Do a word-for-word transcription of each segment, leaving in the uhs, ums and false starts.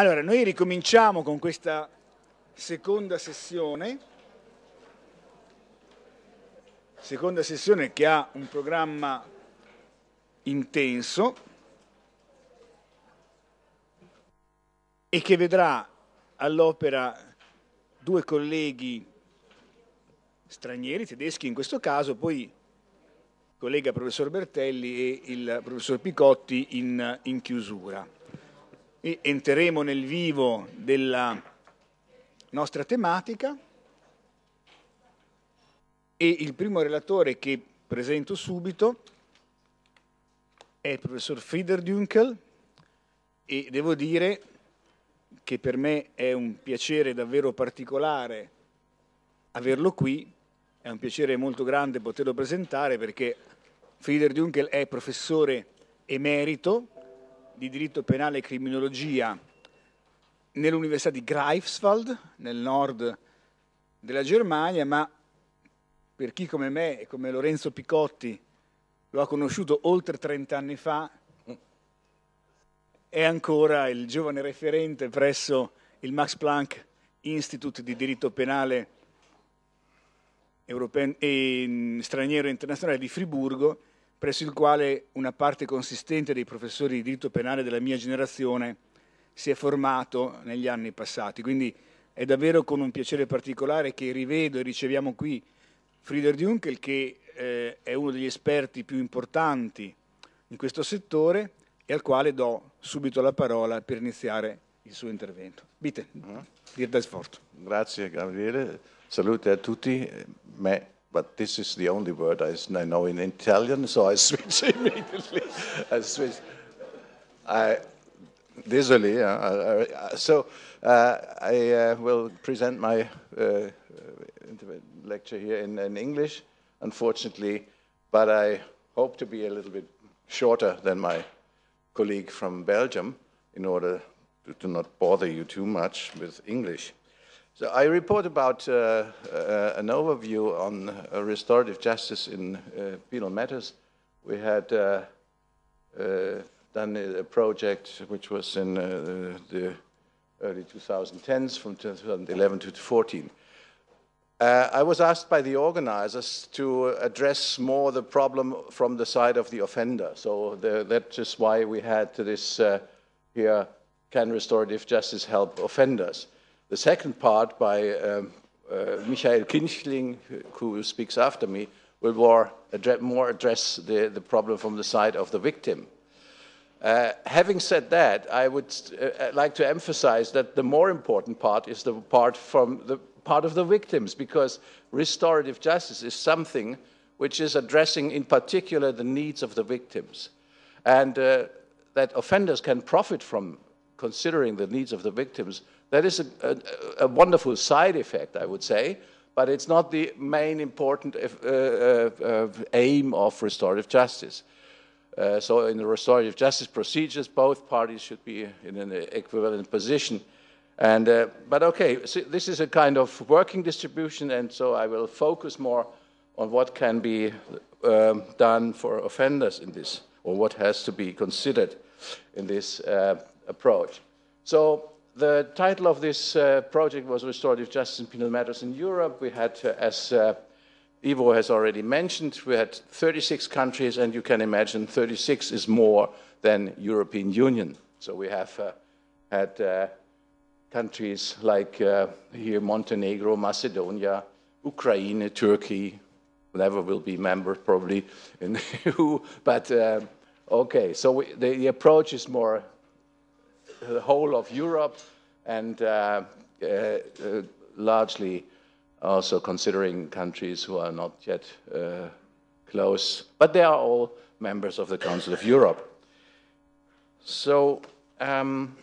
Allora, noi ricominciamo con questa seconda sessione, seconda sessione che ha un programma intenso e che vedrà all'opera due colleghi stranieri, tedeschi in questo caso, poi il collega professor Bertelli e il professor Picotti in, in chiusura. E entreremo nel vivo della nostra tematica e il primo relatore che presento subito è il professor Frieder Dünkel e devo dire che per me è un piacere davvero particolare averlo qui, è un piacere molto grande poterlo presentare perché Frieder Dünkel è professore emerito di diritto penale e criminologia nell'Università di Greifswald, nel nord della Germania, ma per chi come me e come Lorenzo Picotti lo ha conosciuto oltre trent'anni fa, è ancora il giovane referente presso il Max Planck Institute di diritto penale europeo e straniero e internazionale di Friburgo, presso il quale una parte consistente dei professori di diritto penale della mia generazione si è formato negli anni passati. Quindi è davvero con un piacere particolare che rivedo e riceviamo qui Frieder Dünkel, che eh, è uno degli esperti più importanti in questo settore e al quale do subito la parola per iniziare il suo intervento. Bitte, dir das Wort. Grazie Gabriele, salute a tutti. Me. But this is the only word I know in Italian, so I switch immediately. I switch. I, désolé. Uh, so uh, I uh, will present my uh, lecture here in, in English, unfortunately, but I hope to be a little bit shorter than my colleague from Belgium in order to, to not bother you too much with English. So I report about uh, uh, an overview on uh, restorative justice in uh, penal matters. We had uh, uh, done a project which was in uh, the early twenty tens, from twenty eleven to twenty fourteen. Uh, I was asked by the organizers to address more the problem from the side of the offender. So the, that is why we had this uh, here, can restorative justice help offenders? The second part by um, uh, Michael Kilchling, who speaks after me, will more address, more address the, the problem from the side of the victim. Uh, having said that, I would uh, like to emphasize that the more important part is the part from the part of the victims, because restorative justice is something which is addressing in particular the needs of the victims, and uh, that offenders can profit from considering the needs of the victims. That is a, a, a wonderful side effect, I would say, but it's not the main important uh, uh, uh, aim of restorative justice. Uh, so in the restorative justice procedures, both parties should be in an equivalent position. And, uh, but okay, so this is a kind of working distribution, and so I will focus more on what can be um, done for offenders in this, or what has to be considered in this uh, approach. So, the title of this uh, project was Restorative Justice in Penal Matters in Europe. We had, uh, as uh, Ivo has already mentioned, we had thirty-six countries, and you can imagine thirty-six is more than European Union. So we have uh, had uh, countries like uh, here Montenegro, Macedonia, Ukraine, Turkey, never will be members probably in the E U, but uh, okay, so we, the, the approach is more the whole of Europe, and uh, uh, uh, largely also considering countries who are not yet uh, close, but they are all members of the Council of Europe. So, um,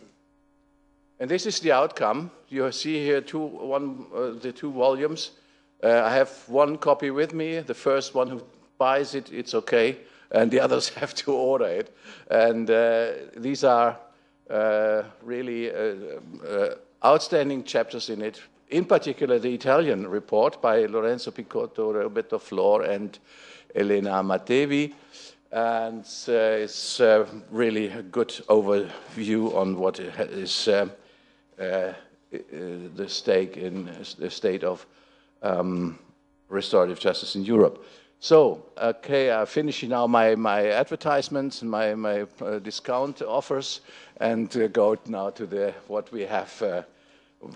and this is the outcome. You see here two, one, uh, the two volumes. Uh, I have one copy with me. The first one who buys it, it's okay, and the others have to order it. And uh, these are Uh, really uh, uh, outstanding chapters in it, in particular the Italian report by Lorenzo Picotti, Roberto Flor, and Elena Mattevi, and uh, it's uh, really a good overview on what is uh, uh, the stake in the state of um, restorative justice in Europe. So, okay, I'm finishing now my, my advertisements and my, my uh, discount offers, and uh, go now to the, what we have, uh,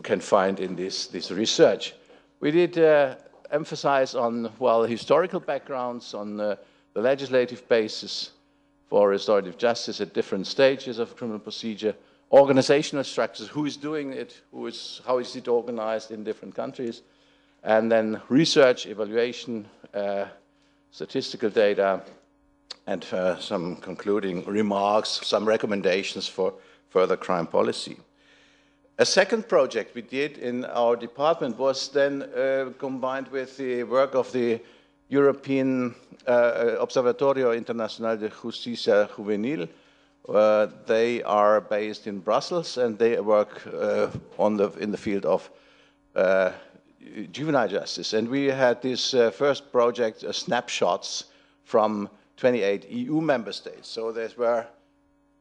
can find in this, this research. We did uh, emphasize on, well, historical backgrounds, on uh, the legislative basis for restorative justice at different stages of criminal procedure, organizational structures, who is doing it, who is, how is it organized in different countries, and then research, evaluation, uh, statistical data, and uh, some concluding remarks, some recommendations for further crime policy. A second project we did in our department was then uh, combined with the work of the European uh, Observatorio Internacional de Justicia Juvenil. Uh, they are based in Brussels, and they work uh, on the, in the field of uh, juvenile justice. And we had this uh, first project, uh, snapshots from twenty-eight E U member states. So these were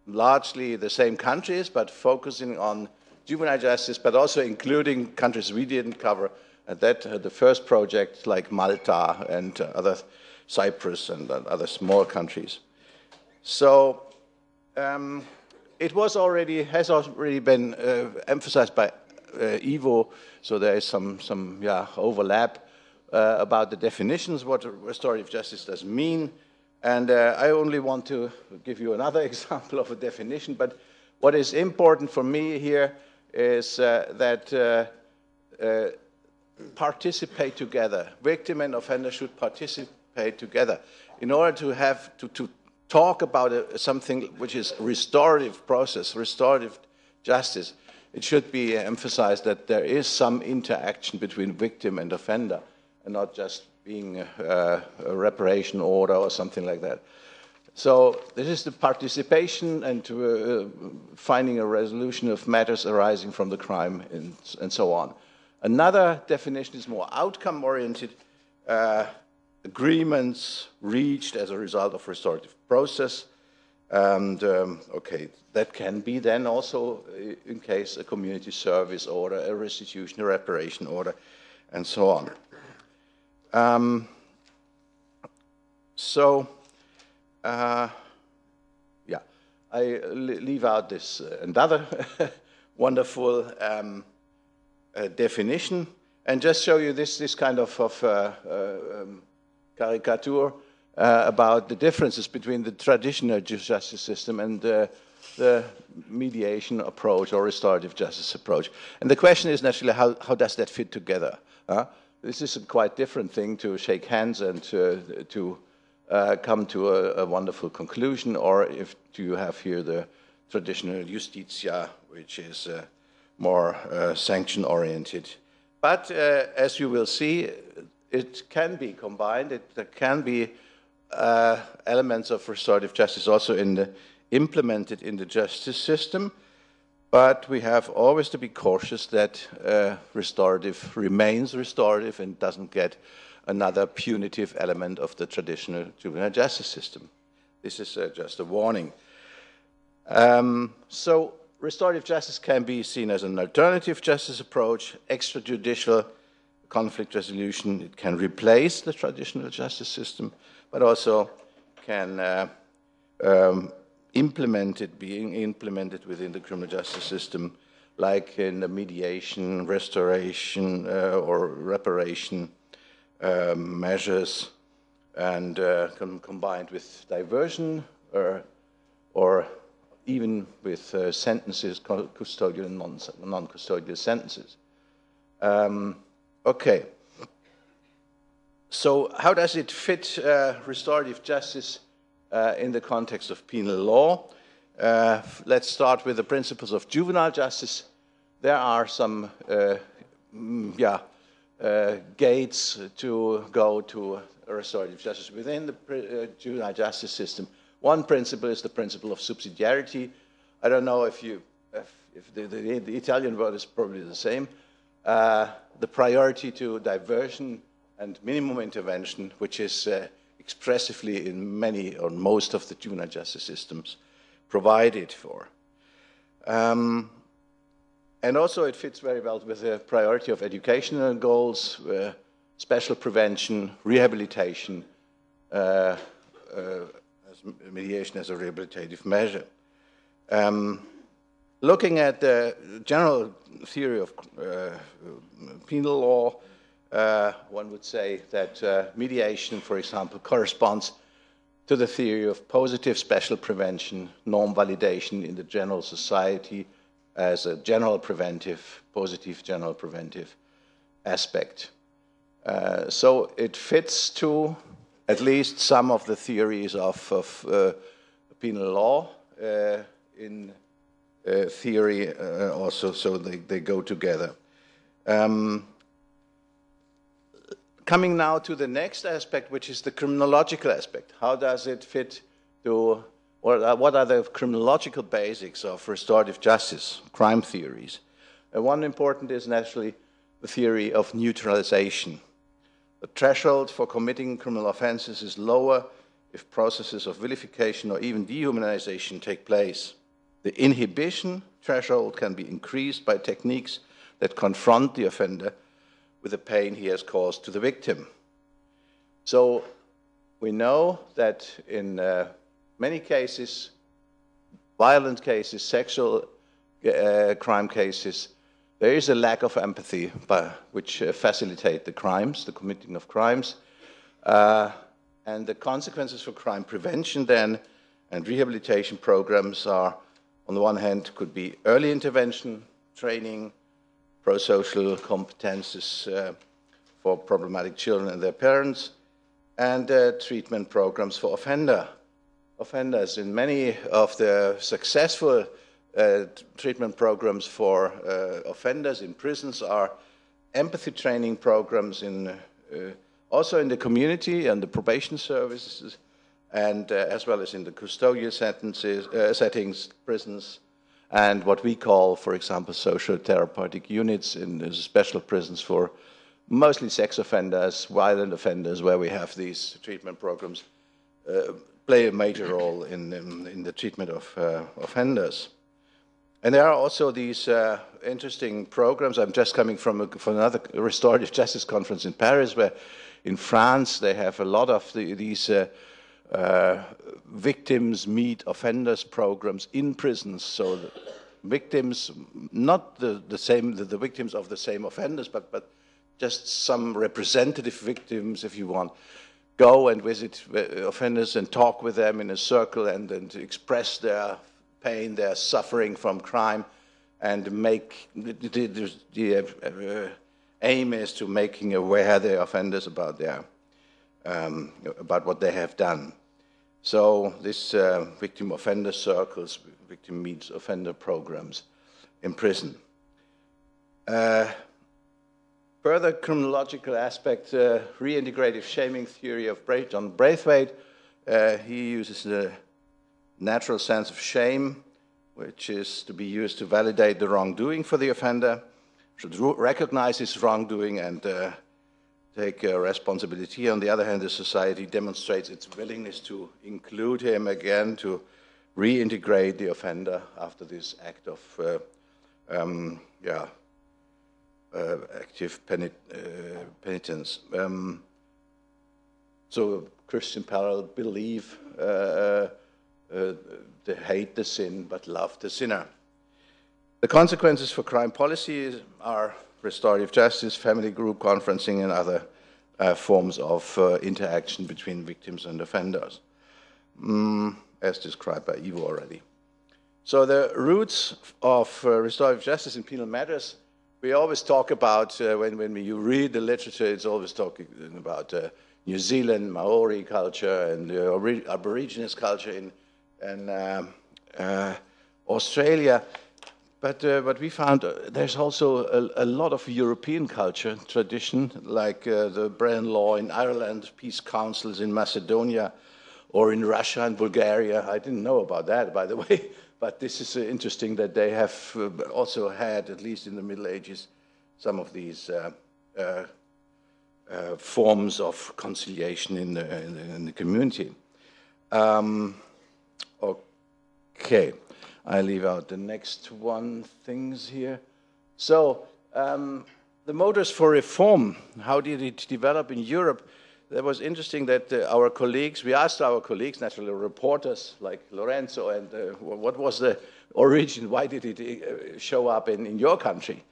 largely the same countries, but focusing on juvenile justice, but also including countries we didn't cover. And that, uh, the first project, like Malta and uh, other Cyprus and uh, other small countries. So um, it was already, has already been uh, emphasized by uh, Ivo, so there is some, some yeah, overlap uh, about the definitions, what restorative justice does mean. And uh, I only want to give you another example of a definition, but what is important for me here is uh, that uh, uh, participate together. Victim and offender should participate together. In order to have to, to talk about a, something which is restorative process, restorative justice, it should be emphasized that there is some interaction between victim and offender, and not just being a, a reparation order or something like that. So this is the participation and to, uh, finding a resolution of matters arising from the crime, and, and so on. Another definition is more outcome-oriented, uh, agreements reached as a result of restorative process. And, um, okay, that can be then also in case a community service order, a restitution, a reparation order, and so on. Um, so, uh, yeah, I leave out this uh, another wonderful um, Uh, definition, and just show you this, this kind of, of uh, uh, um, caricature uh, about the differences between the traditional justice system and uh, the mediation approach or restorative justice approach. And the question is naturally, how, how does that fit together? Huh? This is a quite different thing to shake hands and to, to uh, come to a, a wonderful conclusion, or if you have here the traditional justitia, which is uh, more uh, sanction-oriented. But uh, as you will see, it can be combined. It, there can be uh, elements of restorative justice also in the, implemented in the justice system. But we have always to be cautious that uh, restorative remains restorative and doesn't get another punitive element of the traditional juvenile justice system. This is uh, just a warning. Um, so. Restorative justice can be seen as an alternative justice approach, extrajudicial conflict resolution. It can replace the traditional justice system, but also can uh, um, implement it, being implemented within the criminal justice system, like in the mediation, restoration, uh, or reparation uh, measures, and uh, com combined with diversion or, or even with uh, sentences, custodial and non-custodial sentences. Um, okay. So how does it fit uh, restorative justice uh, in the context of penal law? Uh, let's start with the principles of juvenile justice. There are some uh, yeah, uh, gates to go to restorative justice within the uh, juvenile justice system. One principle is the principle of subsidiarity. I don't know if, you, if, if the, the, the Italian word is probably the same. Uh, the priority to diversion and minimum intervention, which is uh, expressively in many or most of the juvenile justice systems provided for. Um, And also it fits very well with the priority of educational goals, uh, special prevention, rehabilitation, uh, uh, as mediation as a rehabilitative measure. Um, looking at the general theory of uh, penal law, uh, one would say that uh, mediation, for example, corresponds to the theory of positive special prevention, norm validation in the general society as a general preventive, positive general preventive aspect. Uh, so it fits to at least some of the theories of, of uh, penal law uh, in uh, theory uh, also, so they, they go together. Um, coming now to the next aspect, which is the criminological aspect. How does it fit to, or what are the criminological basics of restorative justice, crime theories? Uh, one important is naturally the theory of neutralization. The threshold for committing criminal offenses is lower if processes of vilification or even dehumanization take place. The inhibition threshold can be increased by techniques that confront the offender with the pain he has caused to the victim. So we know that in uh, many cases, violent cases, sexual uh, crime cases, there is a lack of empathy by, which uh, facilitate the crimes, the committing of crimes. Uh, and the consequences for crime prevention then and rehabilitation programs are, on the one hand, could be early intervention, training, pro-social competences uh, for problematic children and their parents, and uh, treatment programs for offender. offenders. In many of the successful uh, treatment programs for uh, offenders in prisons are empathy training programs in, uh, also in the community and the probation services, and uh, as well as in the custodial sentences, uh, settings, prisons, and what we call, for example, social therapeutic units in special prisons for mostly sex offenders, violent offenders, where we have these treatment programs uh, play a major role in, in, in the treatment of uh, offenders. And there are also these uh, interesting programs. I'm just coming from, a, from another restorative justice conference in Paris, where in France they have a lot of the, these uh, uh, victims meet offenders programs in prisons. So the victims, not the, the same, the, the victims of the same offenders, but, but just some representative victims, if you want, go and visit offenders and talk with them in a circle and, and express their pain, their suffering from crime, and make the, the, the, the uh, aim is to making aware the offenders about their um, about what they have done. So this uh, victim offender circles, victim meets offender programs in prison. Uh, Further criminological aspect, uh, reintegrative shaming theory of John Braithwaite. Uh, he uses the natural sense of shame, which is to be used to validate the wrongdoing for the offender, should recognize his wrongdoing and uh, take uh, responsibility. On the other hand, the society demonstrates its willingness to include him again, to reintegrate the offender after this act of, uh, um, yeah, Uh, active penit uh, penitence. Um, so Christian parallel believe uh, uh, uh, they hate the sin but love the sinner. The consequences for crime policy are restorative justice, family group conferencing, and other uh, forms of uh, interaction between victims and offenders, mm, as described by Ivo already. So the roots of uh, restorative justice in penal matters. We always talk about, uh, when, when you read the literature, it's always talking about uh, New Zealand, Maori culture, and the uh, Aborigines culture in, in uh, uh, Australia. But uh, what we found, uh, there's also a, a lot of European culture, tradition, like uh, the Brennan Law in Ireland, peace councils in Macedonia, or in Russia and Bulgaria. I didn't know about that, by the way. But this is uh, interesting that they have uh, also had, at least in the Middle Ages, some of these uh, uh, uh, forms of conciliation in the, in the, in the community. Um, okay, I leave out the next one, things here. So um, the motors for reform, how did it develop in Europe? That was interesting that uh, our colleagues, we asked our colleagues, naturally reporters like Lorenzo, and uh, what was the origin? Why did it show up in, in your country?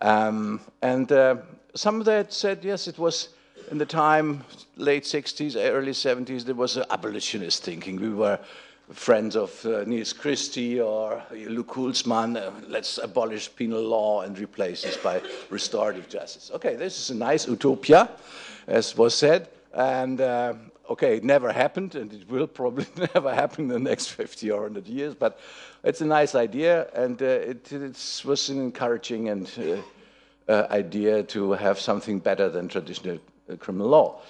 Um, and uh, some of that said, yes, it was in the time, late sixties, early seventies, there was an abolitionist thinking. We were friends of uh, Niels Christie or Luke Hulsmann. Uh, let's abolish penal law and replace this by restorative justice. Okay, this is a nice utopia, as was said, and uh, okay, it never happened, and it will probably never happen in the next fifty or a hundred years, but it's a nice idea, and uh, it, it was an encouraging and, uh, uh, idea to have something better than traditional uh, criminal law.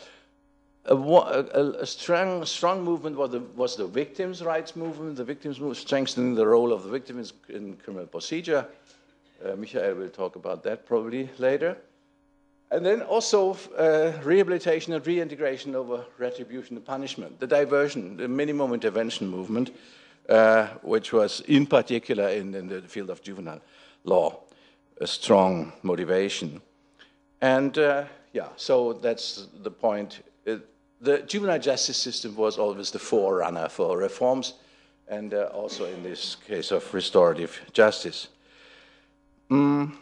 A, a, a strong, strong movement was the, was the victims' rights movement, the victims' movement, strengthening the role of the victims in criminal procedure. Uh, Michael will talk about that probably later. And then also uh, rehabilitation and reintegration over retribution and punishment, the diversion, the minimum intervention movement, uh, which was in particular in, in the field of juvenile law, a strong motivation. And uh, yeah, so that's the point. It, the juvenile justice system was always the forerunner for reforms, and uh, also in this case of restorative justice. Mm.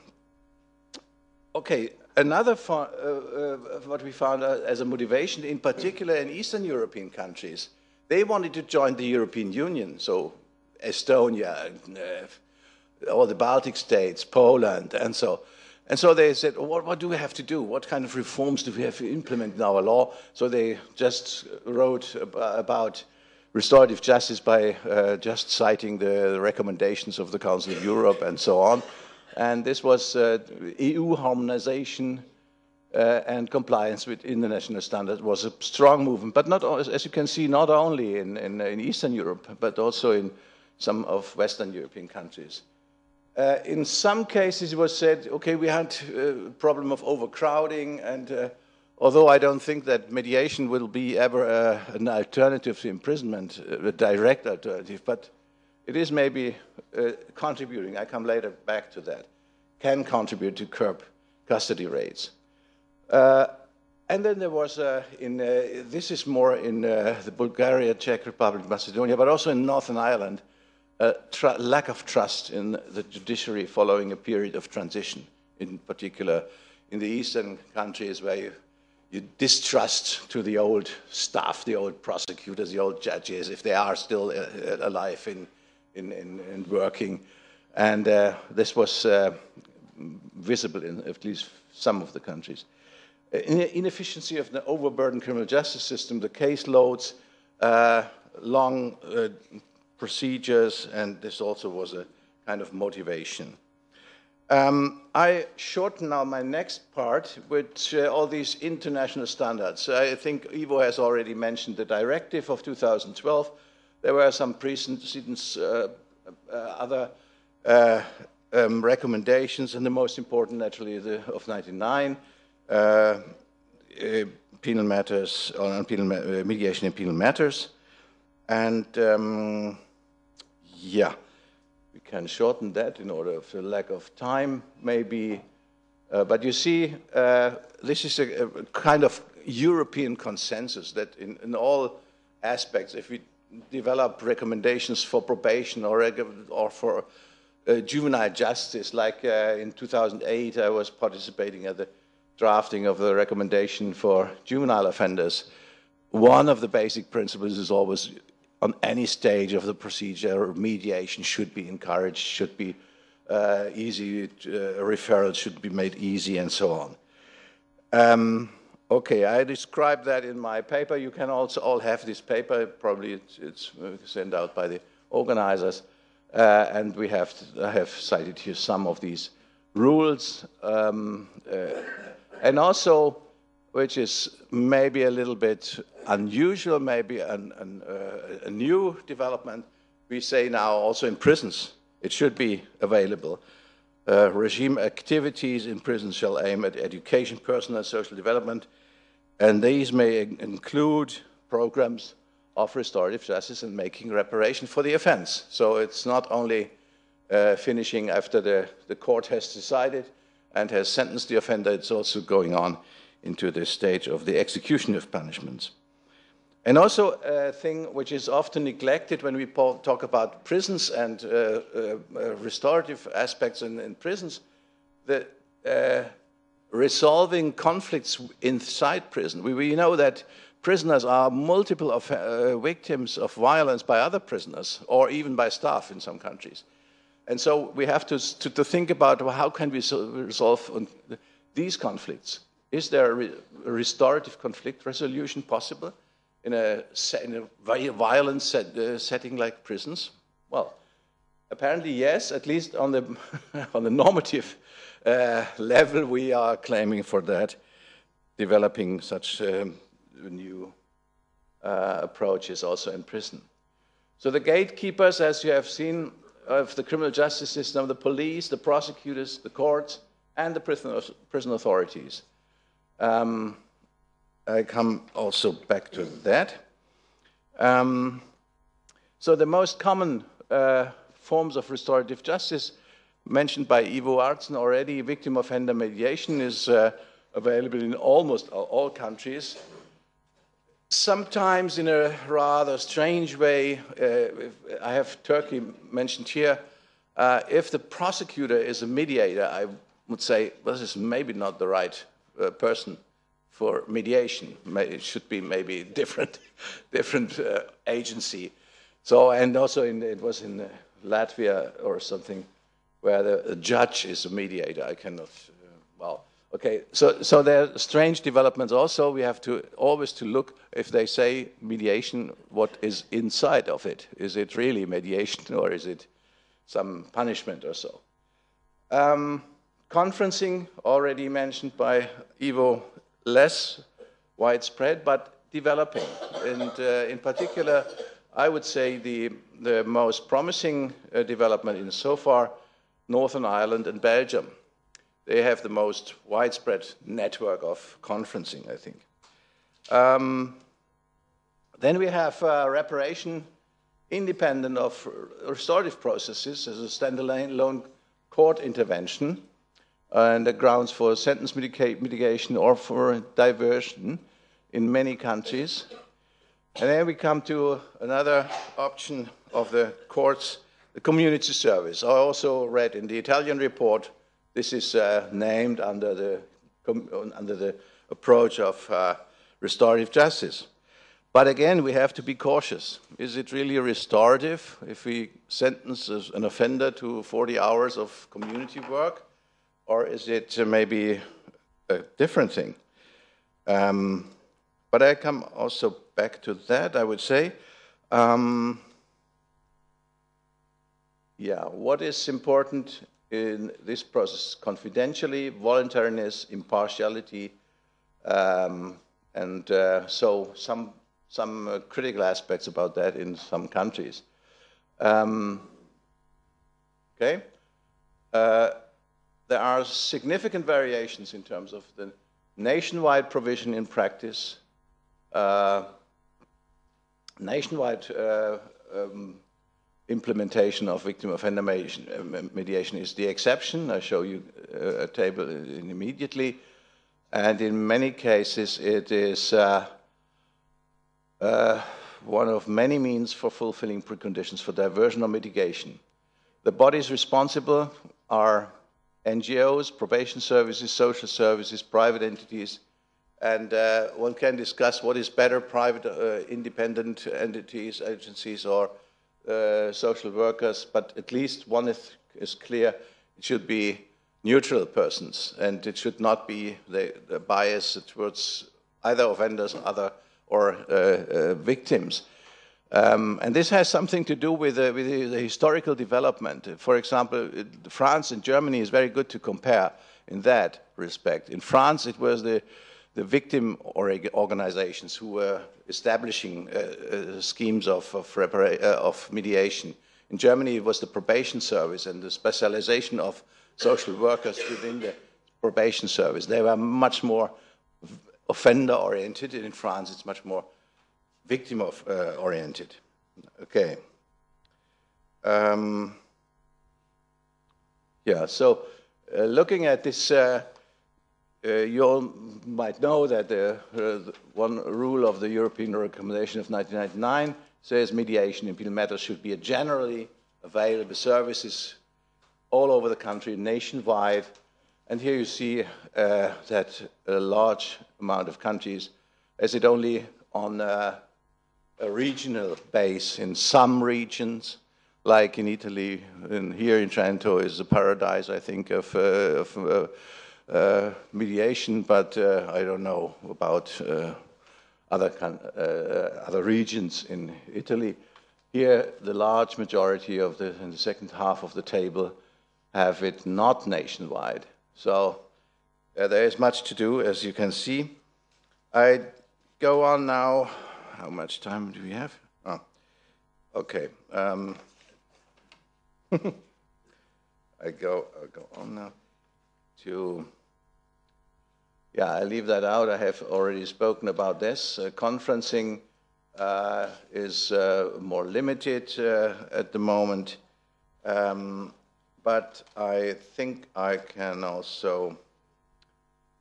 Okay. Another, uh, uh, what we found as a motivation, in particular in Eastern European countries, they wanted to join the European Union. So Estonia, uh, all the Baltic states, Poland, and so. And so they said, what, what do we have to do? What kind of reforms do we have to implement in our law? So they just wrote about restorative justice by uh, just citing the recommendations of the Council of Europe and so on. And this was uh, E U harmonization uh, and compliance with international standards was a strong movement. But not, as you can see, not only in, in, in Eastern Europe, but also in some of Western European countries. Uh, in some cases, it was said, okay, we had a problem of overcrowding, and uh, although I don't think that mediation will be ever uh, an alternative to imprisonment, a direct alternative, but it is maybe uh, contributing, I come later back to that, can contribute to curb custody rates. Uh, and then there was, uh, in, uh, this is more in uh, the Bulgaria, Czech Republic, Macedonia, but also in Northern Ireland, a uh, lack of trust in the judiciary following a period of transition, in particular in the eastern countries where you, you distrust to the old staff, the old prosecutors, the old judges, if they are still uh, alive in In, in, in working, and uh, this was uh, visible in at least some of the countries. In the inefficiency of the overburdened criminal justice system, the caseloads, uh, long uh, procedures, and this also was a kind of motivation. Um, I shorten now my next part with uh, all these international standards. I think Ivo has already mentioned the directive of two thousand twelve. There were some precedents, uh, uh, other uh, um, recommendations, and the most important, naturally, the, of ninety-nine, uh, uh, penal matters, or penal ma mediation in penal matters. And um, yeah, we can shorten that in order of the lack of time, maybe. Uh, but you see, uh, this is a, a kind of European consensus that in, in all aspects, if we develop recommendations for probation or, or for uh, juvenile justice. Like uh, in two thousand eight, I was participating at the drafting of the recommendation for juvenile offenders. One of the basic principles is always, on any stage of the procedure, mediation should be encouraged, should be uh, easy, uh, referrals should be made easy, and so on. Um, Okay, I described that in my paper. You can also all have this paper. Probably it's, it's sent out by the organizers. Uh, and we have, I have cited here some of these rules. Um, uh, and also, which is maybe a little bit unusual, maybe an, an, uh, a new development, we say now also in prisons it should be available. Uh, regime activities in prison shall aim at education, personal and social development, and these may include programs of restorative justice and making reparation for the offense. So it's not only uh, finishing after the, the court has decided and has sentenced the offender. It's also going on into the stage of the execution of punishments. And also a thing which is often neglected when we talk about prisons and uh, uh, restorative aspects in, in prisons, the uh, resolving conflicts inside prison. We, we know that prisoners are multiple of, uh, victims of violence by other prisoners or even by staff in some countries. And so we have to, to, to think about how can we so resolve these conflicts. Is there a, re a restorative conflict resolution possible? In a, in a very violent set, uh, setting like prisons? Well, apparently yes, at least on the, on the normative uh, level we are claiming for that, developing such um, new uh, approaches also in prison. So the gatekeepers, as you have seen, of the criminal justice system, the police, the prosecutors, the courts, and the prison, prison authorities. Um, I come also back to that. Um, so the most common uh, forms of restorative justice mentioned by Ivo Aertsen already, victim-offender mediation, is uh, available in almost all countries. Sometimes in a rather strange way, uh, I have Turkey mentioned here, uh, if the prosecutor is a mediator, I would say, well, this is maybe not the right uh, person for mediation. It should be maybe different, different uh, agency. So, and also in, it was in Latvia or something where the, the judge is a mediator. I cannot, uh, well, okay. So, so there are strange developments also. We have to always to look, if they say mediation, what is inside of it? Is it really mediation or is it some punishment or so? Um, conferencing, already mentioned by Ivo, less widespread, but developing. And uh, in particular, I would say the, the most promising uh, development in so far, Northern Ireland and Belgium. They have the most widespread network of conferencing, I think. Um, then we have uh, reparation independent of restorative processes as a standalone court intervention, and the grounds for sentence mitigation or for diversion in many countries. And then we come to another option of the courts, the community service. I also read in the Italian report, this is uh, named under the, under the approach of uh, restorative justice. But again, we have to be cautious. Is it really restorative if we sentence an offender to forty hours of community work? Or is it maybe a different thing? Um, but I come also back to that, I would say. Um, yeah, what is important in this process? Confidentiality, voluntariness, impartiality, um, and uh, so some, some uh, critical aspects about that in some countries. Um, okay. Uh, There are significant variations in terms of the nationwide provision in practice, uh, nationwide uh, um, implementation of victim-offender mediation, mediation is the exception. I show you a table immediately. And in many cases, it is uh, uh, one of many means for fulfilling preconditions for diversion or mitigation. The bodies responsible are N G Os, probation services, social services, private entities, and uh, one can discuss what is better, private uh, independent entities, agencies, or uh, social workers, but at least one is, is clear, it should be neutral persons, and it should not be the, the bias towards either offenders or, other, or uh, uh, victims. Um, and this has something to do with, uh, with the historical development. For example, France and Germany is very good to compare in that respect. In France, it was the, the victim organizations who were establishing uh, uh, schemes of, of, repara uh, of mediation. In Germany, it was the probation service and the specialization of social workers within the probation service. They were much more offender-oriented, and in France, it's much more victim of, uh, oriented. Okay. Um, Yeah, so uh, looking at this, uh, uh, you all might know that uh, uh, one rule of the European Recommendation of nineteen ninety-nine says mediation in penal matters should be a generally available services all over the country, nationwide. And here you see uh, that a large amount of countries has it only on uh, a regional base in some regions, like in Italy, and here in Trento is a paradise, I think, of, uh, of uh, uh, mediation, but uh, I don't know about uh, other, uh, other regions in Italy. Here, the large majority of the, in the second half of the table have it not nationwide. So uh, there is much to do, as you can see. I go on now. How much time do we have? Oh, okay. Um, I go, I go on now to, yeah, I leave that out. I have already spoken about this. Uh, conferencing uh, is uh, more limited uh, at the moment, um, but I think I can also,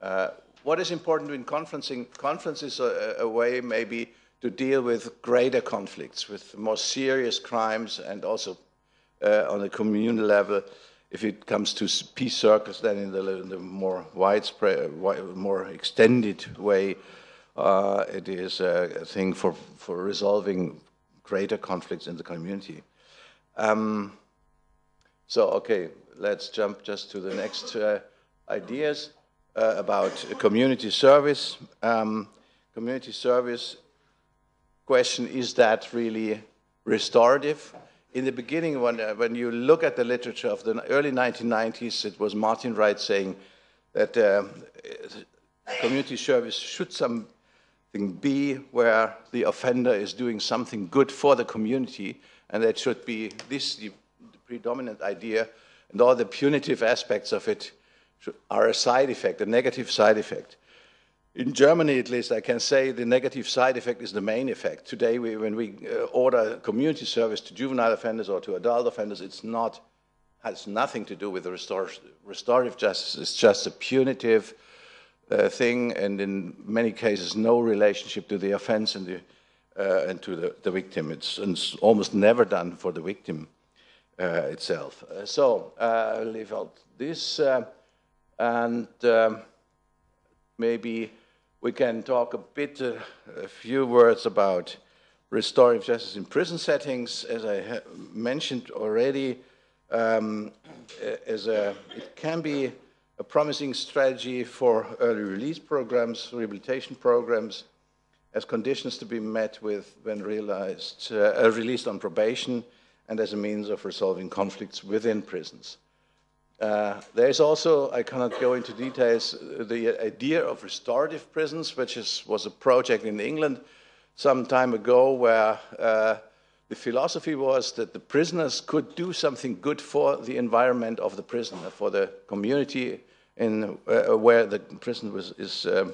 uh, what is important in conferencing? Conference is a, a way maybe to deal with greater conflicts, with more serious crimes, and also Uh, on a communal level, if it comes to peace circles, then in the, in the more widespread, more extended way, uh, it is a thing for, for resolving greater conflicts in the community. Um, so, okay, let's jump just to the next uh, ideas uh, about community service. Um, community service question, is that really restorative? In the beginning, when, uh, when you look at the literature of the early nineteen nineties, it was Martin Wright saying that uh, community service should something be where the offender is doing something good for the community, and that should be this the predominant idea, and all the punitive aspects of it should, are a side effect, a negative side effect. In Germany, at least, I can say the negative side effect is the main effect. Today, we, when we uh, order community service to juvenile offenders or to adult offenders, it's not, has nothing to do with the restor restorative justice. It's just a punitive uh, thing, and in many cases, no relationship to the offense and, the, uh, and to the, the victim. It's, it's almost never done for the victim uh, itself. Uh, so, uh, I'll leave out this, uh, and um, maybe we can talk a bit, uh, a few words about restorative justice in prison settings. As I ha mentioned already, um, as a, it can be a promising strategy for early release programs, rehabilitation programs, as conditions to be met with when realized, uh, released on probation, and as a means of resolving conflicts within prisons. Uh, there is also, I cannot go into details, the idea of restorative prisons, which is, was a project in England some time ago, where uh, the philosophy was that the prisoners could do something good for the environment of the prisoner, for the community in, uh, where the prison was, is um,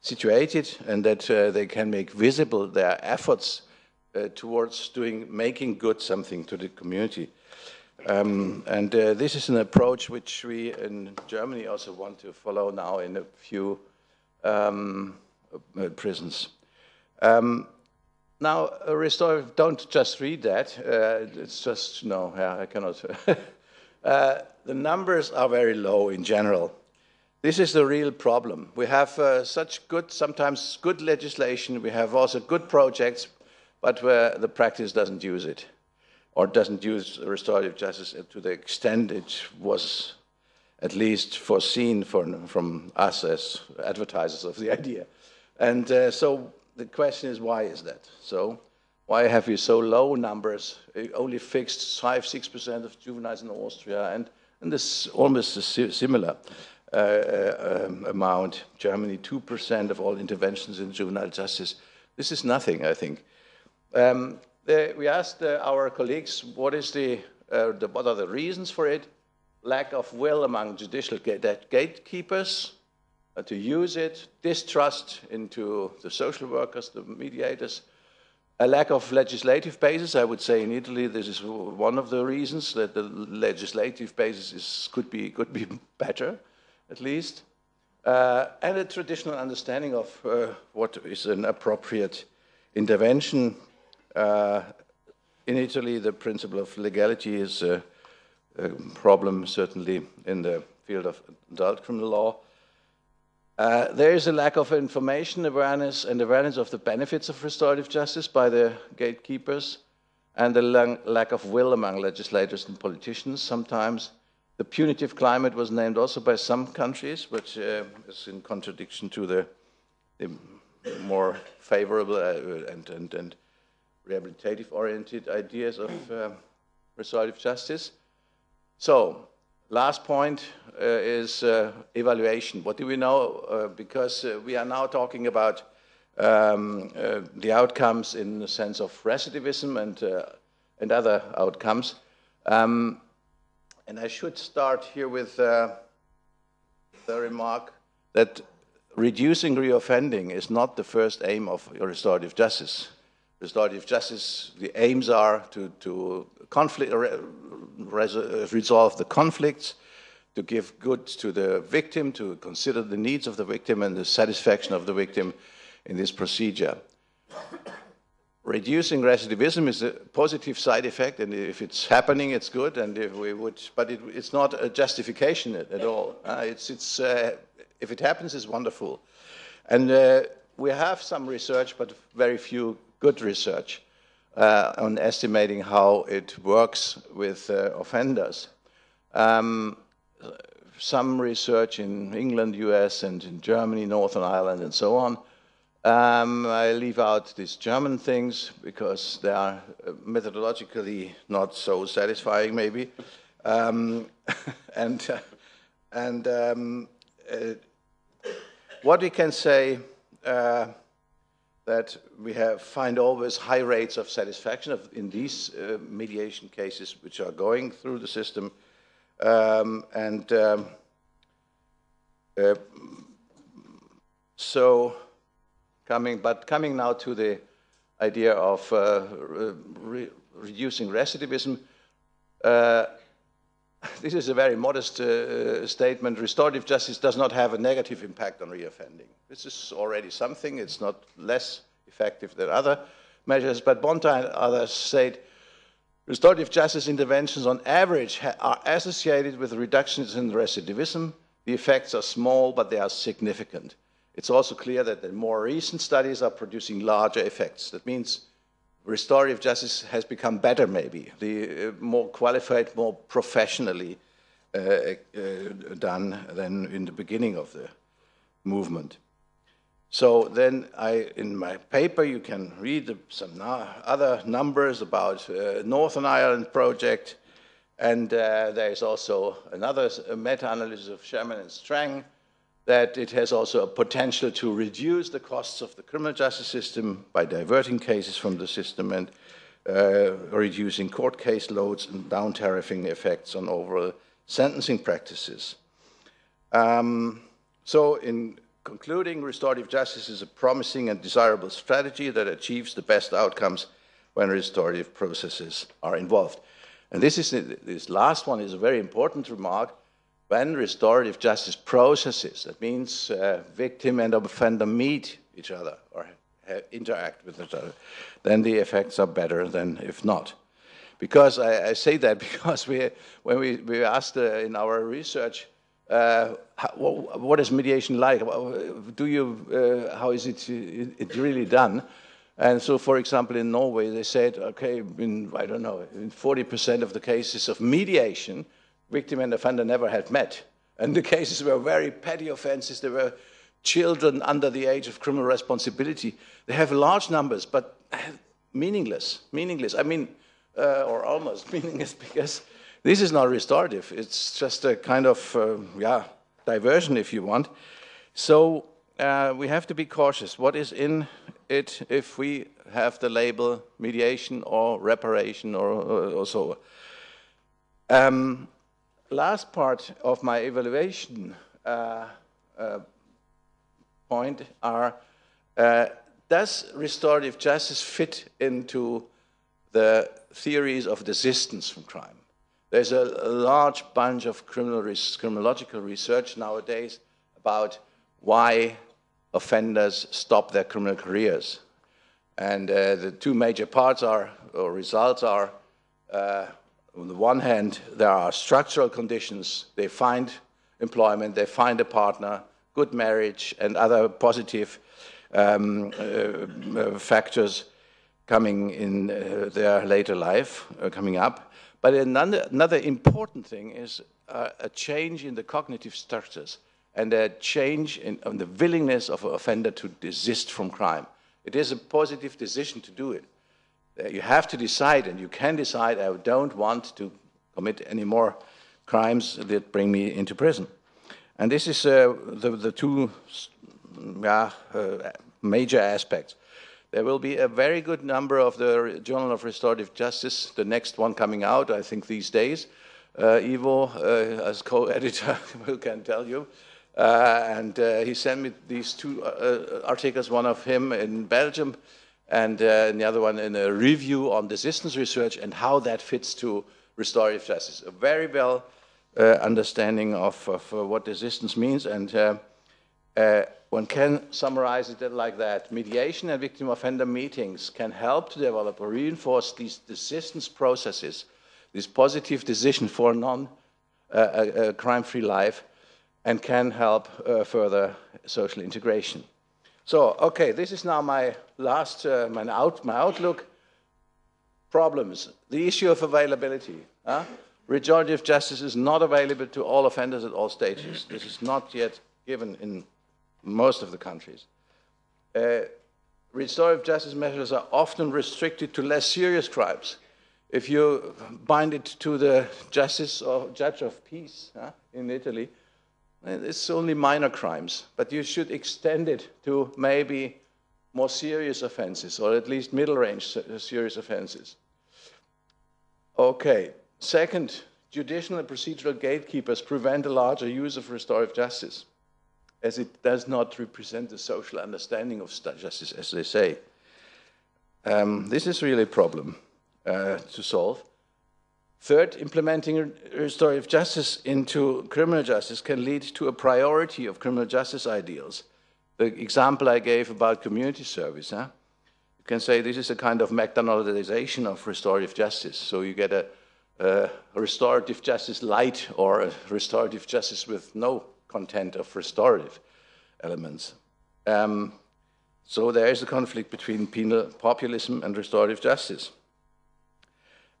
situated, and that uh, they can make visible their efforts uh, towards doing, making good something to the community. Um, and uh, this is an approach which we in Germany also want to follow now in a few um, uh, prisons. Um, now, uh, restorative, don't just read that. Uh, it's just, no, yeah, I cannot. uh, the numbers are very low in general. This is the real problem. We have uh, such good, sometimes good legislation. We have also good projects, but where the practice doesn't use it, or doesn't use restorative justice to the extent it was at least foreseen for, from us as advertisers of the idea. And uh, so the question is, why is that? So why have we so low numbers? It only fixed five, six percent of juveniles in Austria, and, and this almost a si similar uh, uh, um, amount. Germany, two percent of all interventions in juvenile justice. This is nothing, I think. Um, Uh, we asked uh, our colleagues, what, is the, uh, the, what are the reasons for it? Lack of will among judicial gate gatekeepers uh, to use it, distrust into the social workers, the mediators, A lack of legislative basis, I would say in Italy, this is one of the reasons that the legislative basis is, could be, could be better, at least. Uh, and a traditional understanding of uh, what is an appropriate intervention. Uh, in Italy, the principle of legality is a, a problem, certainly in the field of adult criminal law. Uh, there is a lack of information awareness and awareness of the benefits of restorative justice by the gatekeepers, and the lack of will among legislators and politicians sometimes. The punitive climate was named also by some countries, which uh, is in contradiction to the, the more favorable uh, and, and, and rehabilitative-oriented ideas of uh, restorative justice. So, last point uh, is uh, evaluation. What do we know? Uh, because uh, we are now talking about um, uh, the outcomes in the sense of recidivism and, uh, and other outcomes. Um, and I should start here with uh, the remark that reducing reoffending is not the first aim of restorative justice. Restorative justice, the aims are to, to conflict, resolve the conflicts, to give good to the victim, to consider the needs of the victim and the satisfaction of the victim in this procedure. Reducing recidivism is a positive side effect, and if it's happening, it's good, and if we would, but it, it's not a justification at, at all. Uh, it's, it's, uh, if it happens, it's wonderful. And uh, we have some research, but very few good research uh, on estimating how it works with uh, offenders. Um, some research in England, U S, and in Germany, Northern Ireland, and so on. Um, I leave out these German things because they are methodologically not so satisfying, maybe. Um, and uh, and um, uh, what we can say, uh, that we have find always high rates of satisfaction of, in these uh, mediation cases which are going through the system. Um, and um, uh, so, coming, but coming now to the idea of uh, re reducing recidivism, uh, this is a very modest uh, statement. Restorative justice does not have a negative impact on reoffending. This is already something. It's not less effective than other measures. But Bonta and others said restorative justice interventions on average are associated with reductions in recidivism. The effects are small, but they are significant. It's also clear that the more recent studies are producing larger effects. That means restorative justice has become better, maybe, the uh, more qualified, more professionally uh, uh, done than in the beginning of the movement. So then I, in my paper, you can read some other numbers about uh, Northern Ireland project, and uh, there is also another meta-analysis of Sherman and Strang, that it has also a potential to reduce the costs of the criminal justice system by diverting cases from the system and uh, reducing court case loads and down-tariffing effects on overall sentencing practices. Um, so in concluding, restorative justice is a promising and desirable strategy that achieves the best outcomes when restorative processes are involved. And this, is, this last one is a very important remark. When restorative justice processes, that means uh, victim and offender meet each other or interact with each other, then the effects are better than if not. Because I, I say that because we, when we, we asked uh, in our research, uh, how, what, what is mediation like? Do you, uh, how is it, it really done? And so, for example, in Norway, they said, okay, in, I don't know, in forty percent of the cases of mediation, victim and offender never had met. And the cases were very petty offenses. There were children under the age of criminal responsibility. They have large numbers, but meaningless, meaningless. I mean, uh, or almost meaningless, because this is not restorative. It's just a kind of, uh, yeah, diversion, if you want. So uh, we have to be cautious. What is in it if we have the label mediation or reparation or, or, or so? Um, Last part of my evaluation uh, uh, point are uh, does restorative justice fit into the theories of desistance from crime? There's a large bunch of criminal res criminological research nowadays about why offenders stop their criminal careers. And uh, the two major parts are, or results are, uh, on the one hand, there are structural conditions. They find employment, they find a partner, good marriage, and other positive um, uh, factors coming in uh, their later life, uh, coming up. But another, another important thing is uh, a change in the cognitive structures and a change in, in the willingness of an offender to desist from crime. It is a positive decision to do it. You have to decide, and you can decide, I don't want to commit any more crimes that bring me into prison. And this is uh, the, the two uh, uh, major aspects. There will be a very good number of the Journal of Restorative Justice, the next one coming out, I think, these days. Uh, Ivo, uh, as co-editor, can tell you. Uh, and uh, he sent me these two uh, articles, one of him in Belgium, and, uh, and the other one in a review on desistance research and how that fits to restorative justice. A very well uh, understanding of, of uh, what desistance means, and uh, uh, one can summarize it like that. Mediation and victim-offender meetings can help to develop or reinforce these desistance processes, this positive decision for a non, uh, a, a crime-free life, and can help uh, further social integration. So, okay, this is now my last, uh, my, out, my outlook. Problems, the issue of availability. Huh? Restorative justice is not available to all offenders at all stages. This is not yet given in most of the countries. Uh, restorative justice measures are often restricted to less serious crimes. If you bind it to the justice or judge of peace huh, in Italy, it's only minor crimes, but you should extend it to maybe more serious offenses, or at least middle-range serious offenses. Okay, second, judicial and procedural gatekeepers prevent a larger use of restorative justice, as it does not represent the social understanding of justice, as they say. Um, this is really a problem uh, to solve. Third, implementing restorative justice into criminal justice can lead to a priority of criminal justice ideals. The example I gave about community service, huh? You can say this is a kind of McDonaldization of restorative justice. So you get a, a restorative justice light or a restorative justice with no content of restorative elements. Um, so there is a conflict between penal populism and restorative justice.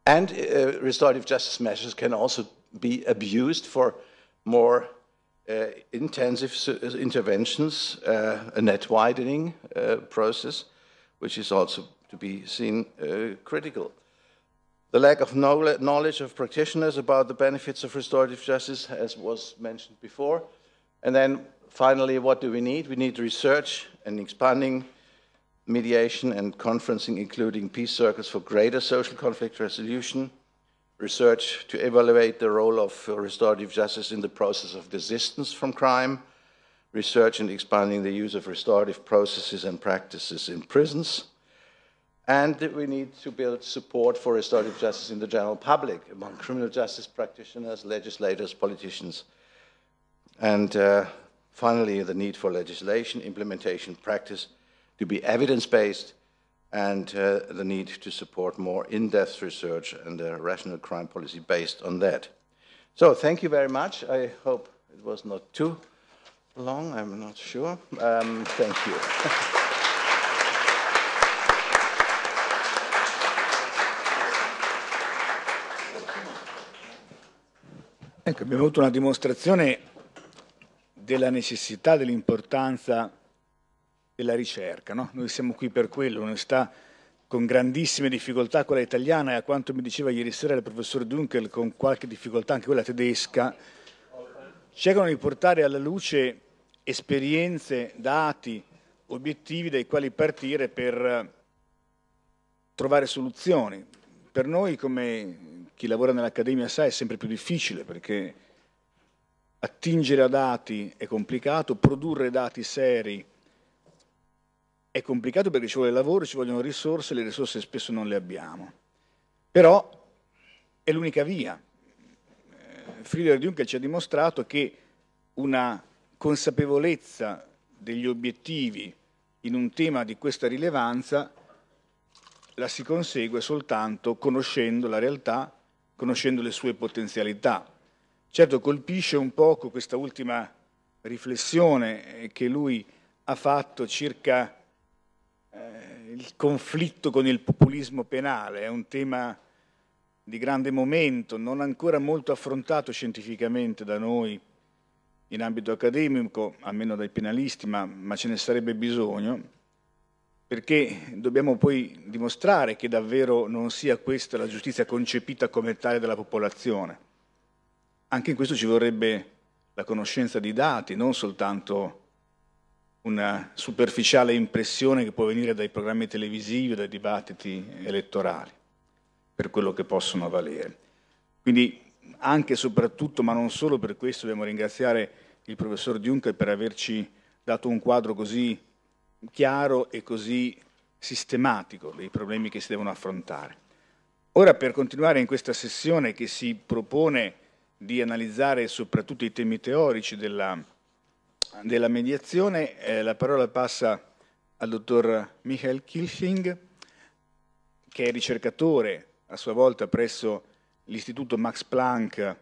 And uh, restorative justice measures can also be abused for more uh, intensive interventions, uh, a net widening uh, process, which is also to be seen uh, critical. The lack of knowledge of practitioners about the benefits of restorative justice, as was mentioned before. And then finally, what do we need? We need research and expanding mediation and conferencing, including peace circles for greater social conflict resolution, research to evaluate the role of restorative justice in the process of desistance from crime, research and expanding the use of restorative processes and practices in prisons, and we need to build support for restorative justice in the general public, among criminal justice practitioners, legislators, politicians, and uh, finally the need for legislation, implementation, practice, to be evidence-based, and uh, the need to support more in-depth research and a rational crime policy based on that. So thank you very much. I hope it was not too long. I'm not sure. Um, thank you. Ecco, abbiamo avuto una dimostrazione della necessità, dell'importanza della ricerca, no? Noi siamo qui per quello. L'università, con grandissime difficoltà quella italiana e, a quanto mi diceva ieri sera il professor Dünkel, con qualche difficoltà anche quella tedesca, cercano di portare alla luce esperienze, dati, obiettivi dai quali partire per trovare soluzioni. Per noi, come chi lavora nell'Accademia sa, è sempre più difficile, perché attingere a dati è complicato, produrre dati seri è complicato perché ci vuole lavoro, ci vogliono risorse, le risorse spesso non le abbiamo. Però è l'unica via. Frieder Dünkel ci ha dimostrato che una consapevolezza degli obiettivi in un tema di questa rilevanza la si consegue soltanto conoscendo la realtà, conoscendo le sue potenzialità. Certo, colpisce un poco questa ultima riflessione che lui ha fatto circa eh, il conflitto con il populismo penale. È un tema di grande momento, non ancora molto affrontato scientificamente da noi in ambito accademico, almeno dai penalisti, ma, ma ce ne sarebbe bisogno, perché dobbiamo poi dimostrare che davvero non sia questa la giustizia concepita come tale dalla popolazione. Anche in questo ci vorrebbe la conoscenza di dati, non soltanto una superficiale impressione che può venire dai programmi televisivi, dai dibattiti elettorali, per quello che possono valere. Quindi anche e soprattutto, ma non solo per questo, dobbiamo ringraziare il professor Dünkel per averci dato un quadro così chiaro e così sistematico dei problemi che si devono affrontare. Ora, per continuare in questa sessione che si propone di analizzare soprattutto i temi teorici della, della mediazione, eh, la parola passa al dottor Michael Kilchling, che è ricercatore a sua volta presso l'Istituto Max Planck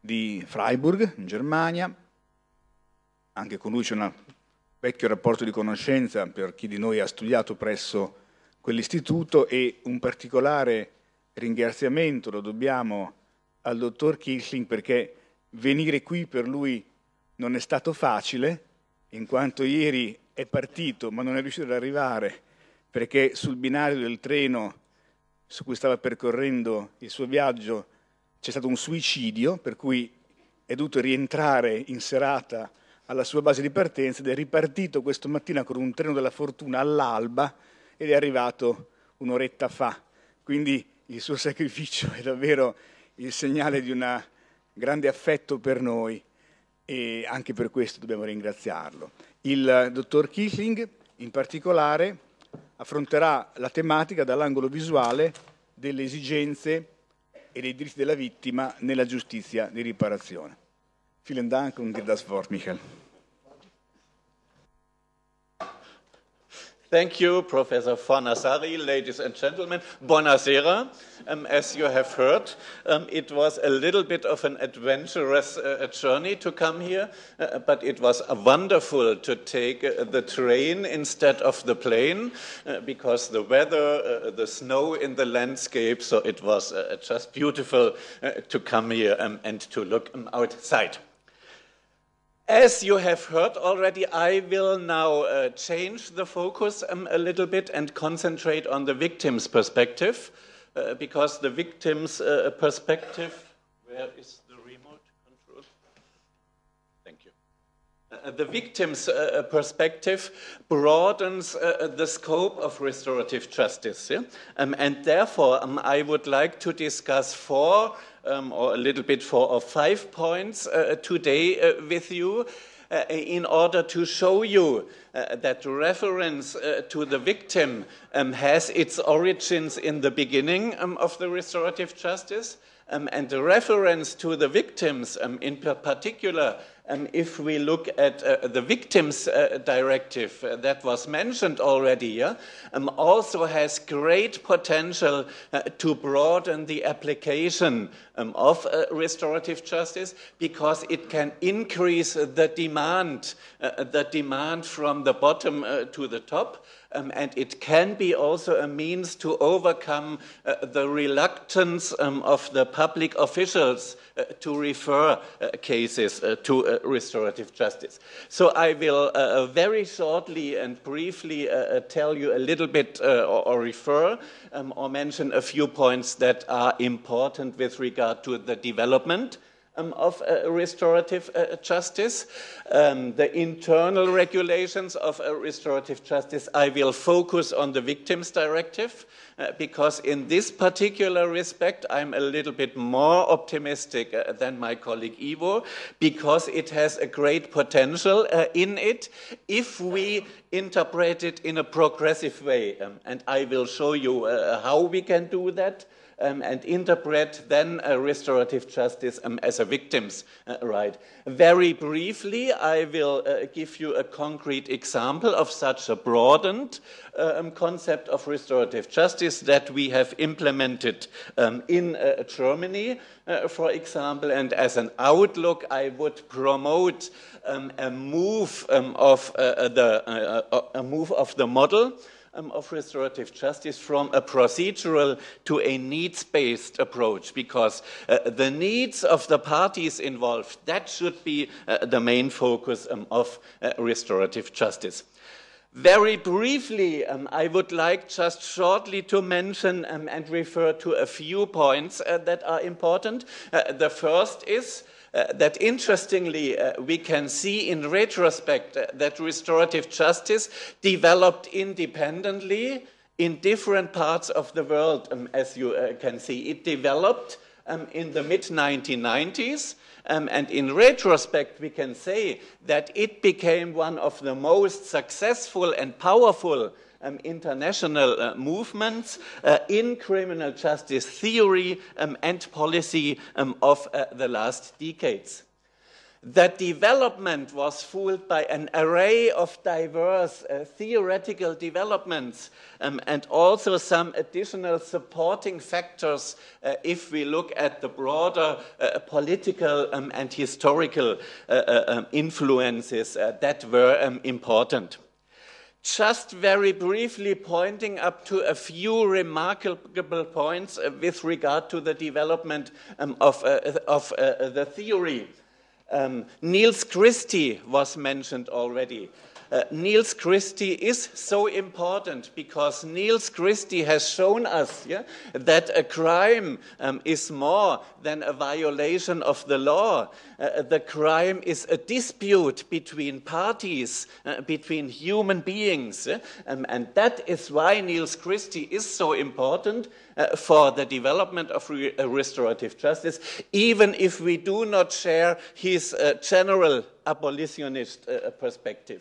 di Freiburg, in Germania. Anche con lui c'è un vecchio rapporto di conoscenza per chi di noi ha studiato presso quell'istituto, e un particolare ringraziamento lo dobbiamo al dottor Kilchling, perché venire qui per lui non è stato facile, in quanto ieri è partito ma non è riuscito ad arrivare perché sul binario del treno su cui stava percorrendo il suo viaggio c'è stato un suicidio, per cui è dovuto rientrare in serata alla sua base di partenza ed è ripartito questa mattina con un treno della fortuna all'alba ed è arrivato un'oretta fa. Quindi il suo sacrificio è davvero il segnale di un grande affetto per noi, e anche per questo dobbiamo ringraziarlo. Il dottor Kilchling in particolare affronterà la tematica dall'angolo visuale delle esigenze e dei diritti della vittima nella giustizia di riparazione. Vielen Dank und dir das Wort, Michael. Thank you, Professor Fornazzari. Ladies and gentlemen, buonasera. Um, as you have heard, um, it was a little bit of an adventurous uh, journey to come here, uh, but it was uh, wonderful to take uh, the train instead of the plane, uh, because the weather, uh, the snow in the landscape, so it was uh, just beautiful uh, to come here um, and to look um, outside. As you have heard already, I will now uh, change the focus um, a little bit and concentrate on the victim's perspective, uh, because the victim's uh, perspective, where is the remote control? Thank you. Uh, the victim's uh, perspective broadens uh, the scope of restorative justice. Yeah? Um, and therefore, um, I would like to discuss four Um, or a little bit four or five points uh, today uh, with you uh, in order to show you uh, that reference uh, to the victim um, has its origins in the beginning um, of the restorative justice, um, and the reference to the victims um, in particular, um, if we look at uh, the victims uh, directive uh, that was mentioned already, yeah, um, also has great potential uh, to broaden the application um, of uh, restorative justice, because it can increase the demand, uh, the demand from the bottom uh, to the top. Um, and it can be also a means to overcome uh, the reluctance um, of the public officials uh, to refer uh, cases uh, to uh, restorative justice. So I will uh, very shortly and briefly uh, tell you a little bit uh, or, or refer um, or mention a few points that are important with regard to the development Um, of uh, restorative uh, justice. Um, the internal regulations of uh, restorative justice, I will focus on the Victims Directive, uh, because in this particular respect I'm a little bit more optimistic uh, than my colleague Ivo, because it has a great potential uh, in it if we interpret it in a progressive way. Um, and I will show you uh, how we can do that. Um, and interpret then uh, restorative justice um, as a victim's uh, right. Very briefly, I will uh, give you a concrete example of such a broadened um, concept of restorative justice that we have implemented um, in uh, Germany, uh, for example. And as an outlook, I would promote um, a move um, of uh, the uh, a move of the model of restorative justice from a procedural to a needs-based approach, because uh, the needs of the parties involved, that should be uh, the main focus um, of uh, restorative justice. Very briefly, um, I would like just shortly to mention um, and refer to a few points uh, that are important. Uh, the first is Uh, that interestingly uh, we can see in retrospect uh, that restorative justice developed independently in different parts of the world, um, as you uh, can see. It developed um, in the mid nineteen nineties, um, and in retrospect we can say that it became one of the most successful and powerful Um, international uh, movements uh, in criminal justice theory um, and policy um, of uh, the last decades. That development was fueled by an array of diverse uh, theoretical developments um, and also some additional supporting factors uh, if we look at the broader uh, political um, and historical uh, uh, um, influences uh, that were um, important. Just very briefly pointing up to a few remarkable points uh, with regard to the development um, of, uh, of uh, the theory. Um, Niels Christie was mentioned already. Uh, Niels Christie is so important because Niels Christie has shown us yeah, that a crime um, is more than a violation of the law. Uh, the crime is a dispute between parties, uh, between human beings. Yeah? Um, and that is why Niels Christie is so important uh, for the development of re uh, restorative justice, even if we do not share his uh, general abolitionist uh, perspective.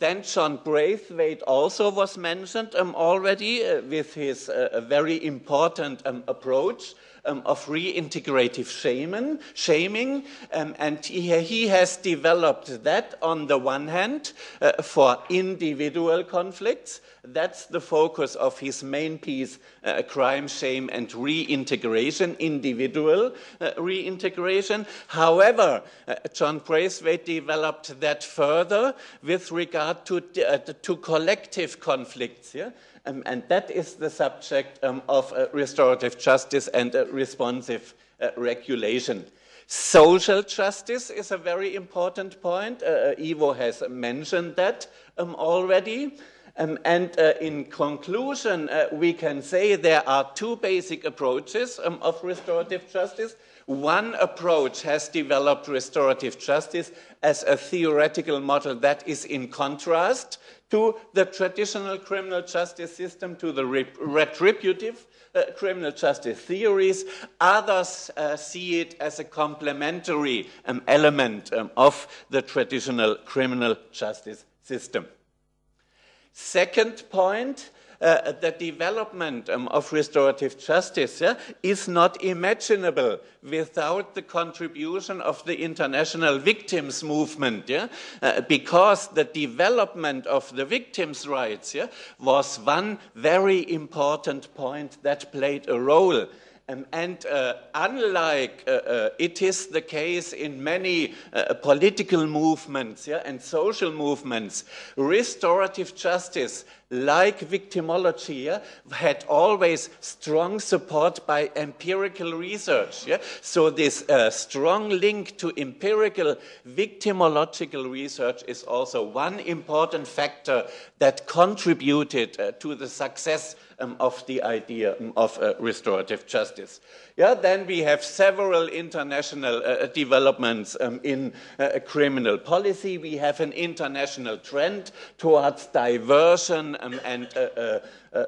Then John Braithwaite also was mentioned um, already uh, with his uh, very important um, approach um, of reintegrative shaman, shaming, um, and he, he has developed that on the one hand uh, for individual conflicts. That's the focus of his main piece, uh, Crime, Shame and Reintegration, individual uh, reintegration. However, uh, John Braithwaite developed that further with regard to, uh, to collective conflicts. Yeah? Um, and that is the subject um, of uh, restorative justice and uh, responsive uh, regulation. Social justice is a very important point. Uh, Ivo has mentioned that um, already. Um, and uh, in conclusion, uh, we can say there are two basic approaches um, of restorative justice. One approach has developed restorative justice as a theoretical model that is in contrast to the traditional criminal justice system, to the retributive uh, criminal justice theories. Others uh, see it as a complementary um, element um, of the traditional criminal justice system. Second point, uh, the development um, of restorative justice yeah, is not imaginable without the contribution of the international victims movement, yeah? uh, because the development of the victims' rights yeah, was one very important point that played a role. Um, and uh, unlike uh, uh, it is the case in many uh, political movements yeah, and social movements, restorative justice, like victimology, yeah, had always strong support by empirical research. Yeah? So this uh, strong link to empirical victimological research is also one important factor that contributed uh, to the success um, of the idea um, of uh, restorative justice. Yeah, then we have several international uh, developments um, in uh, criminal policy. We have an international trend towards diversion um, and uh, uh,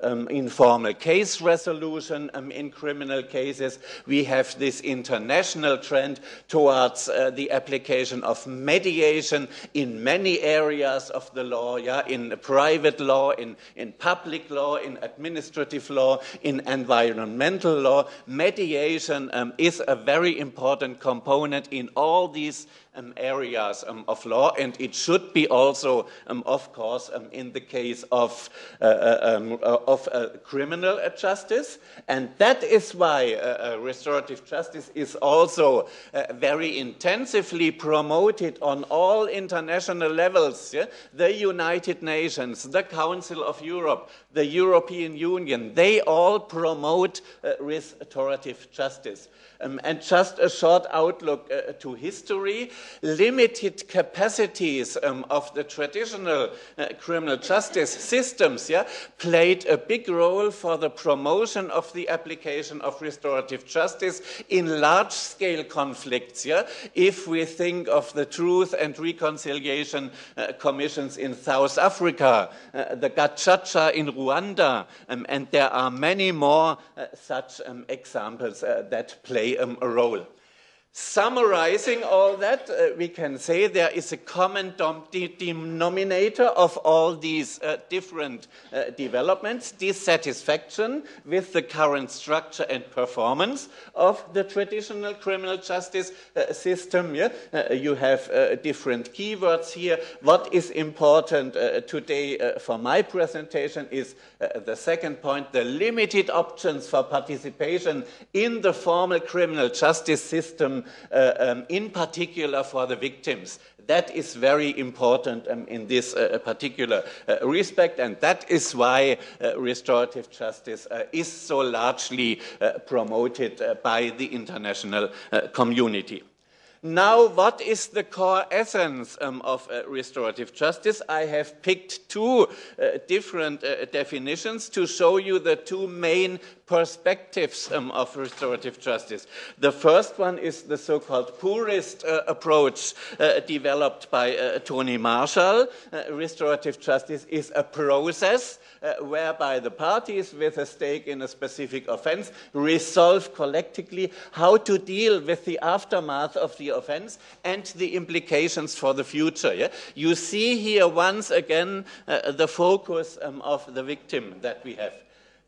Um, informal case resolution um, in criminal cases. We have this international trend towards uh, the application of mediation in many areas of the law, yeah, in private law, in, in public law, in administrative law, in environmental law. Mediation um, is a very important component in all these Um, areas um, of law, and it should be also, um, of course, um, in the case of, uh, um, uh, of uh, criminal justice. And that is why uh, uh, restorative justice is also uh, very intensively promoted on all international levels. Yeah? The United Nations, the Council of Europe, the European Union, they all promote uh, restorative justice. Um, and just a short outlook uh, to history. Limited capacities um, of the traditional uh, criminal justice systems, yeah, played a big role for the promotion of the application of restorative justice in large-scale conflicts. Yeah? If we think of the Truth and Reconciliation uh, Commissions in South Africa, uh, the Gacaca in Rwanda, um, and there are many more uh, such um, examples uh, that play um, a role. Summarizing all that, uh, we can say there is a common denominator of all these uh, different uh, developments: dissatisfaction with the current structure and performance of the traditional criminal justice uh, system. Yeah? Uh, you have uh, different keywords here. What is important uh, today uh, for my presentation is uh, the second point, the limited options for participation in the formal criminal justice system, Uh, um, in particular for the victims. That is very important um, in this uh, particular uh, respect, and that is why uh, restorative justice uh, is so largely uh, promoted uh, by the international uh, community. Now, what is the core essence um, of uh, restorative justice? I have picked two uh, different uh, definitions to show you the two main perspectives um, of restorative justice. The first one is the so-called purist uh, approach uh, developed by uh, Tony Marshall. Uh, restorative justice is a process Uh, whereby the parties with a stake in a specific offense resolve collectively how to deal with the aftermath of the offense and the implications for the future. Yeah? You see here once again uh, the focus um, of the victim that we have.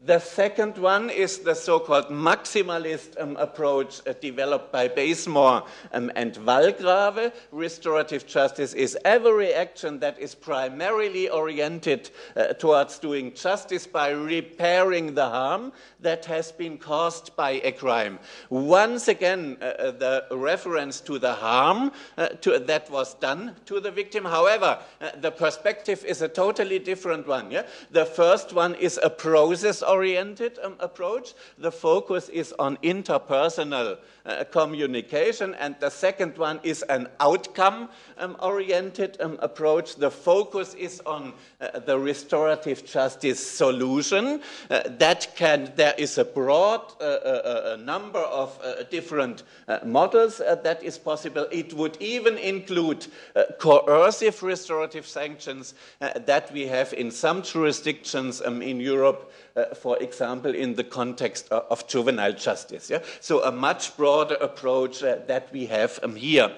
The second one is the so-called maximalist um, approach uh, developed by Bazemore um, and Walgrave. Restorative justice is every action that is primarily oriented uh, towards doing justice by repairing the harm that has been caused by a crime. Once again, uh, the reference to the harm uh, to, that was done to the victim. However, uh, the perspective is a totally different one. Yeah? The first one is a process oriented um, approach. The focus is on interpersonal uh, communication, and the second one is an outcome um, oriented um, approach. The focus is on uh, the restorative justice solution uh, that can, there is a broad uh, uh, number of uh, different uh, models uh, that is possible. It would even include uh, coercive restorative sanctions uh, that we have in some jurisdictions um, in Europe, Uh, for example, in the context of, of juvenile justice. Yeah? So a much broader approach uh, that we have um, here.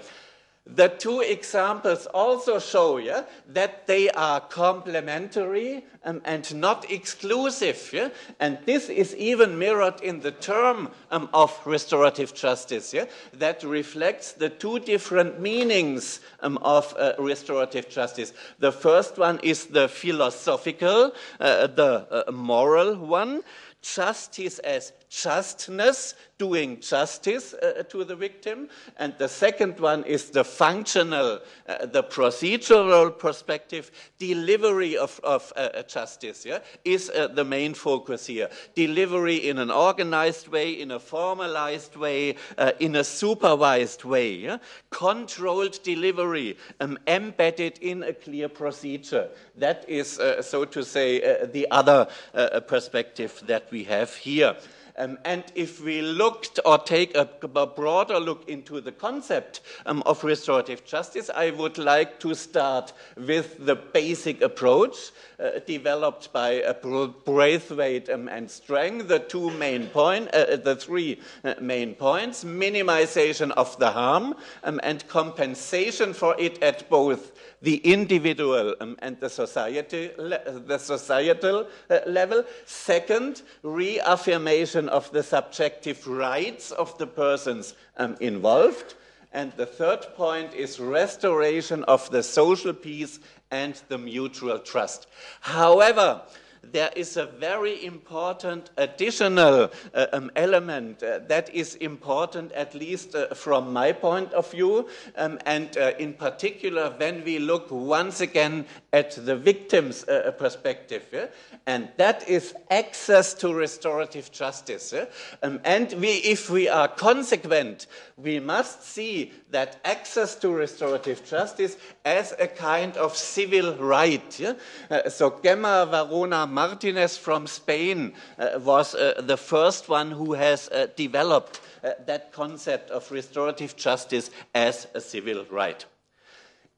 The two examples also show, yeah, that they are complementary um, and not exclusive. Yeah? And this is even mirrored in the term um, of restorative justice, yeah, that reflects the two different meanings um, of uh, restorative justice. The first one is the philosophical, uh, the uh, moral one. Justice as justness, doing justice uh, to the victim. And the second one is the functional, uh, the procedural perspective, delivery of, of uh, justice, yeah, is uh, the main focus here. Delivery in an organized way, in a formalized way, uh, in a supervised way, yeah? Controlled delivery, um, embedded in a clear procedure. That is, uh, so to say, uh, the other uh, perspective that we have here. Um, and if we looked or take a, a broader look into the concept um, of restorative justice, I would like to start with the basic approach uh, developed by uh, Braithwaite um, and Strang, the two main point, uh, the three uh, main points: minimization of the harm um, and compensation for it at both the individual um, and the, society le the societal uh, level. Second, reaffirmation of the subjective rights of the persons um, involved. And the third point is restoration of the social peace and the mutual trust. However, there is a very important additional uh, um, element uh, that is important, at least uh, from my point of view, um, and uh, in particular when we look once again at the victim's uh, perspective, yeah? And that is access to restorative justice. Yeah? Um, and we, if we are consequent, we must see that access to restorative justice as a kind of civil right. Yeah? Uh, so Gemma Varona Martinez from Spain uh, was uh, the first one who has uh, developed uh, that concept of restorative justice as a civil right.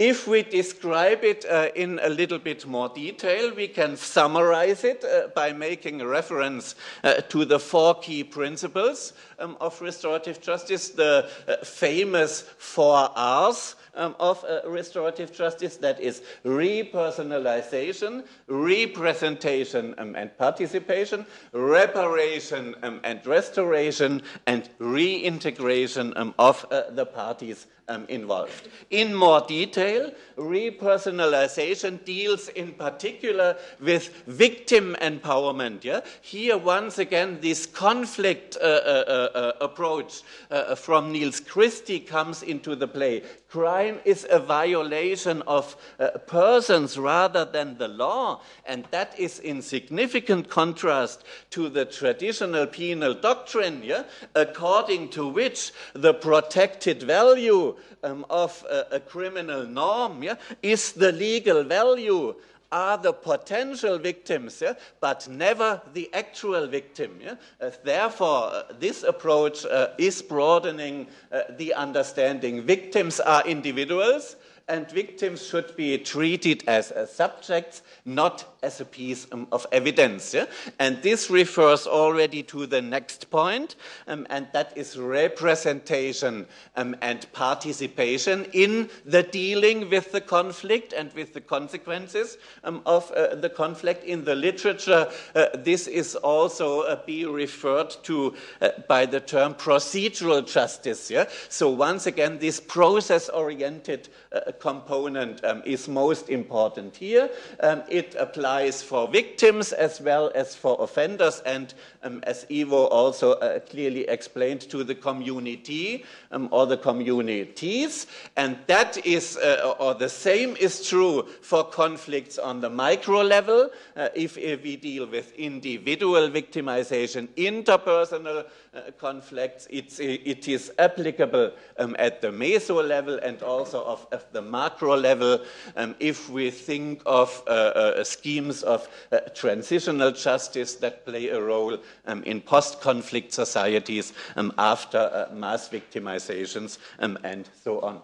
If we describe it uh, in a little bit more detail, we can summarize it uh, by making reference uh, to the four key principles um, of restorative justice, the uh, famous four R's um, of uh, restorative justice, that is repersonalization, representation um, and participation, reparation um, and restoration, and reintegration um, of uh, the parties Um, involved. In more detail, repersonalization deals in particular with victim empowerment. Yeah? Here, once again, this conflict uh, uh, uh, approach uh, from Niels Christie comes into the play. Crime is a violation of uh, persons rather than the law, and that is in significant contrast to the traditional penal doctrine, yeah? According to which the protected value Um, of uh, a criminal norm, yeah, is the legal value, are the potential victims, yeah, but never the actual victim. Yeah? Uh, therefore, uh, this approach uh, is broadening uh, the understanding. Victims are individuals, and victims should be treated as, as subjects, not as a piece um, of evidence. Yeah? And this refers already to the next point, um, and that is representation um, and participation in the dealing with the conflict and with the consequences um, of uh, the conflict. In the literature, uh, this is also uh, be referred to uh, by the term procedural justice. Yeah? So once again, this process-oriented uh, component um, is most important here. Um, it applies for victims as well as for offenders, and um, as Ivo also uh, clearly explained, to the community um, or the communities. And that is, uh, or the same is true for conflicts on the micro level. Uh, if, if we deal with individual victimization, interpersonal uh, conflicts, it's, it is applicable um, at the meso level and also of, of the macro level. Um, if we think of uh, uh, schemes of uh, transitional justice that play a role um, in post-conflict societies um, after uh, mass victimizations um, and so on.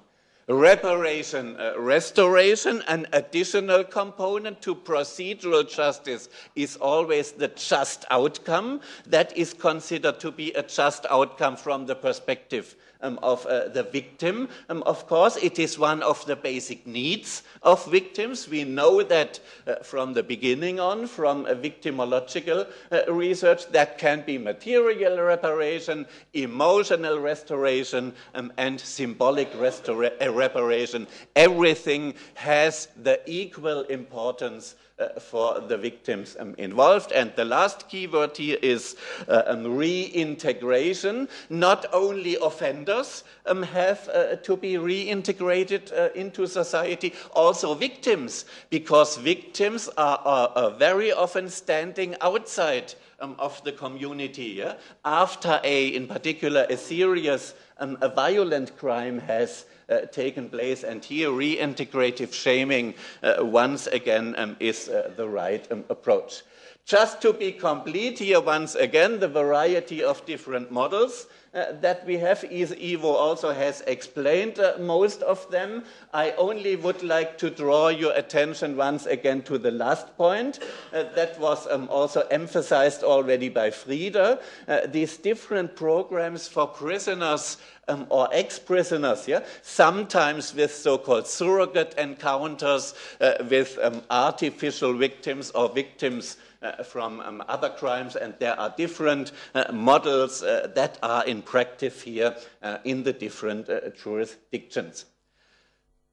Reparation, uh, restoration, an additional component to procedural justice, is always the just outcome. That is considered to be a just outcome from the perspective Um, of uh, the victim. Um, of course, it is one of the basic needs of victims. We know that uh, from the beginning on, from a victimological uh, research, that can be material reparation, emotional restoration, um, and symbolic restora- reparation. Everything has the equal importance uh, for the victims um, involved. And the last keyword here is uh, um, reintegration. Not only offenders um, have uh, to be reintegrated uh, into society, also victims, because victims are, are, are very often standing outside um, of the community, yeah? After a, in particular, a serious, um, a violent crime has Uh, taken place, and here reintegrative shaming uh, once again um, is uh, the right um, approach. Just to be complete here once again, the variety of different models uh, that we have, Ivo also has explained uh, most of them. I only would like to draw your attention once again to the last point uh, that was um, also emphasized already by Frieder. Uh, these different programs for prisoners Um, or ex-prisoners, yeah? Sometimes with so-called surrogate encounters uh, with um, artificial victims or victims uh, from um, other crimes, and there are different uh, models uh, that are in practice here uh, in the different uh, jurisdictions.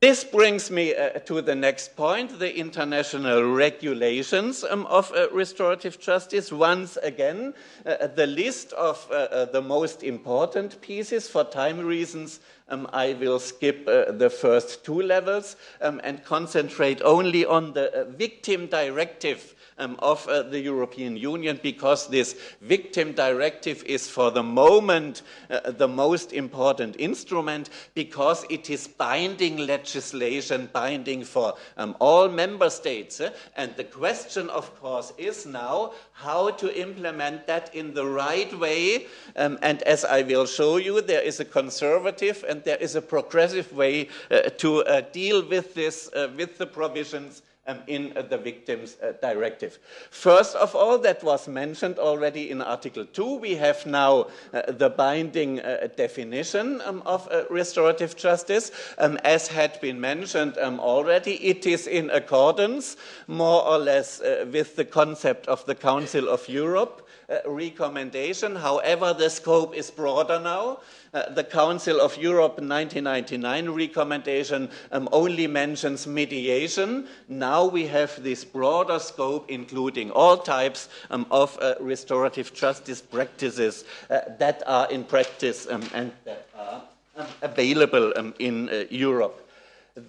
This brings me uh, to the next point, the international regulations um, of uh, restorative justice. Once again, uh, the list of uh, uh, the most important pieces. For time reasons, um, I will skip uh, the first two levels um, and concentrate only on the uh, victim directive Um, of uh, the European Union, because this victim directive is for the moment uh, the most important instrument, because it is binding legislation, binding for um, all member states. Eh? And the question, of course, is now how to implement that in the right way. Um, and as I will show you, there is a conservative and there is a progressive way uh, to uh, deal with this, uh, with the provisions Um, in uh, the victims uh, directive. First of all, that was mentioned already in Article two, we have now uh, the binding uh, definition um, of uh, restorative justice. Um, as had been mentioned um, already, it is in accordance more or less uh, with the concept of the Council of Europe uh, recommendation. However, the scope is broader now. Uh, the Council of Europe nineteen ninety-nine recommendation um, only mentions mediation. Now we have this broader scope, including all types um, of uh, restorative justice practices uh, that are in practice um, and that are um, available um, in uh, Europe.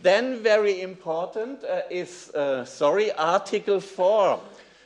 Then very important uh, is, uh, sorry, Article four,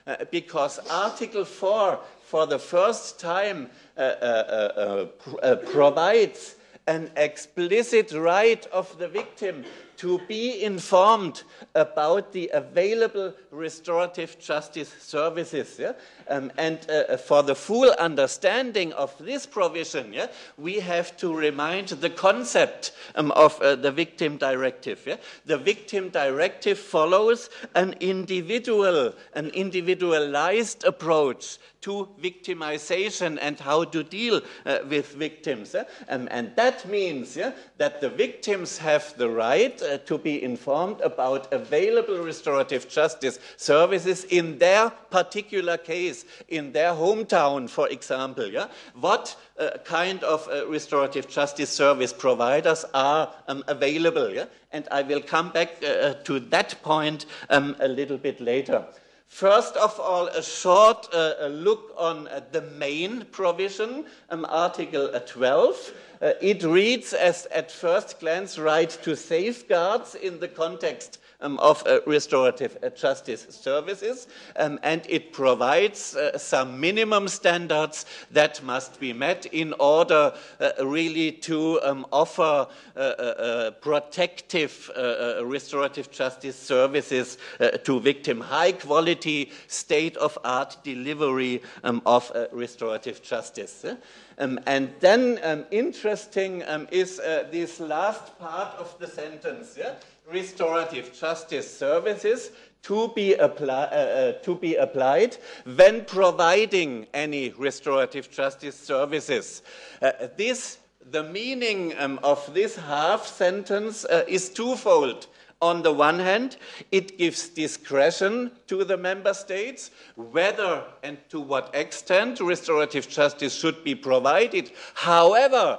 uh, because Article four for the first time Uh, uh, uh, uh, provides an explicit right of the victim to be informed about the available restorative justice services. Yeah? Um, and uh, for the full understanding of this provision, yeah, we have to remind the concept um, of uh, the victim directive. Yeah? The victim directive follows an individual, an individualized approach to victimization and how to deal uh, with victims. Eh? Um, and that means yeah, that the victims have the right uh, to be informed about available restorative justice services in their particular case, in their hometown, for example. Yeah? What uh, kind of uh, restorative justice service providers are um, available? Yeah? And I will come back uh, to that point um, a little bit later. First of all, a short uh, a look on uh, the main provision, um, Article twelve. Uh, it reads as, at first glance, right to safeguards in the context um, of uh, restorative uh, justice services, um, and it provides uh, some minimum standards that must be met in order uh, really to um, offer uh, uh, protective uh, uh, restorative justice services uh, to victim, high quality, state-of-art delivery um, of uh, restorative justice. Eh? Um, and then um, interesting um, is uh, this last part of the sentence, yeah? Restorative justice services to be, apply, uh, uh, to be applied when providing any restorative justice services. Uh, this, the meaning um, of this half sentence uh, is twofold. On the one hand, it gives discretion to the member states whether and to what extent restorative justice should be provided. However,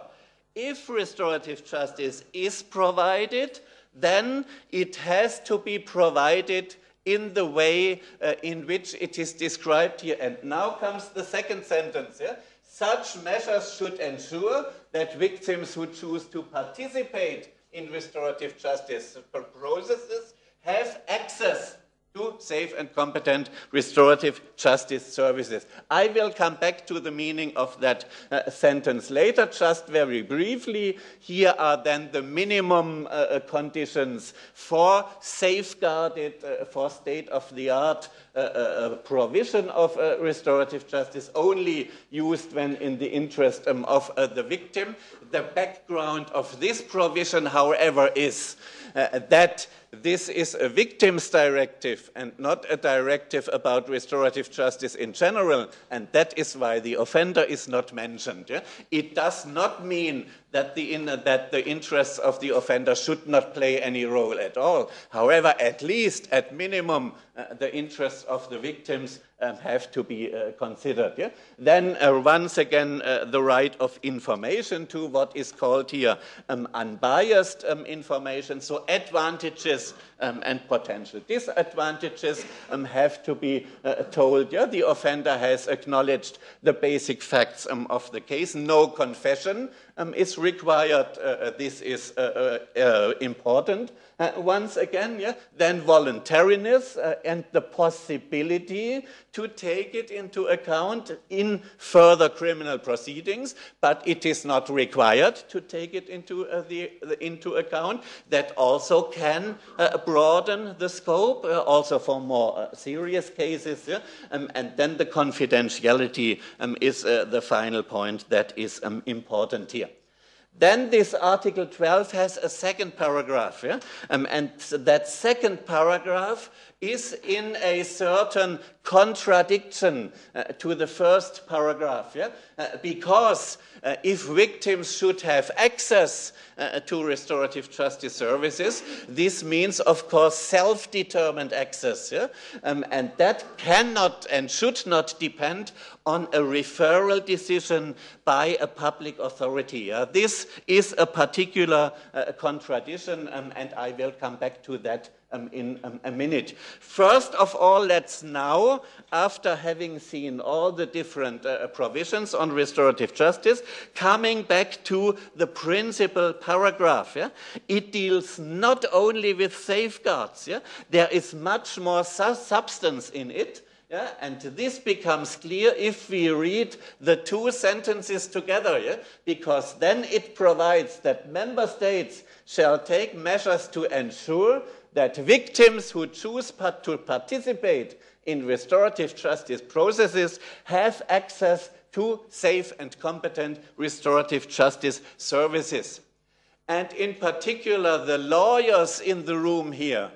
if restorative justice is provided, then it has to be provided in the way uh, in which it is described here. And now comes the second sentence. Yeah? Such measures should ensure that victims who choose to participate in restorative justice processes have access to safe and competent restorative justice services. I will come back to the meaning of that uh, sentence later, just very briefly. Here are then the minimum uh, conditions for safeguarded, uh, for state-of-the-art uh, uh, provision of uh, restorative justice, only used when in the interest um, of uh, the victim. The background of this provision, however, is uh, that this is a victims directive and not a directive about restorative justice in general, and that is why the offender is not mentioned. Yeah? It does not mean that the, in, that the interests of the offender should not play any role at all. However, at least, at minimum, uh, the interests of the victims um, have to be uh, considered. Yeah? Then, uh, once again, uh, the right of information to what is called here um, unbiased um, information. So advantages um, and potential disadvantages um, have to be uh, told. Yeah? The offender has acknowledged the basic facts um, of the case. No confession Um, is required. Uh, this is uh, uh, uh, important. Uh, once again, yeah, then voluntariness uh, and the possibility to take it into account in further criminal proceedings, but it is not required to take it into, uh, the, the, into account. That also can uh, broaden the scope, uh, also for more uh, serious cases. Yeah? Um, and then the confidentiality um, is uh, the final point that is um, important here. Then this Article twelve has a second paragraph, yeah? um, and that second paragraph is in a certain contradiction uh, to the first paragraph, yeah? uh, because uh, if victims should have access uh, to restorative justice services, this means, of course, self-determined access, yeah? um, and that cannot and should not depend on a referral decision by a public authority. Uh, this is a particular uh, contradiction, um, and I will come back to that um, in um, a minute. First of all, let's now, after having seen all the different uh, provisions on restorative justice, coming back to the principal paragraph. Yeah? It deals not only with safeguards. Yeah? There is much more su- substance in it. Yeah, and this becomes clear if we read the two sentences together, yeah? Because then it provides that member states shall take measures to ensure that victims who choose part to participate in restorative justice processes have access to safe and competent restorative justice services. And in particular, the lawyers in the room here,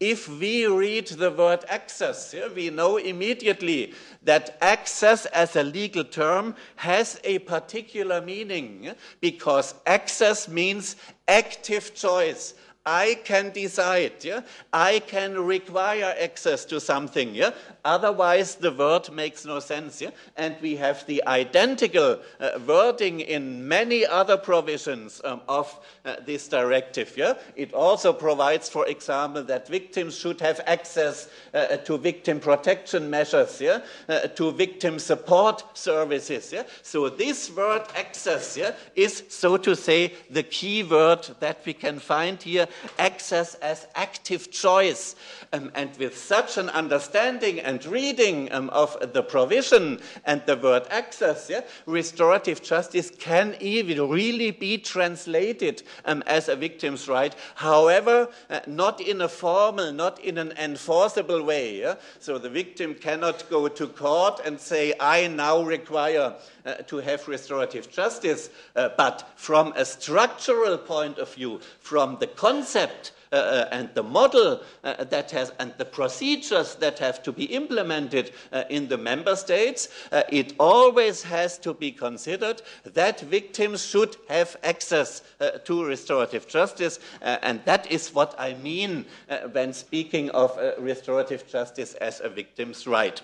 if we read the word access, we know immediately that access as a legal term has a particular meaning, because access means active choice. I can decide, yeah? I can require access to something, yeah? Otherwise the word makes no sense. Yeah? And we have the identical uh, wording in many other provisions um, of uh, this directive. Yeah? It also provides, for example, that victims should have access uh, to victim protection measures, yeah? uh, to victim support services. Yeah? So this word access, yeah, is, so to say, the key word that we can find here. Access as active choice, um, and with such an understanding and reading um, of the provision and the word access, yeah, restorative justice can even really be translated um, as a victim's right, however, uh, not in a formal, not in an enforceable way. Yeah? So the victim cannot go to court and say, I now require uh, to have restorative justice, uh, but from a structural point of view, from the concept uh, and the model uh, that has, and the procedures that have to be implemented uh, in the member states, uh, it always has to be considered that victims should have access uh, to restorative justice, uh, and that is what I mean uh, when speaking of uh, restorative justice as a victim's right.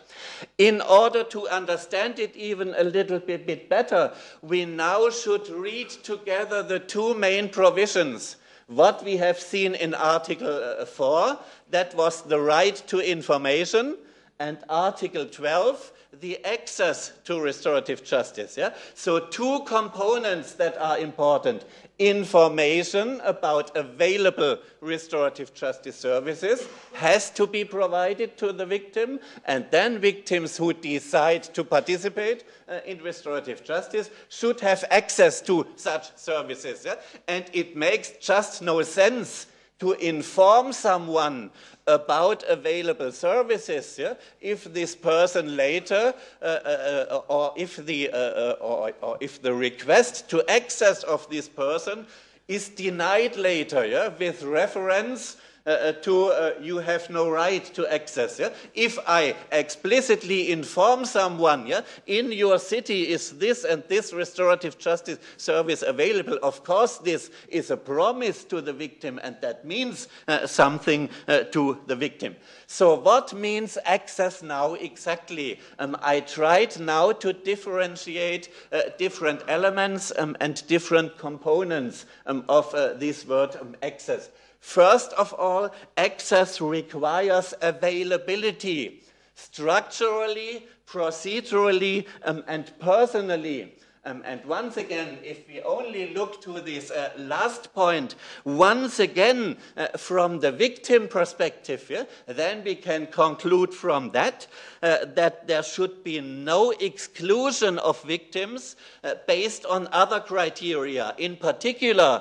In order to understand it even a little bit, bit better, we now should read together the two main provisions what we have seen in Article four, that was the right to information, and Article twelve, the access to restorative justice. Yeah? So two components that are important: information about available restorative justice services has to be provided to the victim, and then victims who decide to participate uh, in restorative justice should have access to such services. Yeah? And it makes just no sense to inform someone about available services, yeah, if this person later, uh, uh, or if the uh, uh, or, or if the request to access of this person is denied later, yeah, with reference uh, to uh, you have no right to access. Yeah, if I explicitly inform someone, yeah, in your city is this and this restorative justice service available, of course this is a promise to the victim, and that means uh, something uh, to the victim. So what means access now exactly? Um, I tried now to differentiate uh, different elements um, and different components um, of uh, this word um, access. First of all, access requires availability, structurally, procedurally, um, and personally. Um, and once again, if we only look to this uh, last point, once again, uh, from the victim perspective, yeah, then we can conclude from that uh, that there should be no exclusion of victims uh, based on other criteria, in particular,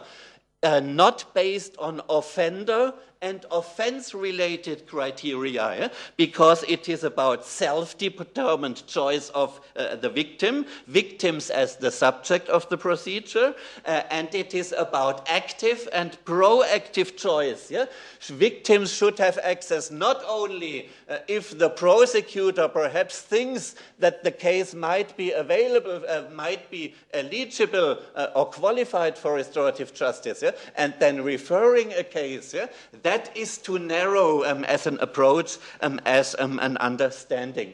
Uh, not based on offender and offense-related criteria, yeah? Because it is about self-determined choice of uh, the victim, victims as the subject of the procedure, uh, and it is about active and proactive choice. Yeah? Victims should have access not only uh, if the prosecutor perhaps thinks that the case might be available, uh, might be eligible uh, or qualified for restorative justice, yeah? And then referring a case, yeah? That is too narrow um, as an approach, um, as um, an understanding.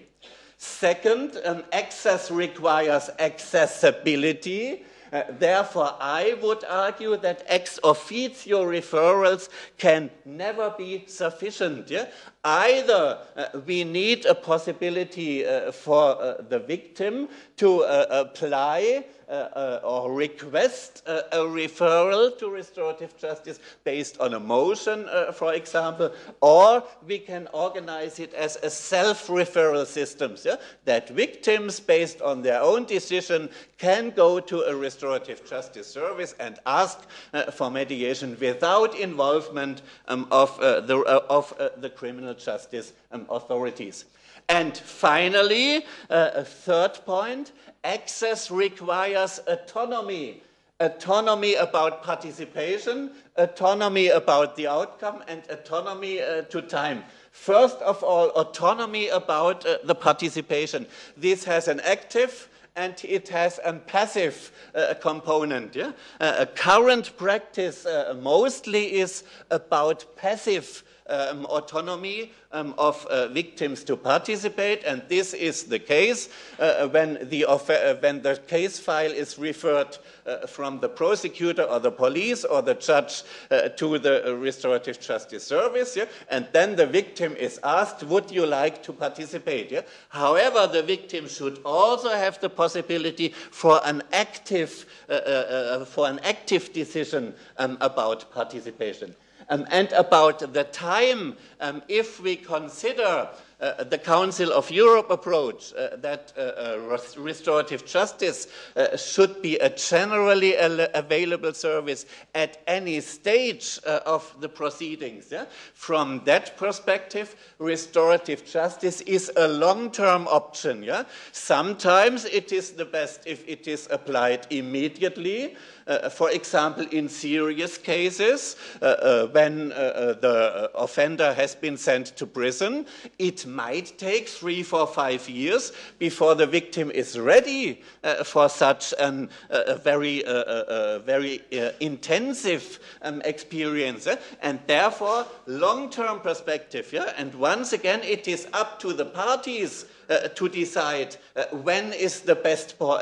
Second, um, access requires accessibility. Uh, therefore, I would argue that ex officio referrals can never be sufficient. Yeah? Either uh, we need a possibility uh, for uh, the victim to uh, apply Uh, uh, or request uh, a referral to restorative justice based on a motion, uh, for example, or we can organize it as a self-referral system, yeah? That victims, based on their own decision, can go to a restorative justice service and ask uh, for mediation without involvement um, of, uh, the, uh, of uh, the criminal justice um, authorities. And finally, uh, a third point, access requires autonomy. Autonomy about participation, autonomy about the outcome, and autonomy uh, to time. First of all, autonomy about uh, the participation. This has an active and it has a passive uh, component. Yeah? Uh, a current practice uh, mostly is about passive Um, autonomy um, of uh, victims to participate, and this is the case uh, when, the uh, when the case file is referred uh, from the prosecutor or the police or the judge uh, to the uh, restorative justice service, yeah? And then the victim is asked, would you like to participate? Yeah? However, the victim should also have the possibility for an active, uh, uh, uh, for an active decision um, about participation. Um, and about the time, um, if we consider uh, the Council of Europe approach uh, that uh, uh, restorative justice uh, should be a generally available service at any stage uh, of the proceedings. Yeah? From that perspective, restorative justice is a long-term option. Yeah? Sometimes it is the best if it is applied immediately. Uh, for example, in serious cases, uh, uh, when uh, uh, the offender has been sent to prison, it might take three, four, five years before the victim is ready uh, for such an, uh, a very, uh, uh, very uh, intensive um, experience. Eh? And therefore, long-term perspective. Yeah? And once again, it is up to the parties Uh, to decide uh, when is the best, uh,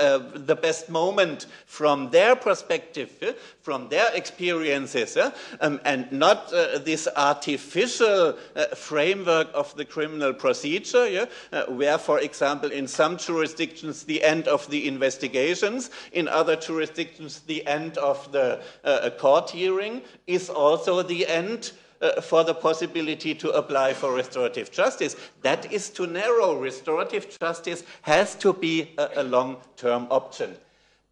the best moment from their perspective perspective, uh, from their experiences, uh, um, and not uh, this artificial uh, framework of the criminal procedure, yeah, uh, where, for example, in some jurisdictions the end of the investigations, in other jurisdictions the end of the uh, court hearing is also the end Uh, for the possibility to apply for restorative justice. That is too narrow. Restorative justice has to be a, a long-term option.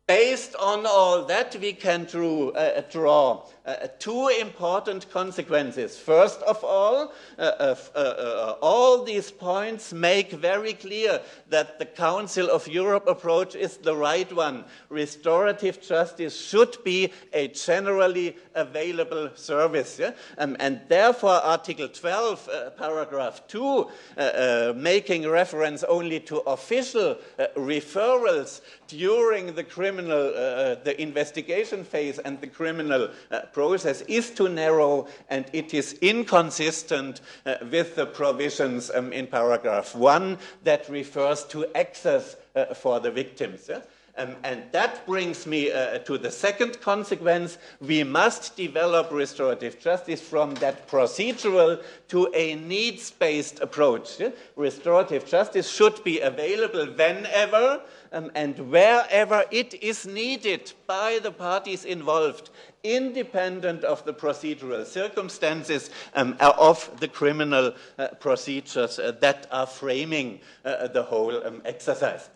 Based on all that, we can drew, uh, draw uh, two important consequences. First of all, uh, uh, uh, uh, all these points make very clear that the Council of Europe approach is the right one. Restorative justice should be a generally available service. Yeah? Um, and therefore, Article twelve, uh, Paragraph two, uh, uh, making reference only to official uh, referrals during the criminal Uh, the investigation phase and the criminal uh, process is too narrow, and it is inconsistent uh, with the provisions um, in paragraph one that refers to access uh, for the victims. Yeah? Um, and that brings me uh, to the second consequence. We must develop restorative justice from that procedural to a needs-based approach. Yeah? Restorative justice should be available whenever um, and wherever it is needed by the parties involved, independent of the procedural circumstances um, of the criminal uh, procedures uh, that are framing uh, the whole um, exercise.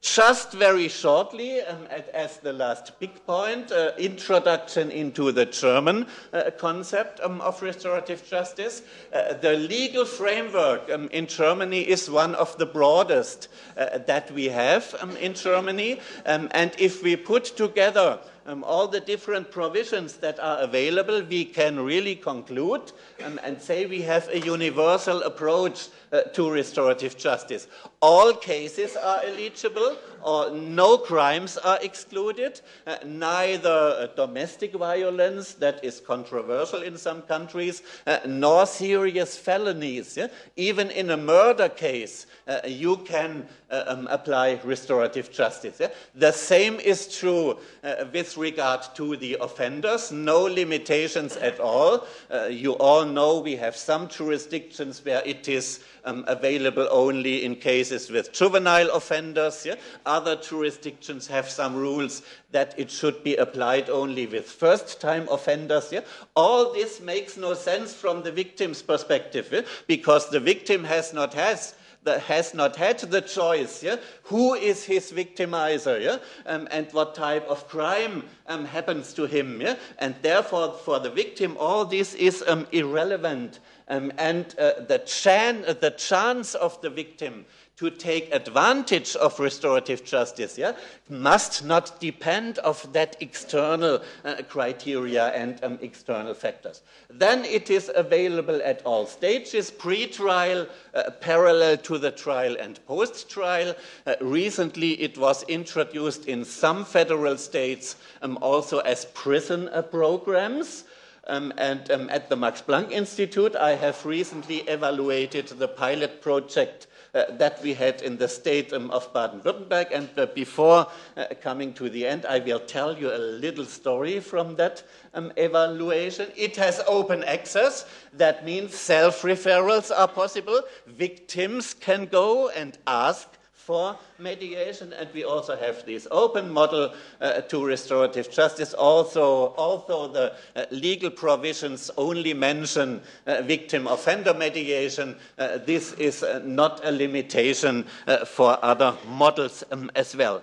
Just very shortly, um, as the last big point, uh, introduction into the German uh, concept um, of restorative justice. Uh, the legal framework um, in Germany is one of the broadest uh, that we have um, in Germany. Um, and if we put together Um, all the different provisions that are available, we can really conclude um, and say we have a universal approach uh, to restorative justice. All cases are eligible, or no crimes are excluded, uh, neither uh, domestic violence, that is controversial in some countries, uh, nor serious felonies. Yeah? Even in a murder case, uh, you can uh, um, apply restorative justice. Yeah? The same is true uh, with regard to the offenders, no limitations at all. Uh, you all know we have some jurisdictions where it is um, available only in cases with juvenile offenders. Yeah? Other jurisdictions have some rules that it should be applied only with first-time offenders. Yeah? All this makes no sense from the victim's perspective, yeah? Because the victim has not has That has not had the choice, yeah? Who is his victimizer, yeah? um, and what type of crime um, happens to him. Yeah? And therefore, for the victim, all this is um, irrelevant. Um, and uh, the, chan the chance of the victim to take advantage of restorative justice, yeah, must not depend on that external uh, criteria and um, external factors. Then it is available at all stages, pre-trial, uh, parallel to the trial and post-trial. Uh, recently it was introduced in some federal states um, also as prison uh, programs. Um, and um, at the Max Planck Institute, I have recently evaluated the pilot project Uh, that we had in the state um, of Baden-Württemberg. And uh, before uh, coming to the end, I will tell you a little story from that um, evaluation. It has open access. That means self-referrals are possible. Victims can go and ask for mediation, and we also have this open model uh, to restorative justice. Also, although the uh, legal provisions only mention uh, victim-offender mediation, uh, this is uh, not a limitation uh, for other models um, as well.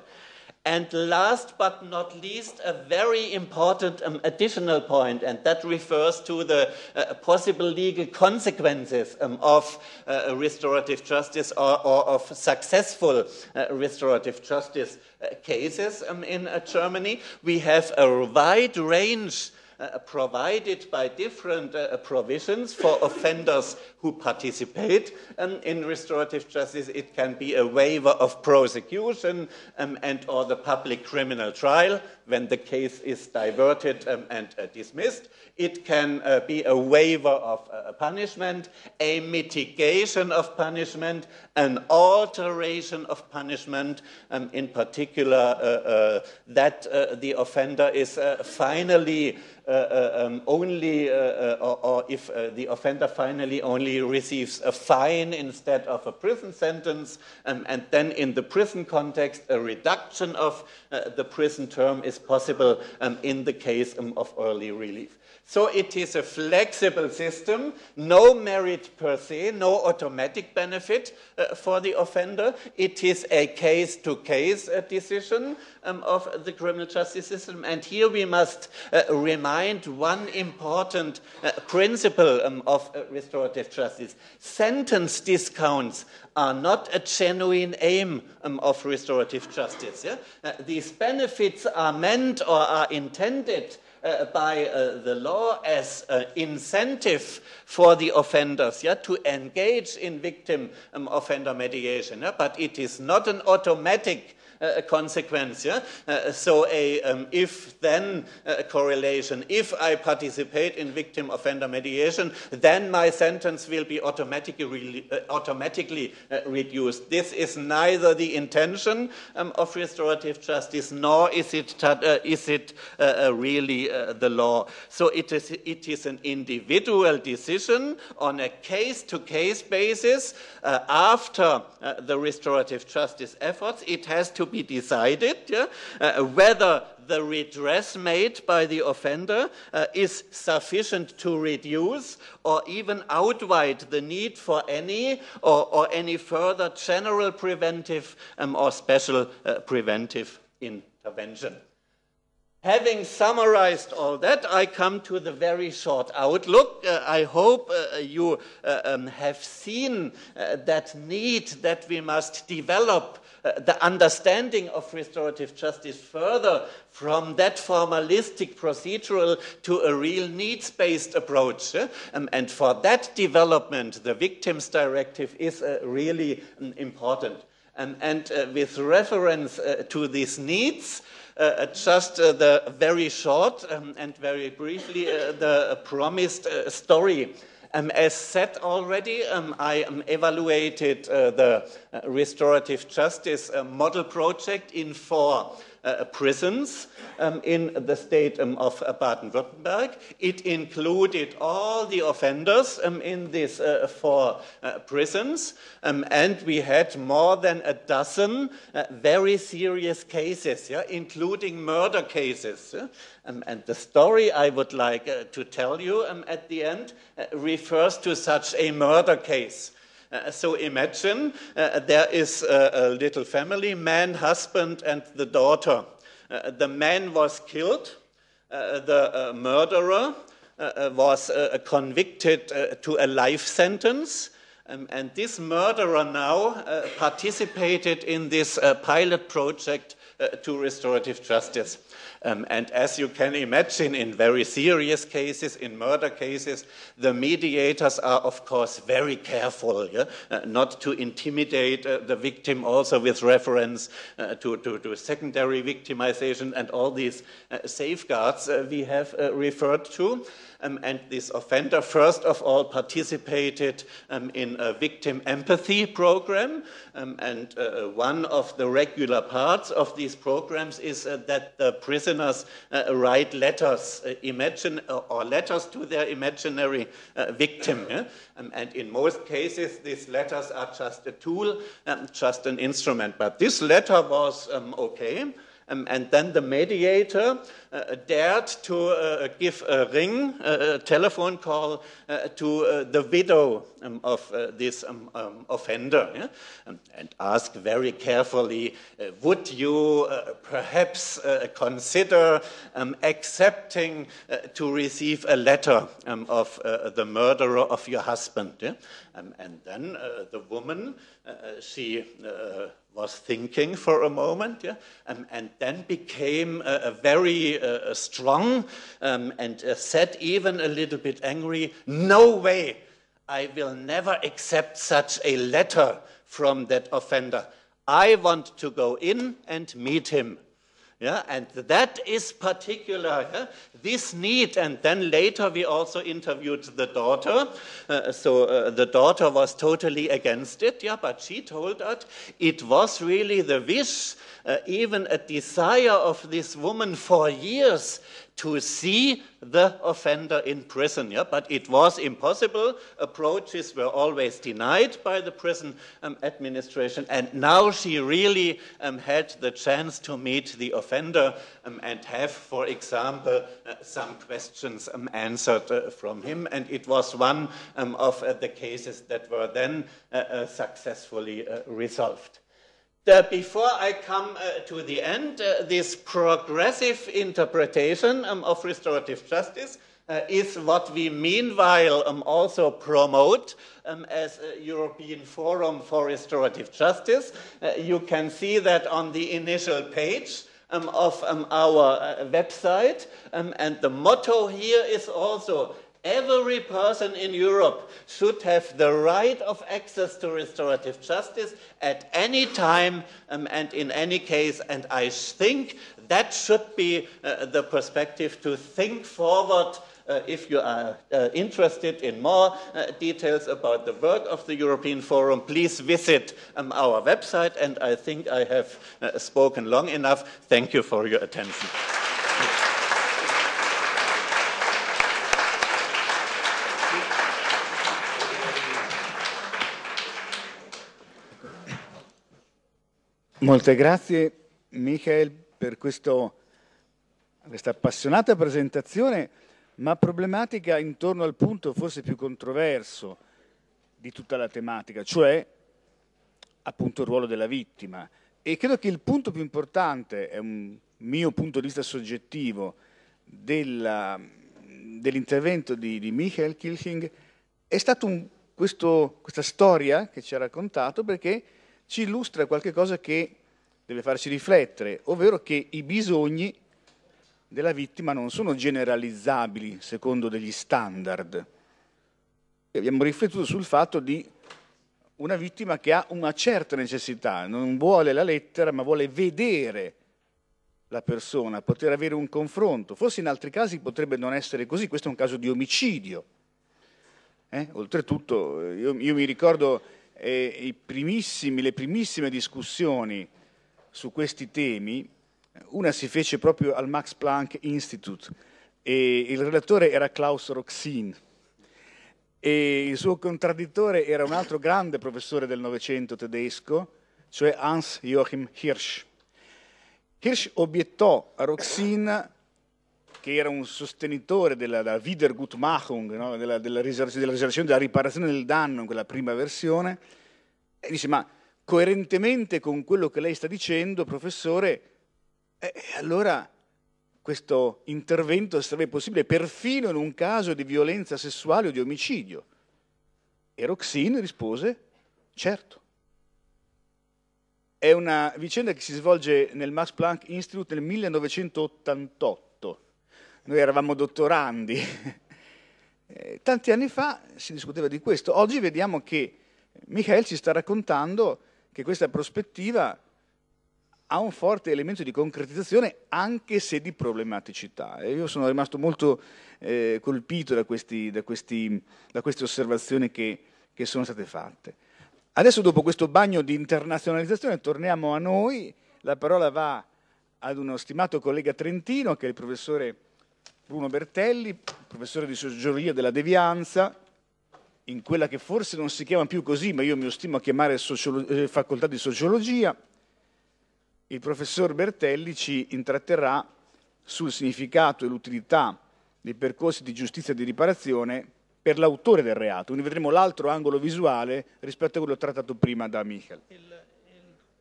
And last but not least, a very important um, additional point, and that refers to the uh, possible legal consequences um, of uh, restorative justice or, or of successful uh, restorative justice uh, cases um, in uh, Germany. We have a wide range uh, provided by different uh, provisions for offenders who participate um, in restorative justice. It can be a waiver of prosecution um, and or the public criminal trial when the case is diverted um, and uh, dismissed. It can uh, be a waiver of uh, punishment, a mitigation of punishment, an alteration of punishment, um, in particular uh, uh, that uh, the offender is uh, finally uh, um, only, uh, or, or if uh, the offender finally only receives a fine instead of a prison sentence, um, and then in the prison context a reduction of uh, the prison term is possible um, in the case um, of early relief. So it is a flexible system, no merit per se, no automatic benefit uh, for the offender. It is a case-to-case uh, decision um, of the criminal justice system. And here we must uh, remind one important uh, principle um, of uh, restorative justice. Sentence discounts are not a genuine aim um, of restorative justice. Yeah? Uh, these benefits are meant or are intended Uh, by uh, the law as uh, incentive for the offenders, yeah, to engage in victim-offender um, mediation, yeah? But it is not an automatic uh, consequence. Yeah? Uh, so a um, if-then uh, correlation. If I participate in victim-offender mediation, then my sentence will be automatically, re uh, automatically uh, reduced. This is neither the intention um, of restorative justice, nor is it, uh, is it uh, really Uh, Uh, the law. So it is, it is an individual decision on a case-to-case basis. Uh, after uh, the restorative justice efforts, it has to be decided, yeah, uh, whether the redress made by the offender uh, is sufficient to reduce or even outweigh the need for any or, or any further general preventive um, or special uh, preventive intervention. Having summarized all that, I come to the very short outlook. Uh, I hope uh, you uh, um, have seen uh, that need that we must develop uh, the understanding of restorative justice further from that formalistic procedural to a real needs-based approach. Eh? Um, and for that development, the Victims Directive is uh, really um, important. Um, and uh, with reference uh, to these needs, Uh, just uh, the very short um, and very briefly uh, the promised uh, story. Um, as said already, um, I um, evaluated uh, the restorative justice uh, model project in four uh, prisons um, in the state um, of Baden-Württemberg. It included all the offenders um, in these uh, four uh, prisons, um, and we had more than a dozen uh, very serious cases, yeah, including murder cases. Yeah? Um, and the story I would like uh, to tell you um, at the end uh, refers to such a murder case. Uh, so imagine uh, there is a, a little family, man, husband, and the daughter. Uh, the man was killed. Uh, the uh, murderer uh, was uh, convicted uh, to a life sentence. Um, and this murderer now uh, participated in this uh, pilot project uh, to restorative justice. Um, and as you can imagine, in very serious cases, in murder cases, the mediators are, of course, very careful, yeah? uh, not to intimidate uh, the victim, also with reference uh, to, to, to secondary victimization and all these uh, safeguards uh, we have uh, referred to. Um, and this offender, first of all, participated um, in a victim empathy program. Um, and uh, one of the regular parts of these programs is uh, that the prisoners uh, write letters, uh, imagine, uh, or letters to their imaginary uh, victim. Yeah? Um, and in most cases, these letters are just a tool, um, just an instrument. But this letter was um, okay. Um, and then the mediator uh, dared to uh, give a ring, uh, a telephone call uh, to uh, the widow um, of uh, this um, um, offender, yeah? um, and ask very carefully, uh, would you uh, perhaps uh, consider um, accepting uh, to receive a letter um, of uh, the murderer of your husband? Yeah? Um, and then uh, the woman, uh, she... Uh, was thinking for a moment, yeah, um, and then became a, a very uh, a strong um, and uh, said, even a little bit angry, "No way, I will never accept such a letter from that offender. I want to go in and meet him." Yeah, and that is particular, yeah, this need. And then later we also interviewed the daughter. Uh, so uh, the daughter was totally against it, yeah, but she told us it was really the wish, uh, even a desire of this woman for years to see the offender in prison, yeah? But it was impossible. Approaches were always denied by the prison um, administration, and now she really um, had the chance to meet the offender um, and have, for example, uh, some questions um, answered uh, from him, and it was one um, of uh, the cases that were then uh, uh, successfully uh, resolved. Uh, before I come uh, to the end, uh, this progressive interpretation um, of restorative justice uh, is what we meanwhile um, also promote um, as a European Forum for Restorative Justice. Uh, you can see that on the initial page um, of um, our uh, website. Um, and the motto here is also: every person in Europe should have the right of access to restorative justice at any time um, and in any case. And I think that should be uh, the perspective to think forward. Uh, if you are uh, interested in more uh, details about the work of the European Forum, please visit um, our website. And I think I have uh, spoken long enough. Thank you for your attention. Molte grazie Michael per questo, questa appassionata presentazione, ma problematica intorno al punto forse più controverso di tutta la tematica, cioè appunto il ruolo della vittima. E credo che il punto più importante, è un mio punto di vista soggettivo, dell'intervento di, di Michael Kilchling, è stato un, questo, questa storia che ci ha raccontato, perché ci illustra qualche cosa che deve farci riflettere, ovvero che i bisogni della vittima non sono generalizzabili secondo degli standard. Abbiamo riflettuto sul fatto di una vittima che ha una certa necessità, non vuole la lettera ma vuole vedere la persona, poter avere un confronto. Forse in altri casi potrebbe non essere così, questo è un caso di omicidio. Eh? Oltretutto io, io mi ricordo... E i primissimi, le primissime discussioni su questi temi, una si fece proprio al Max Planck Institute e il relatore era Klaus Roxin e il suo contraddittore era un altro grande professore del Novecento tedesco, cioè Hans Joachim Hirsch. Hirsch obiettò a Roxin, che era un sostenitore della, della Wiedergutmachung, no? della, della, risarcizione, della risarcizione, della riparazione del danno in quella prima versione, e dice: ma coerentemente con quello che lei sta dicendo, professore, eh, allora questo intervento sarebbe possibile perfino in un caso di violenza sessuale o di omicidio. E Roxin rispose: certo. È una vicenda che si svolge nel Max Planck Institute nel millenovecentottantotto. Noi eravamo dottorandi. Tanti anni fa si discuteva di questo. Oggi vediamo che Michael ci sta raccontando che questa prospettiva ha un forte elemento di concretizzazione, anche se di problematicità. E io sono rimasto molto eh, colpito da, questi, da, questi, da queste osservazioni che, che sono state fatte. Adesso, dopo questo bagno di internazionalizzazione, torniamo a noi. La parola va ad uno stimato collega trentino, che è il professore Bruno Bertelli, professore di sociologia della devianza, in quella che forse non si chiama più così, ma io mi ostino a chiamare eh, Facoltà di Sociologia. Il professor Bertelli ci intratterrà sul significato e l'utilità dei percorsi di giustizia e di riparazione per l'autore del reato. Quindi vedremo l'altro angolo visuale rispetto a quello trattato prima da Michael. Il, il,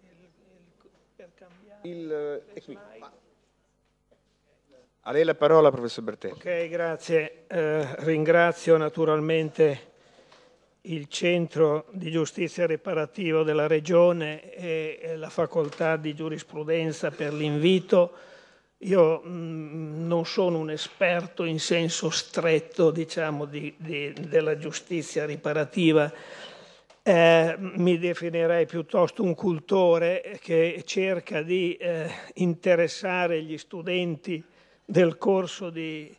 il, per cambiare il, è qui. A lei la parola, professor Bertelli. Ok, grazie. Eh, ringrazio naturalmente il Centro di Giustizia Riparativa della Regione e la Facoltà di Giurisprudenza per l'invito. Io mh, non sono un esperto in senso stretto, diciamo, di, di, della giustizia riparativa. Eh, mi definirei piuttosto un cultore che cerca di eh, interessare gli studenti del corso di,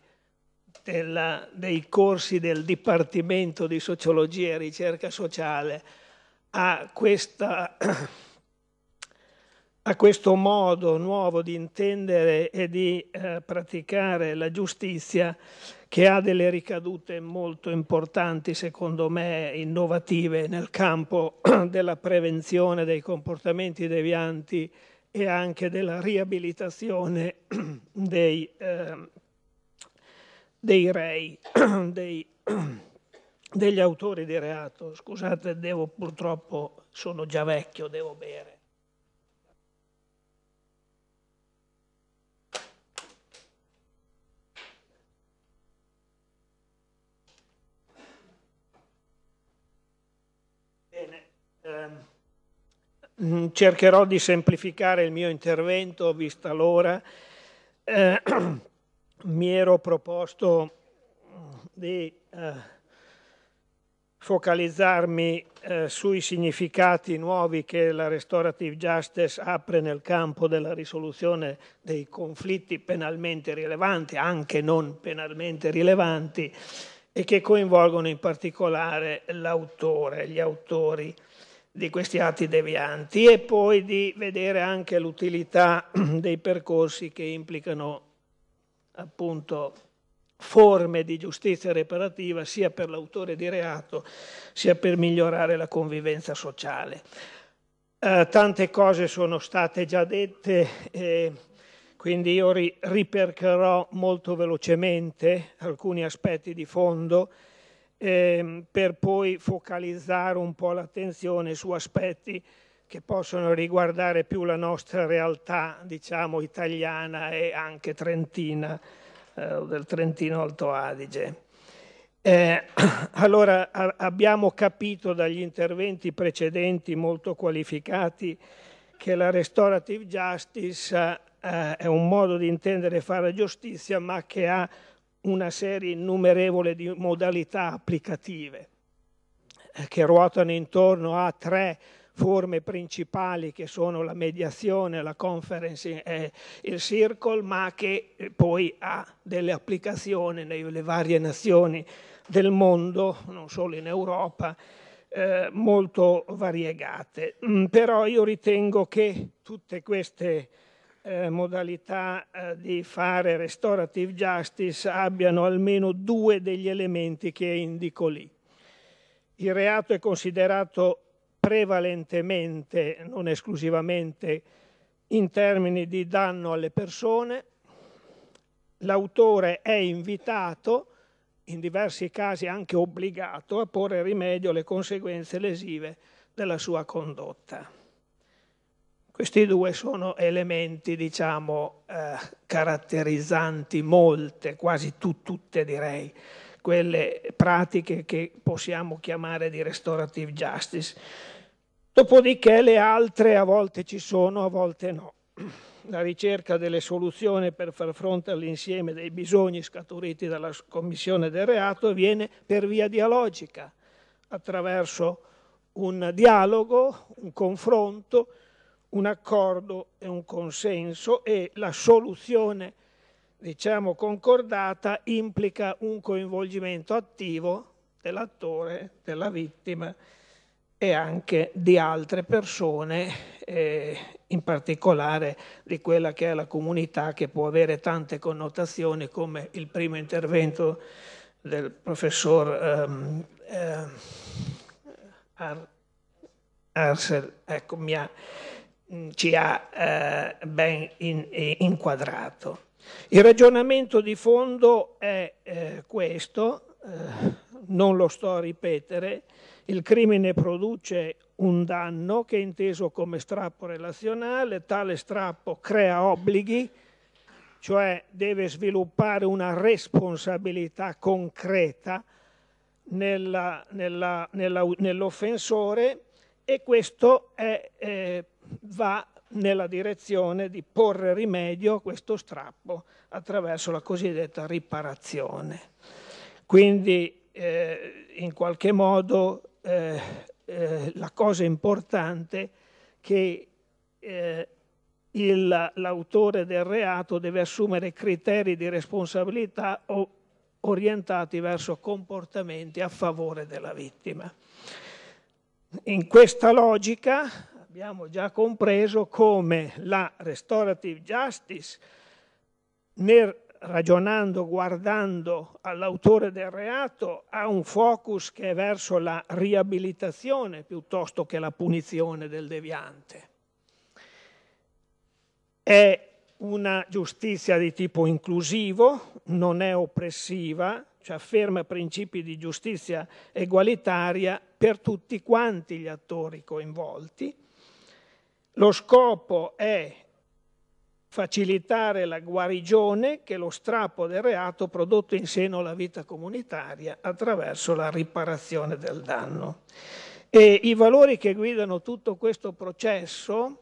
della, dei corsi del Dipartimento di Sociologia e Ricerca Sociale a questa... a questo modo nuovo di intendere e di eh, praticare la giustizia, che ha delle ricadute molto importanti, secondo me innovative, nel campo della prevenzione dei comportamenti devianti e anche della riabilitazione dei, eh, dei rei, dei, degli autori di reato. Scusate, devo purtroppo, sono già vecchio, devo bere. Cercherò di semplificare il mio intervento, vista l'ora. Eh, mi ero proposto di eh, focalizzarmi eh, sui significati nuovi che la Restorative Justice apre nel campo della risoluzione dei conflitti penalmente rilevanti, anche non penalmente rilevanti, e che coinvolgono in particolare l'autore, gli autori di questi atti devianti, e poi di vedere anche l'utilità dei percorsi che implicano appunto forme di giustizia riparativa sia per l'autore di reato sia per migliorare la convivenza sociale. Eh, tante cose sono state già dette, eh, quindi io ri- ripercorrerò molto velocemente alcuni aspetti di fondo, Ehm, per poi focalizzare un po' l'attenzione su aspetti che possono riguardare più la nostra realtà, diciamo, italiana e anche trentina, eh, del Trentino Alto Adige. Eh, allora, a- abbiamo capito dagli interventi precedenti molto qualificati che la Restorative Justice eh, è un modo di intendere fare giustizia, ma che ha una serie innumerevole di modalità applicative che ruotano intorno a tre forme principali, che sono la mediazione, la conference e il circle, ma che poi ha delle applicazioni nelle varie nazioni del mondo, non solo in Europa, eh, molto variegate. Mm, però io ritengo che tutte queste Eh, modalità eh, di fare restorative justice abbiano almeno due degli elementi che indico lì. Il reato è considerato prevalentemente, non esclusivamente, in termini di danno alle persone. L'autore è invitato, in diversi casi anche obbligato, a porre rimedio alle conseguenze lesive della sua condotta. Questi due sono elementi, diciamo, eh, caratterizzanti molte, quasi tu, tutte direi, quelle pratiche che possiamo chiamare di restorative justice. Dopodiché le altre a volte ci sono, a volte no. La ricerca delle soluzioni per far fronte all'insieme dei bisogni scaturiti dalla commissione del reato avviene per via dialogica, attraverso un dialogo, un confronto, un accordo e un consenso, e la soluzione, diciamo, concordata implica un coinvolgimento attivo dell'attore, della vittima e anche di altre persone, eh, in particolare di quella che è la comunità, che può avere tante connotazioni, come il primo intervento del professor um, eh, Ar- Aertsen, ecco, mi ha ci ha eh, ben in, in, inquadrato. Il ragionamento di fondo è eh, questo, eh, non lo sto a ripetere. Il crimine produce un danno che è inteso come strappo relazionale, tale strappo crea obblighi, cioè deve sviluppare una responsabilità concreta nell'offensore, e questo è, eh, va nella direzione di porre rimedio a questo strappo attraverso la cosiddetta riparazione. Quindi eh, in qualche modo eh, eh, la cosa importante è che eh, l'autore del reato deve assumere criteri di responsabilità o orientati verso comportamenti a favore della vittima. In questa logica abbiamo già compreso come la restorative justice, nel ragionando, guardando all'autore del reato, ha un focus che è verso la riabilitazione piuttosto che la punizione del deviante. È una giustizia di tipo inclusivo, non è oppressiva, cioè afferma principi di giustizia egualitaria per tutti quanti gli attori coinvolti. Lo scopo è facilitare la guarigione che lo strappo del reato prodotto in seno alla vita comunitaria attraverso la riparazione del danno. E i valori che guidano tutto questo processo,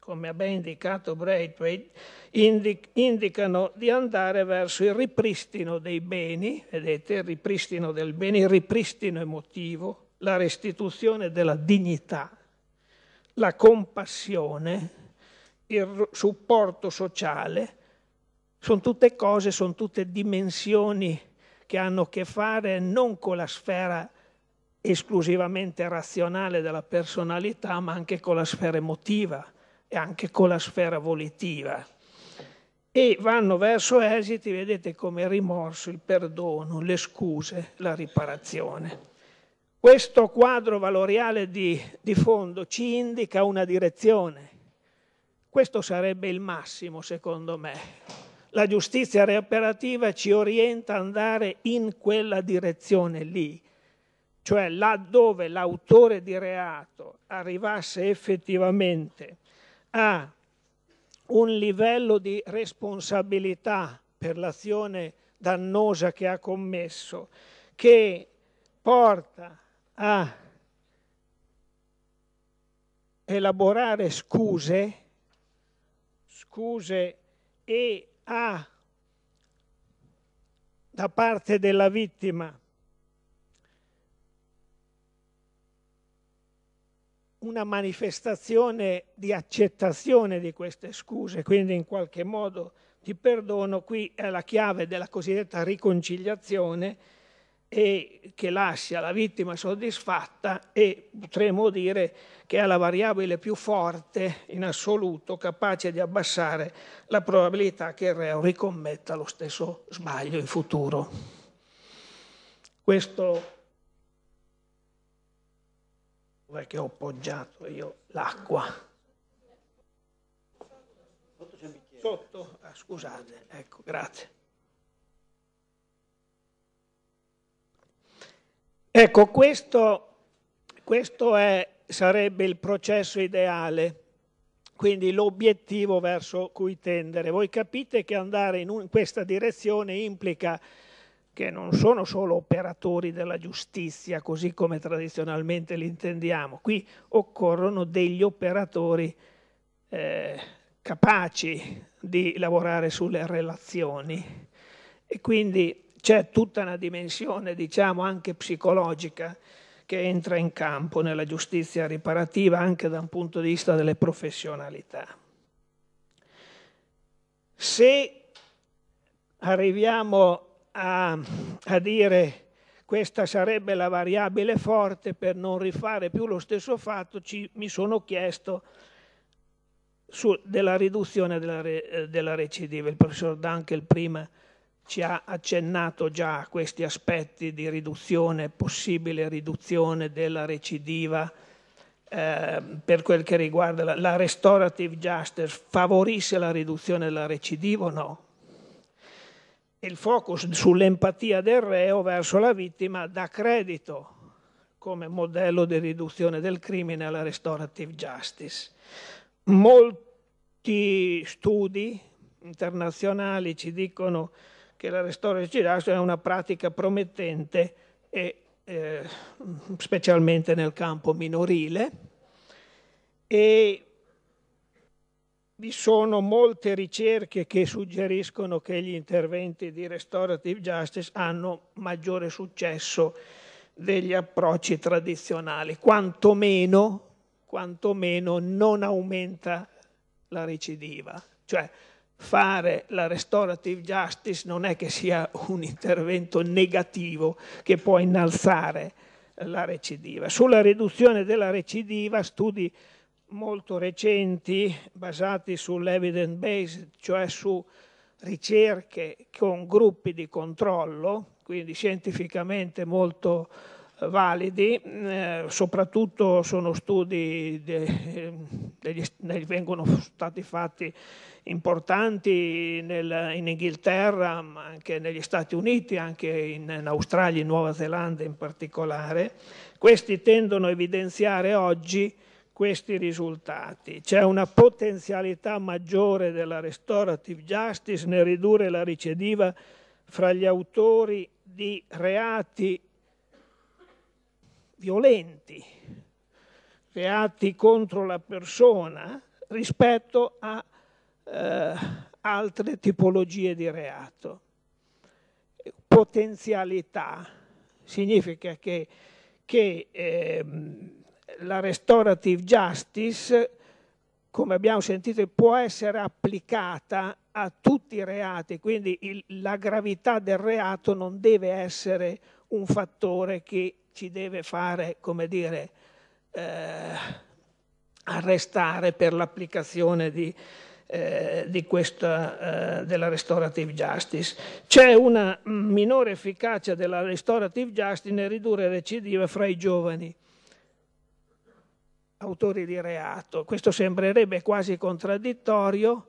come ha ben indicato Braithwaite, indic- indicano di andare verso il ripristino dei beni, vedete, il ripristino del bene, il ripristino emotivo, la restituzione della dignità, la compassione, il supporto sociale. Sono tutte cose, sono tutte dimensioni che hanno a che fare non con la sfera esclusivamente razionale della personalità, ma anche con la sfera emotiva, e anche con la sfera volitiva, e vanno verso esiti, vedete, come il rimorso, il perdono, le scuse, la riparazione. Questo quadro valoriale di, di fondo ci indica una direzione. Questo sarebbe il massimo, secondo me. La giustizia riparativa ci orienta ad andare in quella direzione lì, cioè laddove l'autore di reato arrivasse effettivamente a un livello di responsabilità per l'azione dannosa che ha commesso, che porta a elaborare scuse, scuse e a, da parte della vittima, una manifestazione di accettazione di queste scuse, quindi in qualche modo di perdono. Qui è la chiave della cosiddetta riconciliazione, e che lascia la vittima soddisfatta, e potremmo dire che è la variabile più forte in assoluto, capace di abbassare la probabilità che il reo ricommetta lo stesso sbaglio in futuro. Questo dov'è che ho appoggiato io l'acqua? Sotto? Ah, scusate, ecco, grazie. Ecco, questo, questo è, sarebbe il processo ideale, quindi l'obiettivo verso cui tendere. Voi capite che andare in, un, in questa direzione implica che non sono solo operatori della giustizia, così come tradizionalmente li intendiamo. Qui occorrono degli operatori eh, capaci di lavorare sulle relazioni, e quindi c'è tutta una dimensione, diciamo, anche psicologica che entra in campo nella giustizia riparativa, anche da un punto di vista delle professionalità. Se arriviamo A, a dire questa sarebbe la variabile forte per non rifare più lo stesso fatto, ci, mi sono chiesto su, della riduzione della, re, della recidiva. Il professor Dünkel prima ci ha accennato già a questi aspetti di riduzione, possibile riduzione della recidiva. Eh, per quel che riguarda la, la restorative justice, favorisse la riduzione della recidiva o no? Il focus sull'empatia del reo verso la vittima dà credito come modello di riduzione del crimine alla restorative justice. Molti studi internazionali ci dicono che la restorative justice è una pratica promettente e eh, specialmente nel campo minorile, e vi sono molte ricerche che suggeriscono che gli interventi di restorative justice hanno maggiore successo degli approcci tradizionali, quantomeno, quantomeno non aumenta la recidiva, cioè fare la restorative justice non è che sia un intervento negativo che può innalzare la recidiva. Sulla riduzione della recidiva, studi molto recenti basati sull'evidence based, cioè su ricerche con gruppi di controllo, quindi scientificamente molto validi, eh, soprattutto sono studi de, degli, degli, vengono stati fatti importanti nel, in Inghilterra, ma anche negli Stati Uniti, anche in, in Australia e Nuova Zelanda in particolare. Questi tendono a evidenziare oggi questi risultati. C'è una potenzialità maggiore della restorative justice nel ridurre la recidiva fra gli autori di reati violenti, reati contro la persona, rispetto a eh, altre tipologie di reato. Potenzialità significa che, che eh, la restorative justice, come abbiamo sentito, può essere applicata a tutti i reati, quindi il, la gravità del reato non deve essere un fattore che ci deve fare, come dire, eh, arrestare per l'applicazione di, eh, di questa, eh, della restorative justice. C'è una minore efficacia della restorative justice nel ridurre recidive fra i giovani autori di reato. Questo sembrerebbe quasi contraddittorio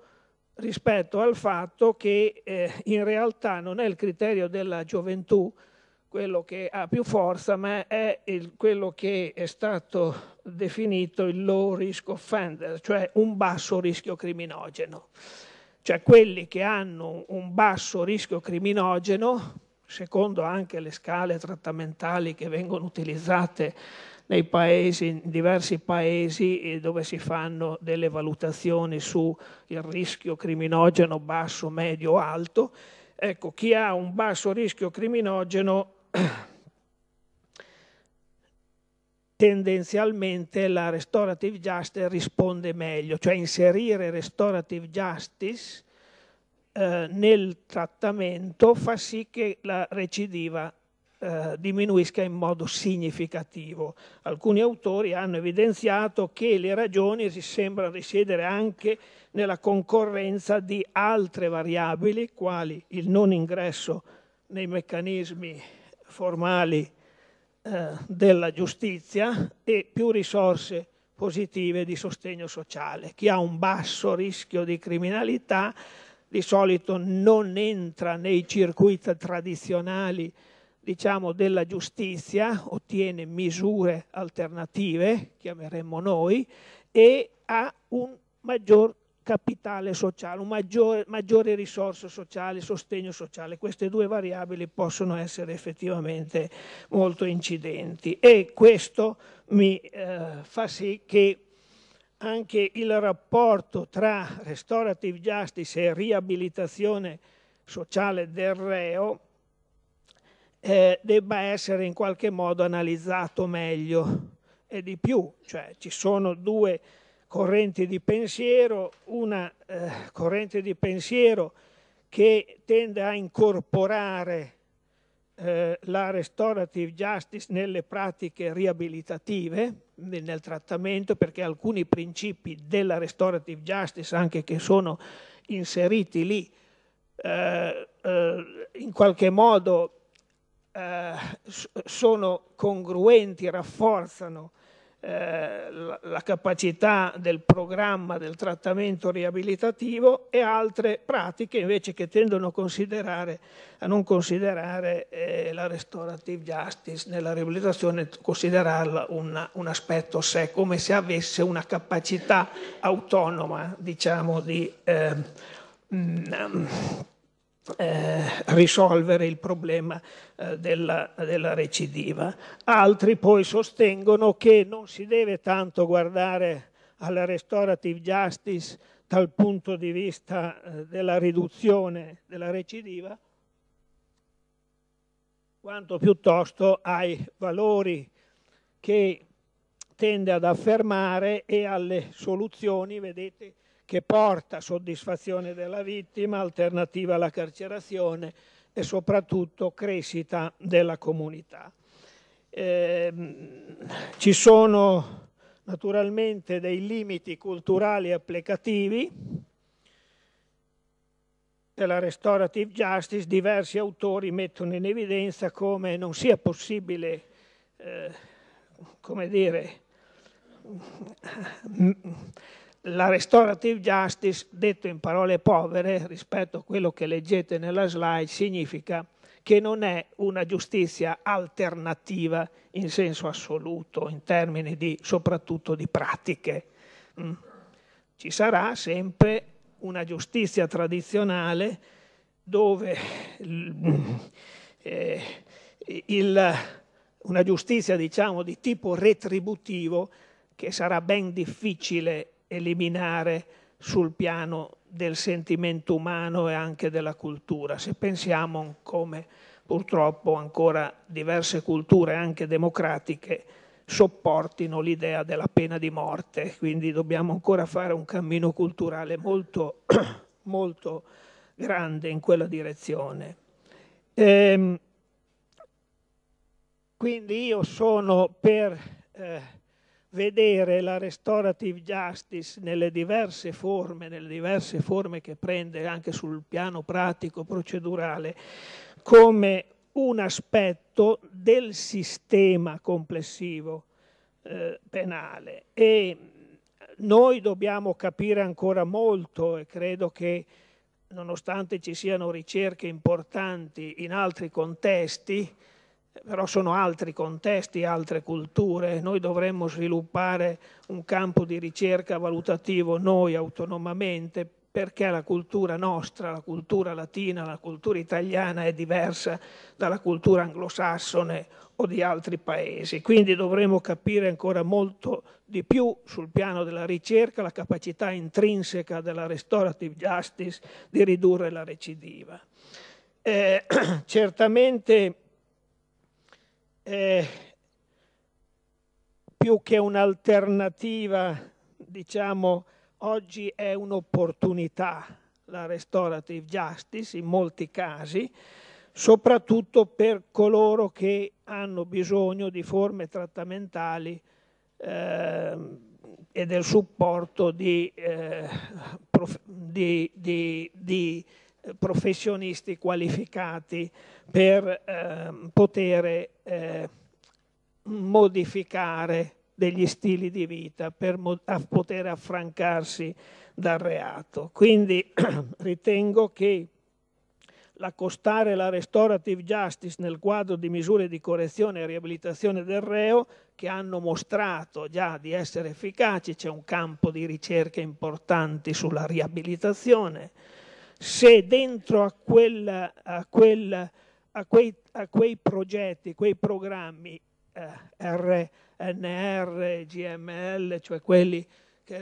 rispetto al fatto che eh, in realtà non è il criterio della gioventù quello che ha più forza, ma è il, quello che è stato definito il low risk offender, cioè un basso rischio criminogeno. Cioè quelli che hanno un basso rischio criminogeno, secondo anche le scale trattamentali che vengono utilizzate nei paesi, in diversi paesi dove si fanno delle valutazioni su il rischio criminogeno basso, medio o alto, ecco, chi ha un basso rischio criminogeno tendenzialmente la restorative justice risponde meglio, cioè inserire restorative justice eh, nel trattamento fa sì che la recidiva Eh, diminuisca in modo significativo. Alcuni autori hanno evidenziato che le ragioni si sembrano risiedere anche nella concorrenza di altre variabili, quali il non ingresso nei meccanismi formali eh, della giustizia e più risorse positive di sostegno sociale. Chi ha un basso rischio di criminalità di solito non entra nei circuiti tradizionali, diciamo, della giustizia, ottiene misure alternative, chiameremmo noi, e ha un maggior capitale sociale, un maggiore, maggiore risorse sociali, sostegno sociale. Queste due variabili possono essere effettivamente molto incidenti, e questo mi eh, fa sì che anche il rapporto tra restorative justice e riabilitazione sociale del reo Eh, debba essere in qualche modo analizzato meglio e di più. Cioè ci sono due correnti di pensiero, una eh, corrente di pensiero che tende a incorporare eh, la restorative justice nelle pratiche riabilitative, nel trattamento, perché alcuni principi della restorative justice, anche che sono inseriti lì, eh, eh, in qualche modo sono congruenti, rafforzano eh, la, la capacità del programma del trattamento riabilitativo, e altre pratiche invece che tendono a, considerare, a non considerare eh, la restorative justice nella riabilitazione, considerarla una, un aspetto a sé, come se avesse una capacità autonoma, diciamo, di eh, mh, Eh, risolvere il problema eh, della, della recidiva. Altri poi sostengono che non si deve tanto guardare alla restorative justice dal punto di vista eh, della riduzione della recidiva, quanto piuttosto ai valori che tende ad affermare e alle soluzioni, vedete, che porta soddisfazione della vittima, alternativa alla carcerazione e soprattutto crescita della comunità. Eh, ci sono naturalmente dei limiti culturali applicativi della restorative justice. Diversi autori mettono in evidenza come non sia possibile, eh, come dire, la restorative justice, detto in parole povere rispetto a quello che leggete nella slide, significa che non è una giustizia alternativa in senso assoluto, in termini di, soprattutto di pratiche. Mm. Ci sarà sempre una giustizia tradizionale dove eh, il, una giustizia, diciamo, di tipo retributivo, che sarà ben difficile eliminare sul piano del sentimento umano e anche della cultura. Se pensiamo come purtroppo ancora diverse culture, anche democratiche, sopportino l'idea della pena di morte, quindi dobbiamo ancora fare un cammino culturale molto, molto grande in quella direzione. Ehm, quindi io sono per... Eh, vedere la restorative justice nelle diverse forme, nelle diverse forme che prende anche sul piano pratico, procedurale, come un aspetto del sistema complessivo eh, penale. E noi dobbiamo capire ancora molto, e credo che nonostante ci siano ricerche importanti in altri contesti, però sono altri contesti, altre culture, noi dovremmo sviluppare un campo di ricerca valutativo noi autonomamente, perché la cultura nostra, la cultura latina, la cultura italiana è diversa dalla cultura anglosassone o di altri paesi. Quindi dovremmo capire ancora molto di più sul piano della ricerca la capacità intrinseca della restorative justice di ridurre la recidiva. Eh, certamente... Eh, più che un'alternativa, diciamo, oggi è un'opportunità la restorative justice in molti casi, soprattutto per coloro che hanno bisogno di forme trattamentali eh, e del supporto di, eh, prof, di, di, di professionisti qualificati per eh, poter eh, modificare degli stili di vita, per poter affrancarsi dal reato. Quindi ritengo che l'accostare la restorative justice nel quadro di misure di correzione e riabilitazione del reo, che hanno mostrato già di essere efficaci, c'è un campo di ricerche importanti sulla riabilitazione. Se dentro a, quella, a, quella, a, quei, a quei progetti, quei programmi eh, erre enne erre, gi emme elle, cioè quelli che,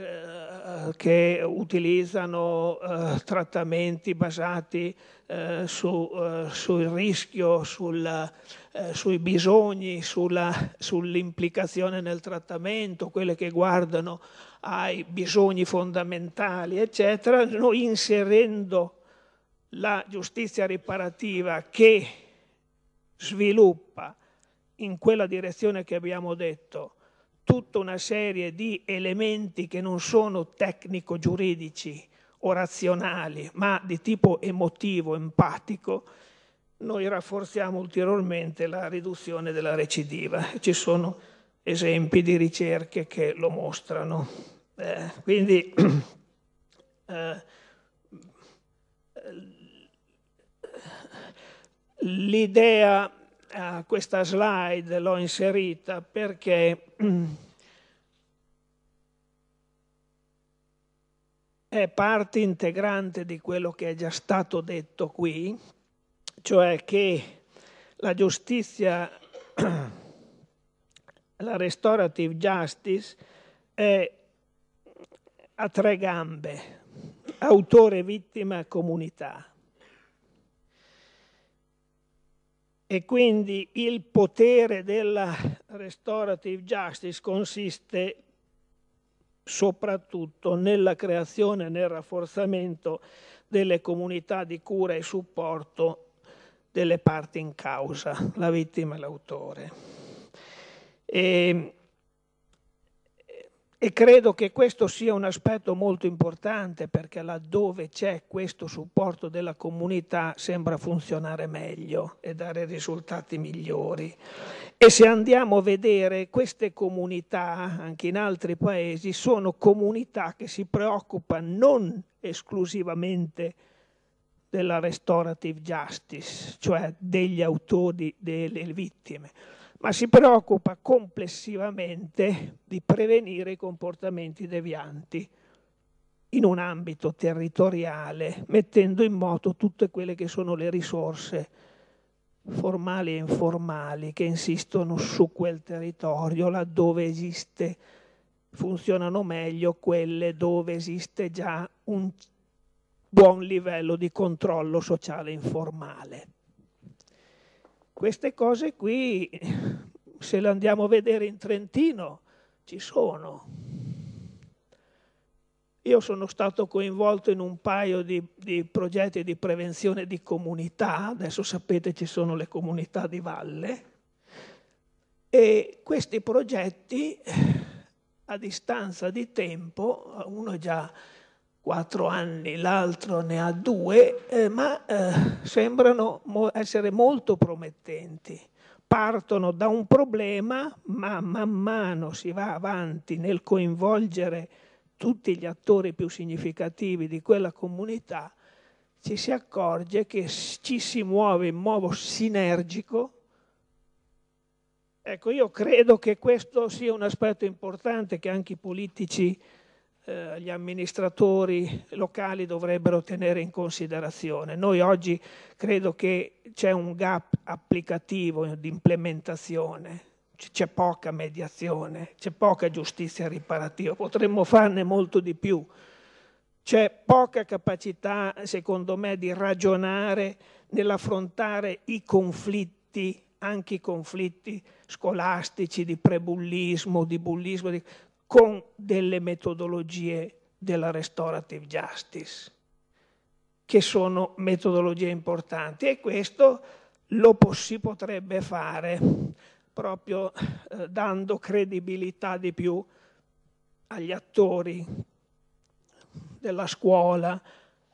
eh, che utilizzano eh, trattamenti basati eh, su, eh, sul rischio, sulla, eh, sui bisogni, sull'implicazione nel trattamento, quelle che guardano ai bisogni fondamentali, eccetera, noi inserendo la giustizia riparativa che sviluppa in quella direzione che abbiamo detto tutta una serie di elementi che non sono tecnico-giuridici o razionali, ma di tipo emotivo, empatico, noi rafforziamo ulteriormente la riduzione della recidiva. Ci sono esempi di ricerche che lo mostrano. Eh, quindi eh, l'idea, eh, questa slide l'ho inserita perché è parte integrante di quello che è già stato detto qui, cioè che la giustizia, la restorative justice, è a tre gambe: autore, vittima, comunità. E quindi il potere della restorative justice consiste soprattutto nella creazione e nel rafforzamento delle comunità di cura e supporto delle parti in causa, la vittima e l'autore. E, e credo che questo sia un aspetto molto importante, perché laddove c'è questo supporto della comunità sembra funzionare meglio e dare risultati migliori. E se andiamo a vedere, queste comunità, anche in altri paesi, sono comunità che si preoccupano non esclusivamente della restorative justice, cioè degli autori, delle vittime, ma si preoccupa complessivamente di prevenire i comportamenti devianti in un ambito territoriale, mettendo in moto tutte quelle che sono le risorse formali e informali che insistono su quel territorio. Laddove esiste, funzionano meglio quelle dove esiste già un buon livello di controllo sociale informale. Queste cose qui, se le andiamo a vedere in Trentino, ci sono. Io sono stato coinvolto in un paio di, di progetti di prevenzione di comunità, adesso sapete ci sono le comunità di valle, e questi progetti a distanza di tempo, uno è già quattro anni, l'altro ne ha due, eh, ma eh, sembrano mo- essere molto promettenti. Partono da un problema, ma man mano si va avanti nel coinvolgere tutti gli attori più significativi di quella comunità, ci si accorge che ci si muove in modo sinergico. Ecco, io credo che questo sia un aspetto importante che anche i politici, gli amministratori locali dovrebbero tenere in considerazione. Noi oggi credo che c'è un gap applicativo di implementazione, c'è poca mediazione, c'è poca giustizia riparativa, potremmo farne molto di più. C'è poca capacità, secondo me, di ragionare nell'affrontare i conflitti, anche i conflitti scolastici, di prebullismo, di bullismo, di... con delle metodologie della restorative justice, che sono metodologie importanti, e questo lo si potrebbe fare proprio eh, dando credibilità di più agli attori della scuola,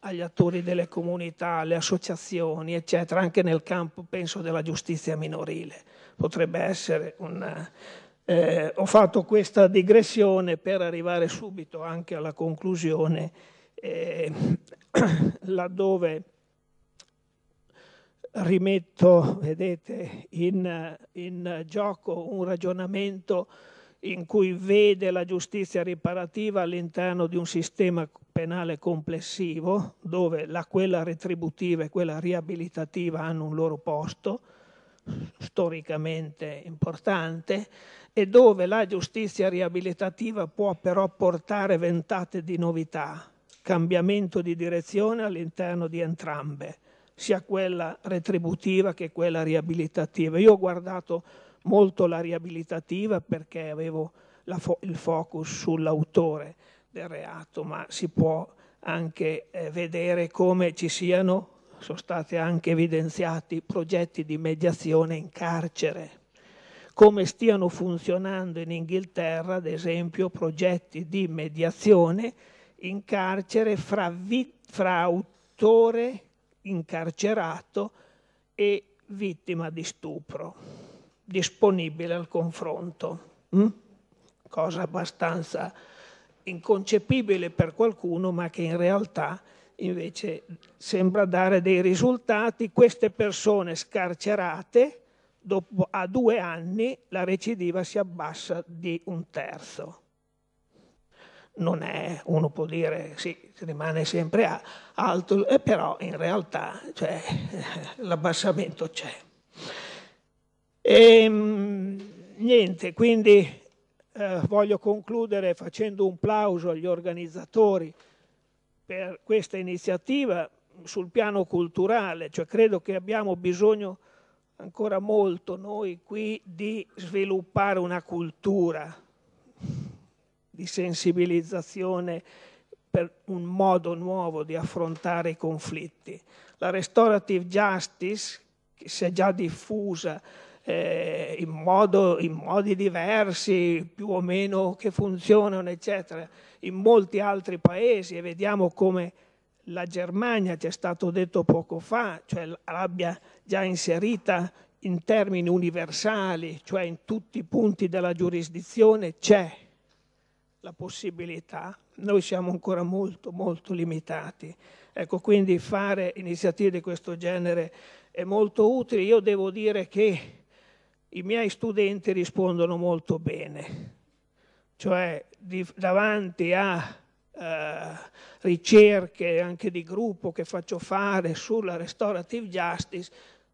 agli attori delle comunità, alle associazioni, eccetera, anche nel campo, penso, della giustizia minorile. Potrebbe essere un... Eh, ho fatto questa digressione per arrivare subito anche alla conclusione, eh, laddove rimetto, vedete, in, in gioco un ragionamento in cui vede la giustizia riparativa all'interno di un sistema penale complessivo, dove la, quella retributiva e quella riabilitativa hanno un loro posto storicamente importante, e dove la giustizia riabilitativa può però portare ventate di novità, cambiamento di direzione all'interno di entrambe, sia quella retributiva che quella riabilitativa. Io ho guardato molto la riabilitativa perché avevo la fo- il focus sull'autore del reato, ma si può anche eh, vedere come ci siano sono stati anche evidenziati progetti di mediazione in carcere, come stiano funzionando in Inghilterra, ad esempio, progetti di mediazione in carcere fra, vi, fra autore incarcerato e vittima di stupro, disponibile al confronto, mm? cosa abbastanza inconcepibile per qualcuno, ma che in realtà invece sembra dare dei risultati. Queste persone scarcerate, dopo a due anni, la recidiva si abbassa di un terzo. non è, uno può dire sì, rimane sempre alto, però in realtà cioè, l'abbassamento c'è. E, niente, quindi eh, voglio concludere facendo un plauso agli organizzatori per questa iniziativa sul piano culturale, cioè credo che abbiamo bisogno ancora molto noi qui di sviluppare una cultura di sensibilizzazione per un modo nuovo di affrontare i conflitti. La restorative justice, che si è già diffusa eh, in, modo, in modi diversi, più o meno che funzionano, eccetera, in molti altri paesi, e vediamo come la Germania, ci è stato detto poco fa, cioè l'abbia già inserita in termini universali, cioè in tutti i punti della giurisdizione c'è la possibilità, noi siamo ancora molto, molto limitati. Ecco, quindi fare iniziative di questo genere è molto utile. Io devo dire che i miei studenti rispondono molto bene, cioè di, davanti a eh, ricerche anche di gruppo che faccio fare sulla restorative justice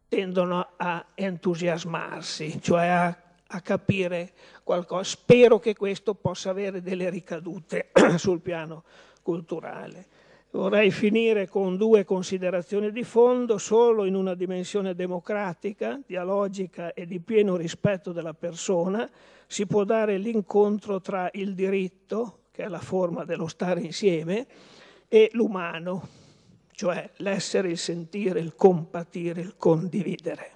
tendono a entusiasmarsi, cioè a a capire qualcosa. Spero che questo possa avere delle ricadute sul piano culturale. Vorrei finire con due considerazioni di fondo. Solo in una dimensione democratica, dialogica e di pieno rispetto della persona si può dare l'incontro tra il diritto, che è la forma dello stare insieme, e l'umano, cioè l'essere, il sentire, il compatire, il condividere.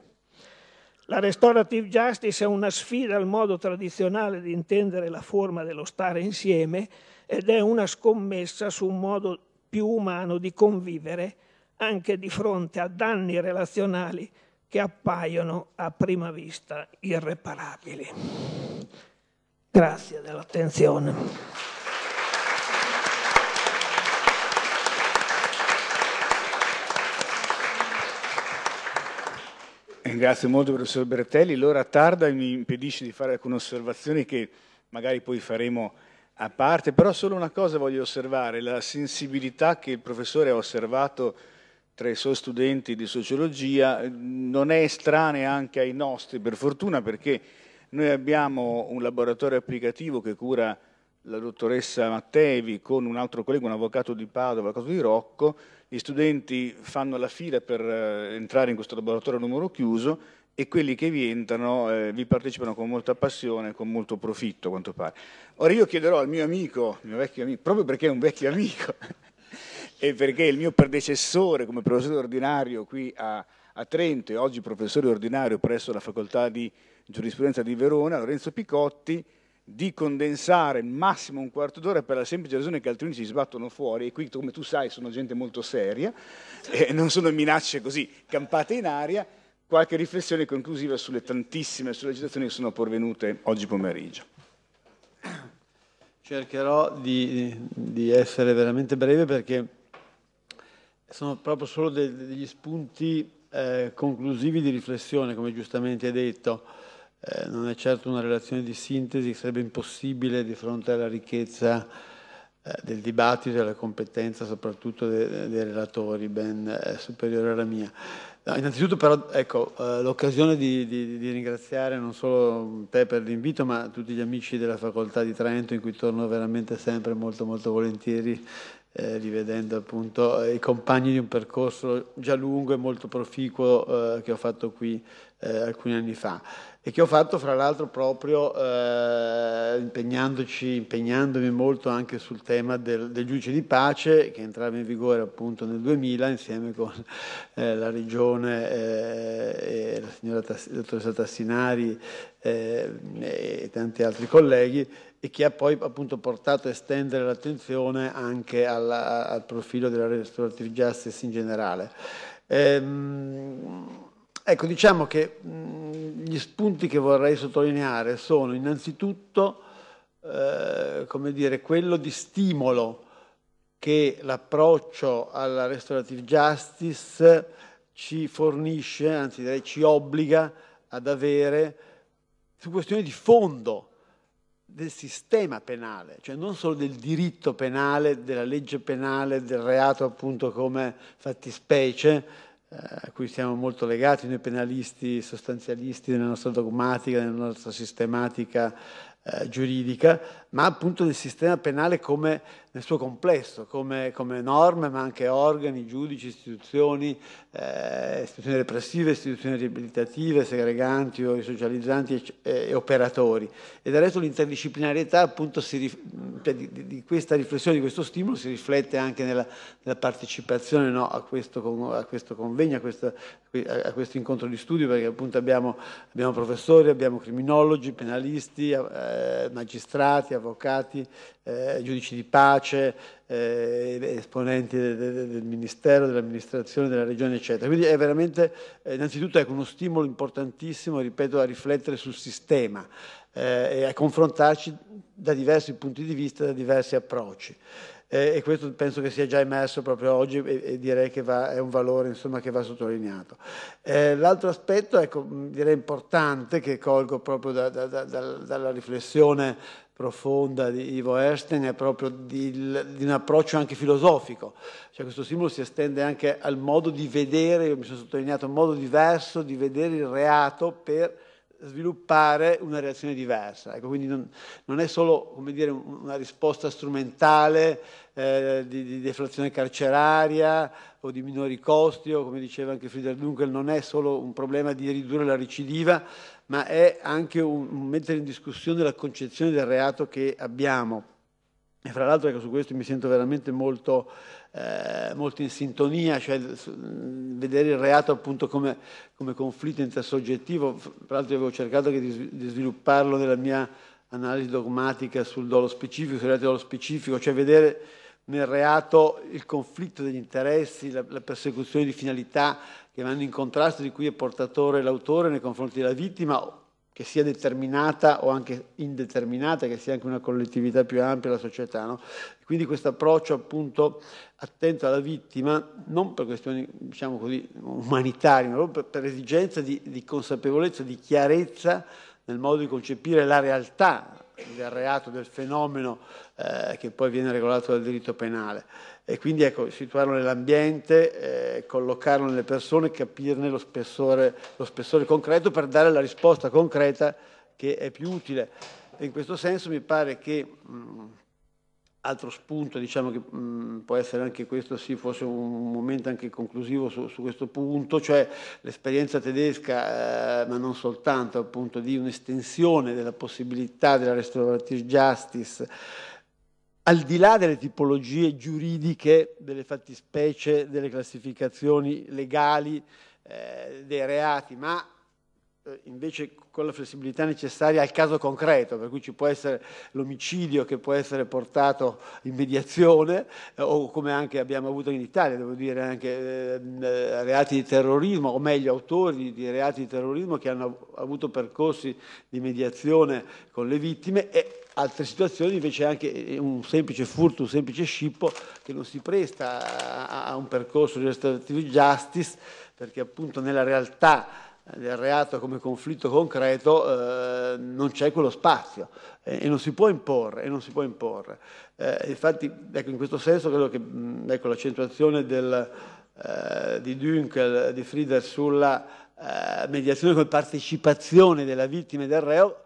La restorative justice è una sfida al modo tradizionale di intendere la forma dello stare insieme ed è una scommessa su un modo più umano di convivere anche di fronte a danni relazionali che appaiono a prima vista irreparabili. Grazie dell'attenzione. Grazie molto, professor Bertelli. L'ora tarda mi impedisce di fare alcune osservazioni che magari poi faremo a parte, però solo una cosa voglio osservare, la sensibilità che il professore ha osservato tra i suoi studenti di sociologia non è estranea anche ai nostri, per fortuna, perché noi abbiamo un laboratorio applicativo che cura la dottoressa Mattevi con un altro collega, un avvocato di Padova, un avvocato di Rocco. Gli studenti fanno la fila per entrare in questo laboratorio a numero chiuso e quelli che vi entrano eh, vi partecipano con molta passione, con molto profitto, a quanto pare. Ora io chiederò al mio amico, mio vecchio amico, proprio perché è un vecchio amico e perché il mio predecessore come professore ordinario qui a, a Trento e oggi professore ordinario presso la Facoltà di Giurisprudenza di Verona, Lorenzo Picotti, di condensare massimo un quarto d'ora per la semplice ragione che altrimenti si sbattono fuori e qui, come tu sai, sono gente molto seria e eh, non sono minacce così campate in aria. Qualche riflessione conclusiva sulle tantissime sollecitazioni che sono pervenute oggi pomeriggio. Cercherò di, di essere veramente breve perché sono proprio solo de, degli spunti eh, conclusivi di riflessione, come giustamente hai detto. Eh, non è certo una relazione di sintesi, sarebbe impossibile di fronte alla ricchezza eh, del dibattito e alla competenza soprattutto dei de, de relatori, ben eh, superiore alla mia. No, innanzitutto però ecco, eh, l'occasione di, di, di ringraziare non solo te per l'invito, ma tutti gli amici della Facoltà di Trento, in cui torno veramente sempre molto molto volentieri, eh, rivedendo appunto eh, i compagni di un percorso già lungo e molto proficuo eh, che ho fatto qui eh, alcuni anni fa. E che ho fatto fra l'altro proprio eh, impegnandoci, impegnandomi molto anche sul tema del, del giudice di pace, che entrava in vigore appunto nel duemila insieme con eh, la Regione eh, e la signora Tass- dottoressa Tassinari eh, e tanti altri colleghi, e che ha poi appunto portato a estendere l'attenzione anche alla, al profilo della restorative justice in generale. Ehm, Ecco, diciamo che mh, gli spunti che vorrei sottolineare sono innanzitutto eh, come dire, quello di stimolo che l'approccio alla restorative justice ci fornisce, anzi direi ci obbliga ad avere su questioni di fondo, del sistema penale, cioè non solo del diritto penale, della legge penale, del reato appunto come fattispecie, eh, a cui siamo molto legati noi penalisti sostanzialisti nella nostra dogmatica, nella nostra sistematica eh, giuridica, ma appunto del sistema penale come nel suo complesso, come, come norme, ma anche organi, giudici, istituzioni, eh, istituzioni repressive, istituzioni riabilitative, segreganti o socializzanti e, e operatori. E del resto l'interdisciplinarietà appunto si, di, di questa riflessione, di questo stimolo, si riflette anche nella, nella partecipazione no, a, questo, a questo convegno, a, questa, a questo incontro di studio, perché appunto abbiamo, abbiamo professori, abbiamo criminologi, penalisti, eh, magistrati, avvocati, Eh, giudici di pace, eh, esponenti de, de, del Ministero, dell'amministrazione, della Regione, eccetera. Quindi è veramente, eh, innanzitutto, ecco, uno stimolo importantissimo, ripeto, a riflettere sul sistema eh, e a confrontarci da diversi punti di vista, da diversi approcci. Eh, e questo penso che sia già emerso proprio oggi e, e direi che va, è un valore insomma, che va sottolineato. Eh, L'altro aspetto, ecco, direi importante, che colgo proprio da, da, da, da, dalla riflessione profonda di Ivo Aertsen è proprio di, di un approccio anche filosofico, cioè questo simbolo si estende anche al modo di vedere, io mi sono sottolineato, un modo diverso di vedere il reato per sviluppare una reazione diversa. Ecco, quindi non, non è solo come dire, una risposta strumentale eh, di, di deflazione carceraria o di minori costi, o come diceva anche Frieder Dünkel, non è solo un problema di ridurre la recidiva, ma è anche un, un mettere in discussione la concezione del reato che abbiamo. E fra l'altro ecco, su questo mi sento veramente molto, eh, molto in sintonia, cioè vedere il reato appunto come, come conflitto intersoggettivo. Fra l'altro avevo cercato anche di, di svilupparlo nella mia analisi dogmatica sul dolo specifico, sul reato di dolo specifico, cioè vedere nel reato il conflitto degli interessi, la, la persecuzione di finalità che vanno in contrasto, di cui è portatore l'autore nei confronti della vittima, che sia determinata o anche indeterminata, che sia anche una collettività più ampia, la società. No? Quindi questo approccio appunto attento alla vittima, non per questioni diciamo così, umanitarie, ma proprio per, per esigenza di, di consapevolezza, di chiarezza nel modo di concepire la realtà del reato, del fenomeno eh, che poi viene regolato dal diritto penale. E quindi ecco, situarlo nell'ambiente, eh, collocarlo nelle persone, capirne lo spessore, lo spessore concreto per dare la risposta concreta che è più utile. E in questo senso mi pare che, mh, altro spunto, diciamo che mh, può essere anche questo, sì, forse un momento anche conclusivo su, su questo punto, cioè l'esperienza tedesca, eh, ma non soltanto, appunto, di un'estensione della possibilità della restorative justice al di là delle tipologie giuridiche, delle fattispecie, delle classificazioni legali, eh, dei reati, ma eh, invece con la flessibilità necessaria al caso concreto, per cui ci può essere l'omicidio che può essere portato in mediazione, eh, o come anche abbiamo avuto in Italia, devo dire anche eh, reati di terrorismo, o meglio autori di reati di terrorismo che hanno avuto percorsi di mediazione con le vittime, e altre situazioni invece anche un semplice furto, un semplice scippo che non si presta a, a un percorso di restorative justice, perché appunto nella realtà del reato come conflitto concreto eh, non c'è quello spazio eh, e non si può imporre. E non si può imporre. Eh, infatti ecco, in questo senso credo che ecco, l'accentuazione del, eh, di Dünkel, di Frieder sulla eh, mediazione come partecipazione della vittima e del reo,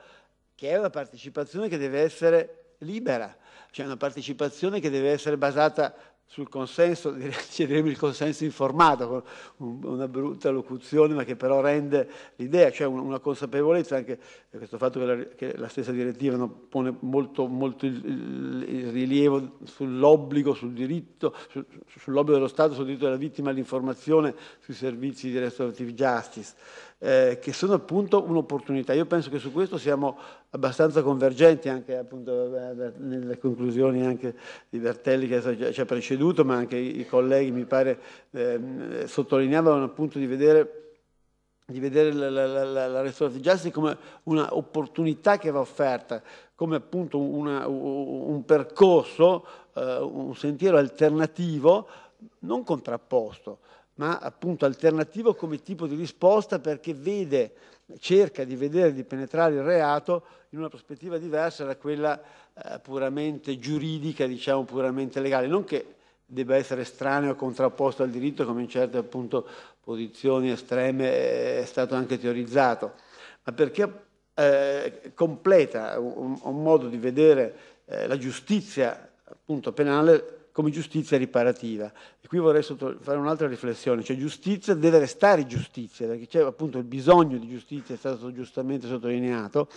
che è una partecipazione che deve essere libera, cioè una partecipazione che deve essere basata sul consenso, diremmo il consenso informato, una brutta locuzione ma che però rende l'idea, cioè una consapevolezza anche questo fatto che la, che la stessa direttiva pone molto, molto il, il, il rilievo sull'obbligo, sul diritto, su, sull'obbligo dello Stato, sul diritto della vittima all'informazione sui servizi di restorative justice. Eh, che sono appunto un'opportunità. Io penso che su questo siamo abbastanza convergenti anche appunto nelle conclusioni anche di Bertelli che ci ha preceduto, ma anche i colleghi mi pare eh, sottolineavano appunto di vedere di vedere la, la, la, la restorative justice come un'opportunità che va offerta, come appunto una, un percorso, eh, un sentiero alternativo non contrapposto, ma appunto alternativo come tipo di risposta, perché vede, cerca di vedere, di penetrare il reato in una prospettiva diversa da quella eh, puramente giuridica, diciamo puramente legale, non che debba essere estraneo o contrapposto al diritto, come in certe appunto posizioni estreme è stato anche teorizzato, ma perché eh, completa un, un modo di vedere eh, la giustizia appunto penale come giustizia riparativa. E qui vorrei fare un'altra riflessione, cioè giustizia deve restare giustizia, perché c'è appunto il bisogno di giustizia, è stato giustamente sottolineato,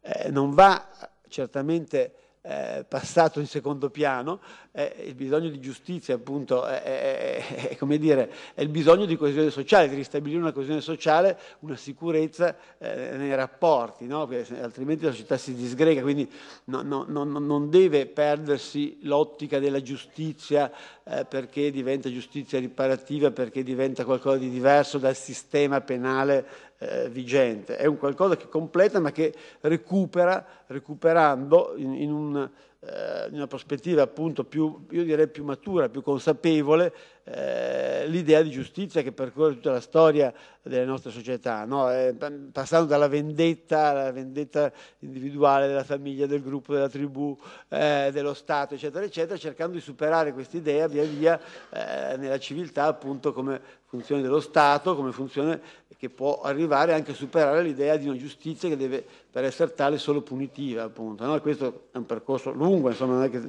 eh, non va certamente eh, passato in secondo piano, eh, il bisogno di giustizia appunto è, è, è, come dire, è il bisogno di coesione sociale, di ristabilire una coesione sociale, una sicurezza eh, nei rapporti, no? Perché altrimenti la società si disgrega, quindi no, no, no, non deve perdersi l'ottica della giustizia eh, perché diventa giustizia riparativa, perché diventa qualcosa di diverso dal sistema penale eh, vigente, è un qualcosa che completa ma che recupera, recuperando in, in un in una prospettiva appunto più, io direi più matura, più consapevole, eh, l'idea di giustizia che percorre tutta la storia delle nostre società, no? eh, passando dalla vendetta, alla vendetta individuale della famiglia, del gruppo, della tribù, eh, dello Stato, eccetera, eccetera, cercando di superare quest'idea via via eh, nella civiltà appunto come funzione dello Stato, come funzione che può arrivare anche a superare l'idea di una giustizia che deve, per essere tale, solo punitiva, appunto. No? Questo è un percorso lungo, insomma, non è che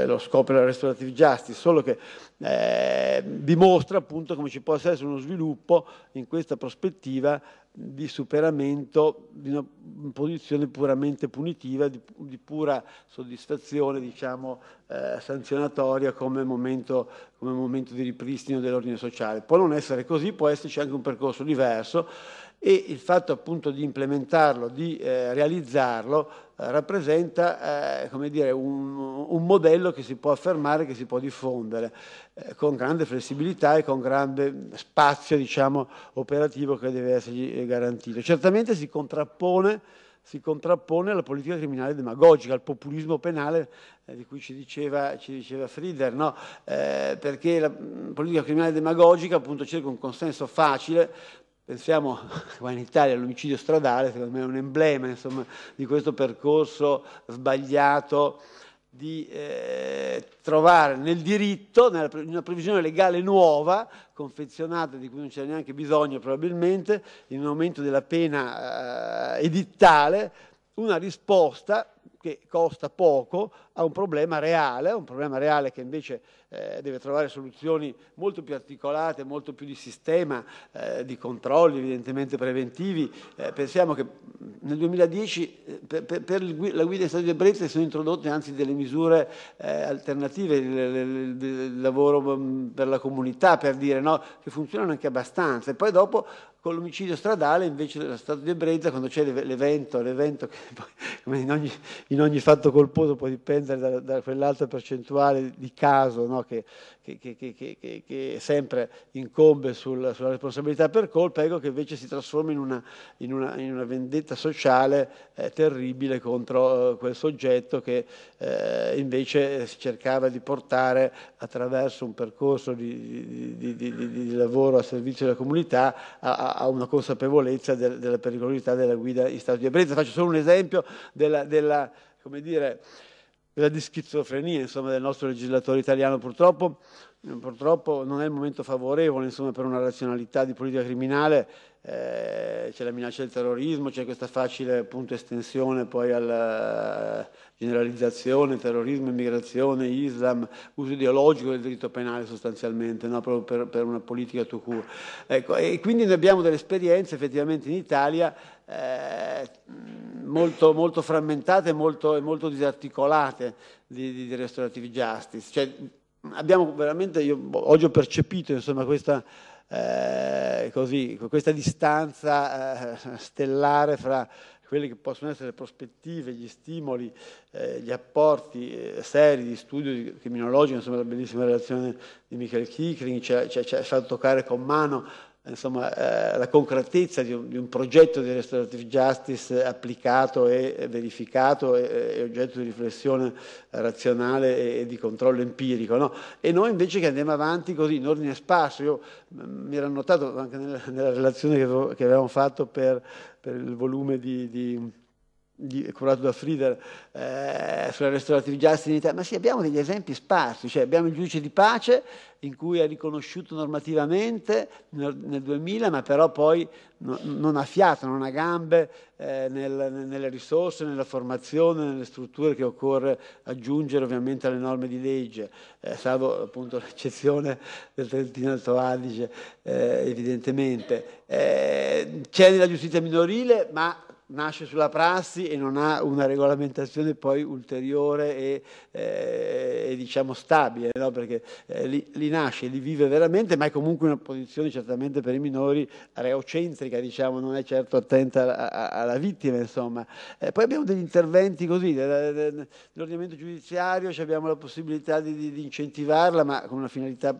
eh, lo scopre la Restorative Justice, solo che eh, dimostra appunto come ci possa essere uno sviluppo in questa prospettiva di superamento di una posizione puramente punitiva, di, di pura soddisfazione, diciamo, eh, sanzionatoria come momento, come momento di ripristino dell'ordine sociale. Può non essere così, può esserci anche un percorso diverso, e il fatto appunto di implementarlo, di eh, realizzarlo, eh, rappresenta eh, come dire, un, un modello che si può affermare, che si può diffondere eh, con grande flessibilità e con grande spazio, diciamo, operativo che deve essergli garantito. Certamente si contrappone, si contrappone alla politica criminale demagogica, al populismo penale eh, di cui ci diceva, ci diceva Frieder, no? eh, perché la politica criminale demagogica appunto cerca un consenso facile. Pensiamo qua in Italia all'omicidio stradale, secondo me è un emblema, insomma, di questo percorso sbagliato di eh, trovare nel diritto, nella, in una previsione legale nuova, confezionata, di cui non c'era neanche bisogno probabilmente, in un aumento della pena eh, edittale, una risposta che costa poco a un problema reale, un problema reale che invece eh, deve trovare soluzioni molto più articolate, molto più di sistema, eh, di controlli evidentemente preventivi. Eh, pensiamo che nel duemiladieci per, per, per la guida in stato di ebbrezza sono introdotte anzi delle misure eh, alternative, del lavoro per la comunità, per dire, no, che funzionano anche abbastanza, e poi dopo con l'omicidio stradale invece dello stato di ebbrezza, quando c'è l'evento, l'evento che poi, come in ogni, in ogni fatto colposo può dipendere da, da quell'altra percentuale di caso, no, che, che, che, che, che, che sempre incombe sul, sulla responsabilità per colpa, ecco che invece si trasforma in una, in una, in una vendetta sociale eh, terribile contro eh, quel soggetto che eh, invece si cercava di portare attraverso un percorso di, di, di, di, di lavoro a servizio della comunità a, a a una consapevolezza del, della pericolosità della guida in stato di ebbrezza. Faccio solo un esempio della, della, come dire, della schizofrenia, insomma, del nostro legislatore italiano. Purtroppo, purtroppo non è il momento favorevole, insomma, per una razionalità di politica criminale. Eh, c'è la minaccia del terrorismo, c'è questa facile appunto estensione poi alla generalizzazione, terrorismo, immigrazione, Islam, uso ideologico del diritto penale sostanzialmente, no? Proprio per, per una politica tout court. Ecco, e quindi noi abbiamo delle esperienze effettivamente in Italia eh, molto, molto frammentate e molto, molto disarticolate di, di, di restorative justice. Cioè, abbiamo veramente, io oggi ho percepito, insomma, questa Eh, così, con questa distanza eh, stellare fra quelle che possono essere le prospettive, gli stimoli, eh, gli apporti eh, seri di studio criminologico, insomma la bellissima relazione di Michael Kilchling ci ha, ci ha fatto toccare con mano insomma, eh, la concretezza di un, di un progetto di restorative justice applicato e verificato e, e oggetto di riflessione razionale e, e di controllo empirico, no? E noi invece che andiamo avanti così in ordine sparso. Io mi ero notato anche nella, nella relazione che, avevo, che avevamo fatto per, per il volume di, di, di, curato da Frieder eh, sulla restorative justice in Italia, ma sì, abbiamo degli esempi sparsi, cioè abbiamo il giudice di pace in cui è riconosciuto normativamente nel, nel duemila, ma però poi no, non ha fiato, non ha gambe eh, nel, nelle risorse, nella formazione, nelle strutture che occorre aggiungere ovviamente alle norme di legge, eh, salvo appunto l'eccezione del Trentino Alto Adige, eh, evidentemente. Eh, c'è nella giustizia minorile, ma nasce sulla prassi e non ha una regolamentazione poi ulteriore e, eh, e diciamo stabile, no? Perché eh, lì, lì nasce, lì vive veramente, ma è comunque una posizione certamente per i minori reocentrica, diciamo, non è certo attenta a, a, alla vittima, insomma. Eh, poi abbiamo degli interventi così, nell'ordinamento giudiziario abbiamo la possibilità di, di, di incentivarla, ma con una finalità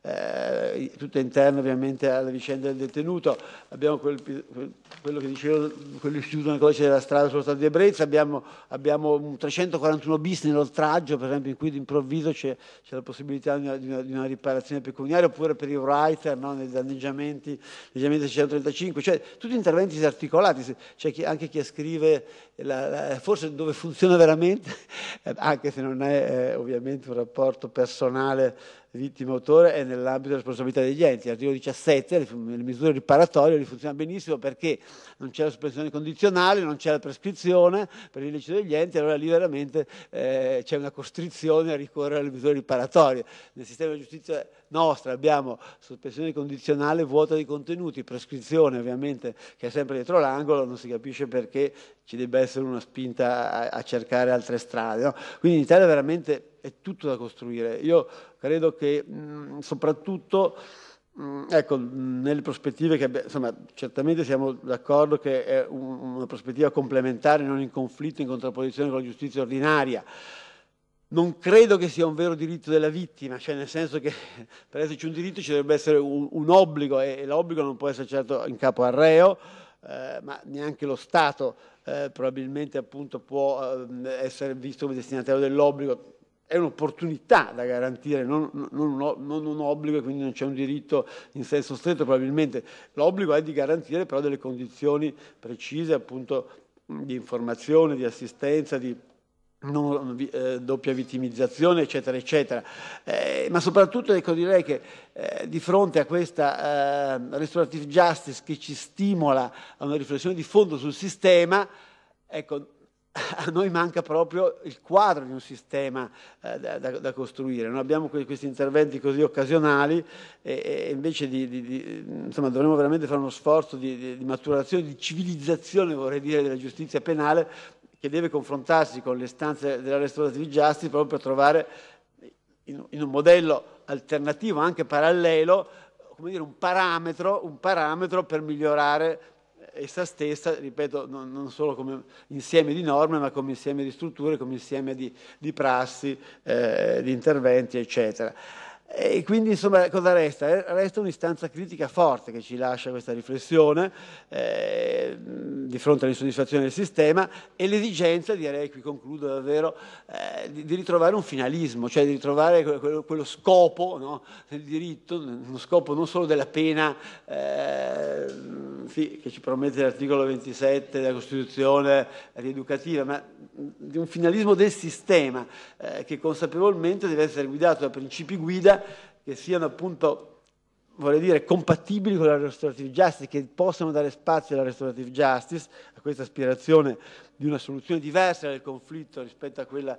Eh, tutto interno ovviamente alla vicenda del detenuto. Abbiamo quel, quel, quello che dicevo, quell'istituto nel codice della strada sullo stato di ebbrezza, abbiamo, abbiamo un trecentoquarantuno bis nell'oltraggio, per esempio, in cui d'improvviso c'è la possibilità di una, di, una, di una riparazione pecuniaria, oppure per i writer, no, nei danneggiamenti, danneggiamenti centotrentacinque, cioè tutti interventi disarticolati. C'è cioè, chi, anche chi scrive la, la, forse dove funziona veramente, anche se non è eh, ovviamente un rapporto personale vittima-autore, è nell'ambito della responsabilità degli enti. L'articolo diciassette, le misure riparatorie, funziona benissimo perché non c'è la sospensione condizionale, non c'è la prescrizione per l'illecito degli enti, allora lì veramente eh, c'è una costrizione a ricorrere alle misure riparatorie. Nel sistema di giustizia nostra abbiamo sospensione condizionale vuota di contenuti, prescrizione ovviamente che è sempre dietro l'angolo, non si capisce perché ci debba essere una spinta a, a cercare altre strade, no? Quindi in Italia veramente è tutto da costruire. Io credo che mh, soprattutto mh, ecco, mh, nelle prospettive che abbiamo, insomma, certamente siamo d'accordo che è un, una prospettiva complementare, non in conflitto, in contrapposizione con la giustizia ordinaria. Non credo che sia un vero diritto della vittima, cioè nel senso che per esserci un diritto ci dovrebbe essere un, un obbligo, e, e l'obbligo non può essere certo in capo al reo, eh, ma neanche lo Stato eh, probabilmente appunto può eh, essere visto come destinatario dell'obbligo. È un'opportunità da garantire, non, non, non un obbligo, e quindi non c'è un diritto in senso stretto probabilmente. L'obbligo è di garantire però delle condizioni precise, appunto, di informazione, di assistenza, di non, eh, doppia vittimizzazione, eccetera, eccetera. Eh, ma soprattutto, ecco, direi che eh, di fronte a questa eh, restorative justice che ci stimola a una riflessione di fondo sul sistema, ecco, a noi manca proprio il quadro di un sistema eh, da, da costruire. Noi abbiamo que questi interventi così occasionali e, e invece di, di, di insomma, dovremmo veramente fare uno sforzo di, di, di maturazione, di civilizzazione, vorrei dire, della giustizia penale, che deve confrontarsi con le istanze della restorative justice proprio per trovare in, in un modello alternativo, anche parallelo, come dire, un parametro, un parametro per migliorare essa stessa, ripeto, non, non solo come insieme di norme, ma come insieme di strutture, come insieme di, di prassi, eh, di interventi, eccetera. E quindi, insomma, cosa resta? Resta un'istanza critica forte che ci lascia questa riflessione eh, di fronte all'insoddisfazione del sistema e l'esigenza, direi, qui concludo davvero, eh, di, di ritrovare un finalismo, cioè di ritrovare quello, quello scopo, no, del diritto, uno scopo non solo della pena eh, sì, che ci promette l'articolo ventisette della Costituzione rieducativa, ma di un finalismo del sistema eh, che consapevolmente deve essere guidato da principi guida che siano appunto, vorrei dire, compatibili con la restorative justice, che possano dare spazio alla restorative justice, a questa aspirazione di una soluzione diversa del conflitto rispetto a quella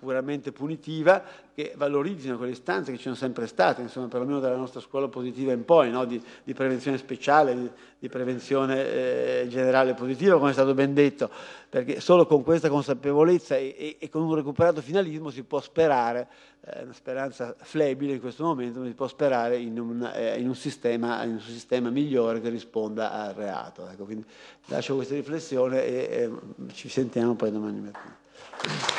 puramente punitiva, che valorizzino quelle istanze che ci sono sempre state, insomma, perlomeno dalla nostra scuola positiva in poi, no? di, di prevenzione speciale, di, di prevenzione eh, generale positiva, come è stato ben detto, perché solo con questa consapevolezza e, e, e con un recuperato finalismo si può sperare, eh, una speranza flebile in questo momento, ma si può sperare in un, eh, in un, sistema, in un sistema migliore che risponda al reato. Ecco, quindi lascio questa riflessione e eh, ci sentiamo poi domani mattina.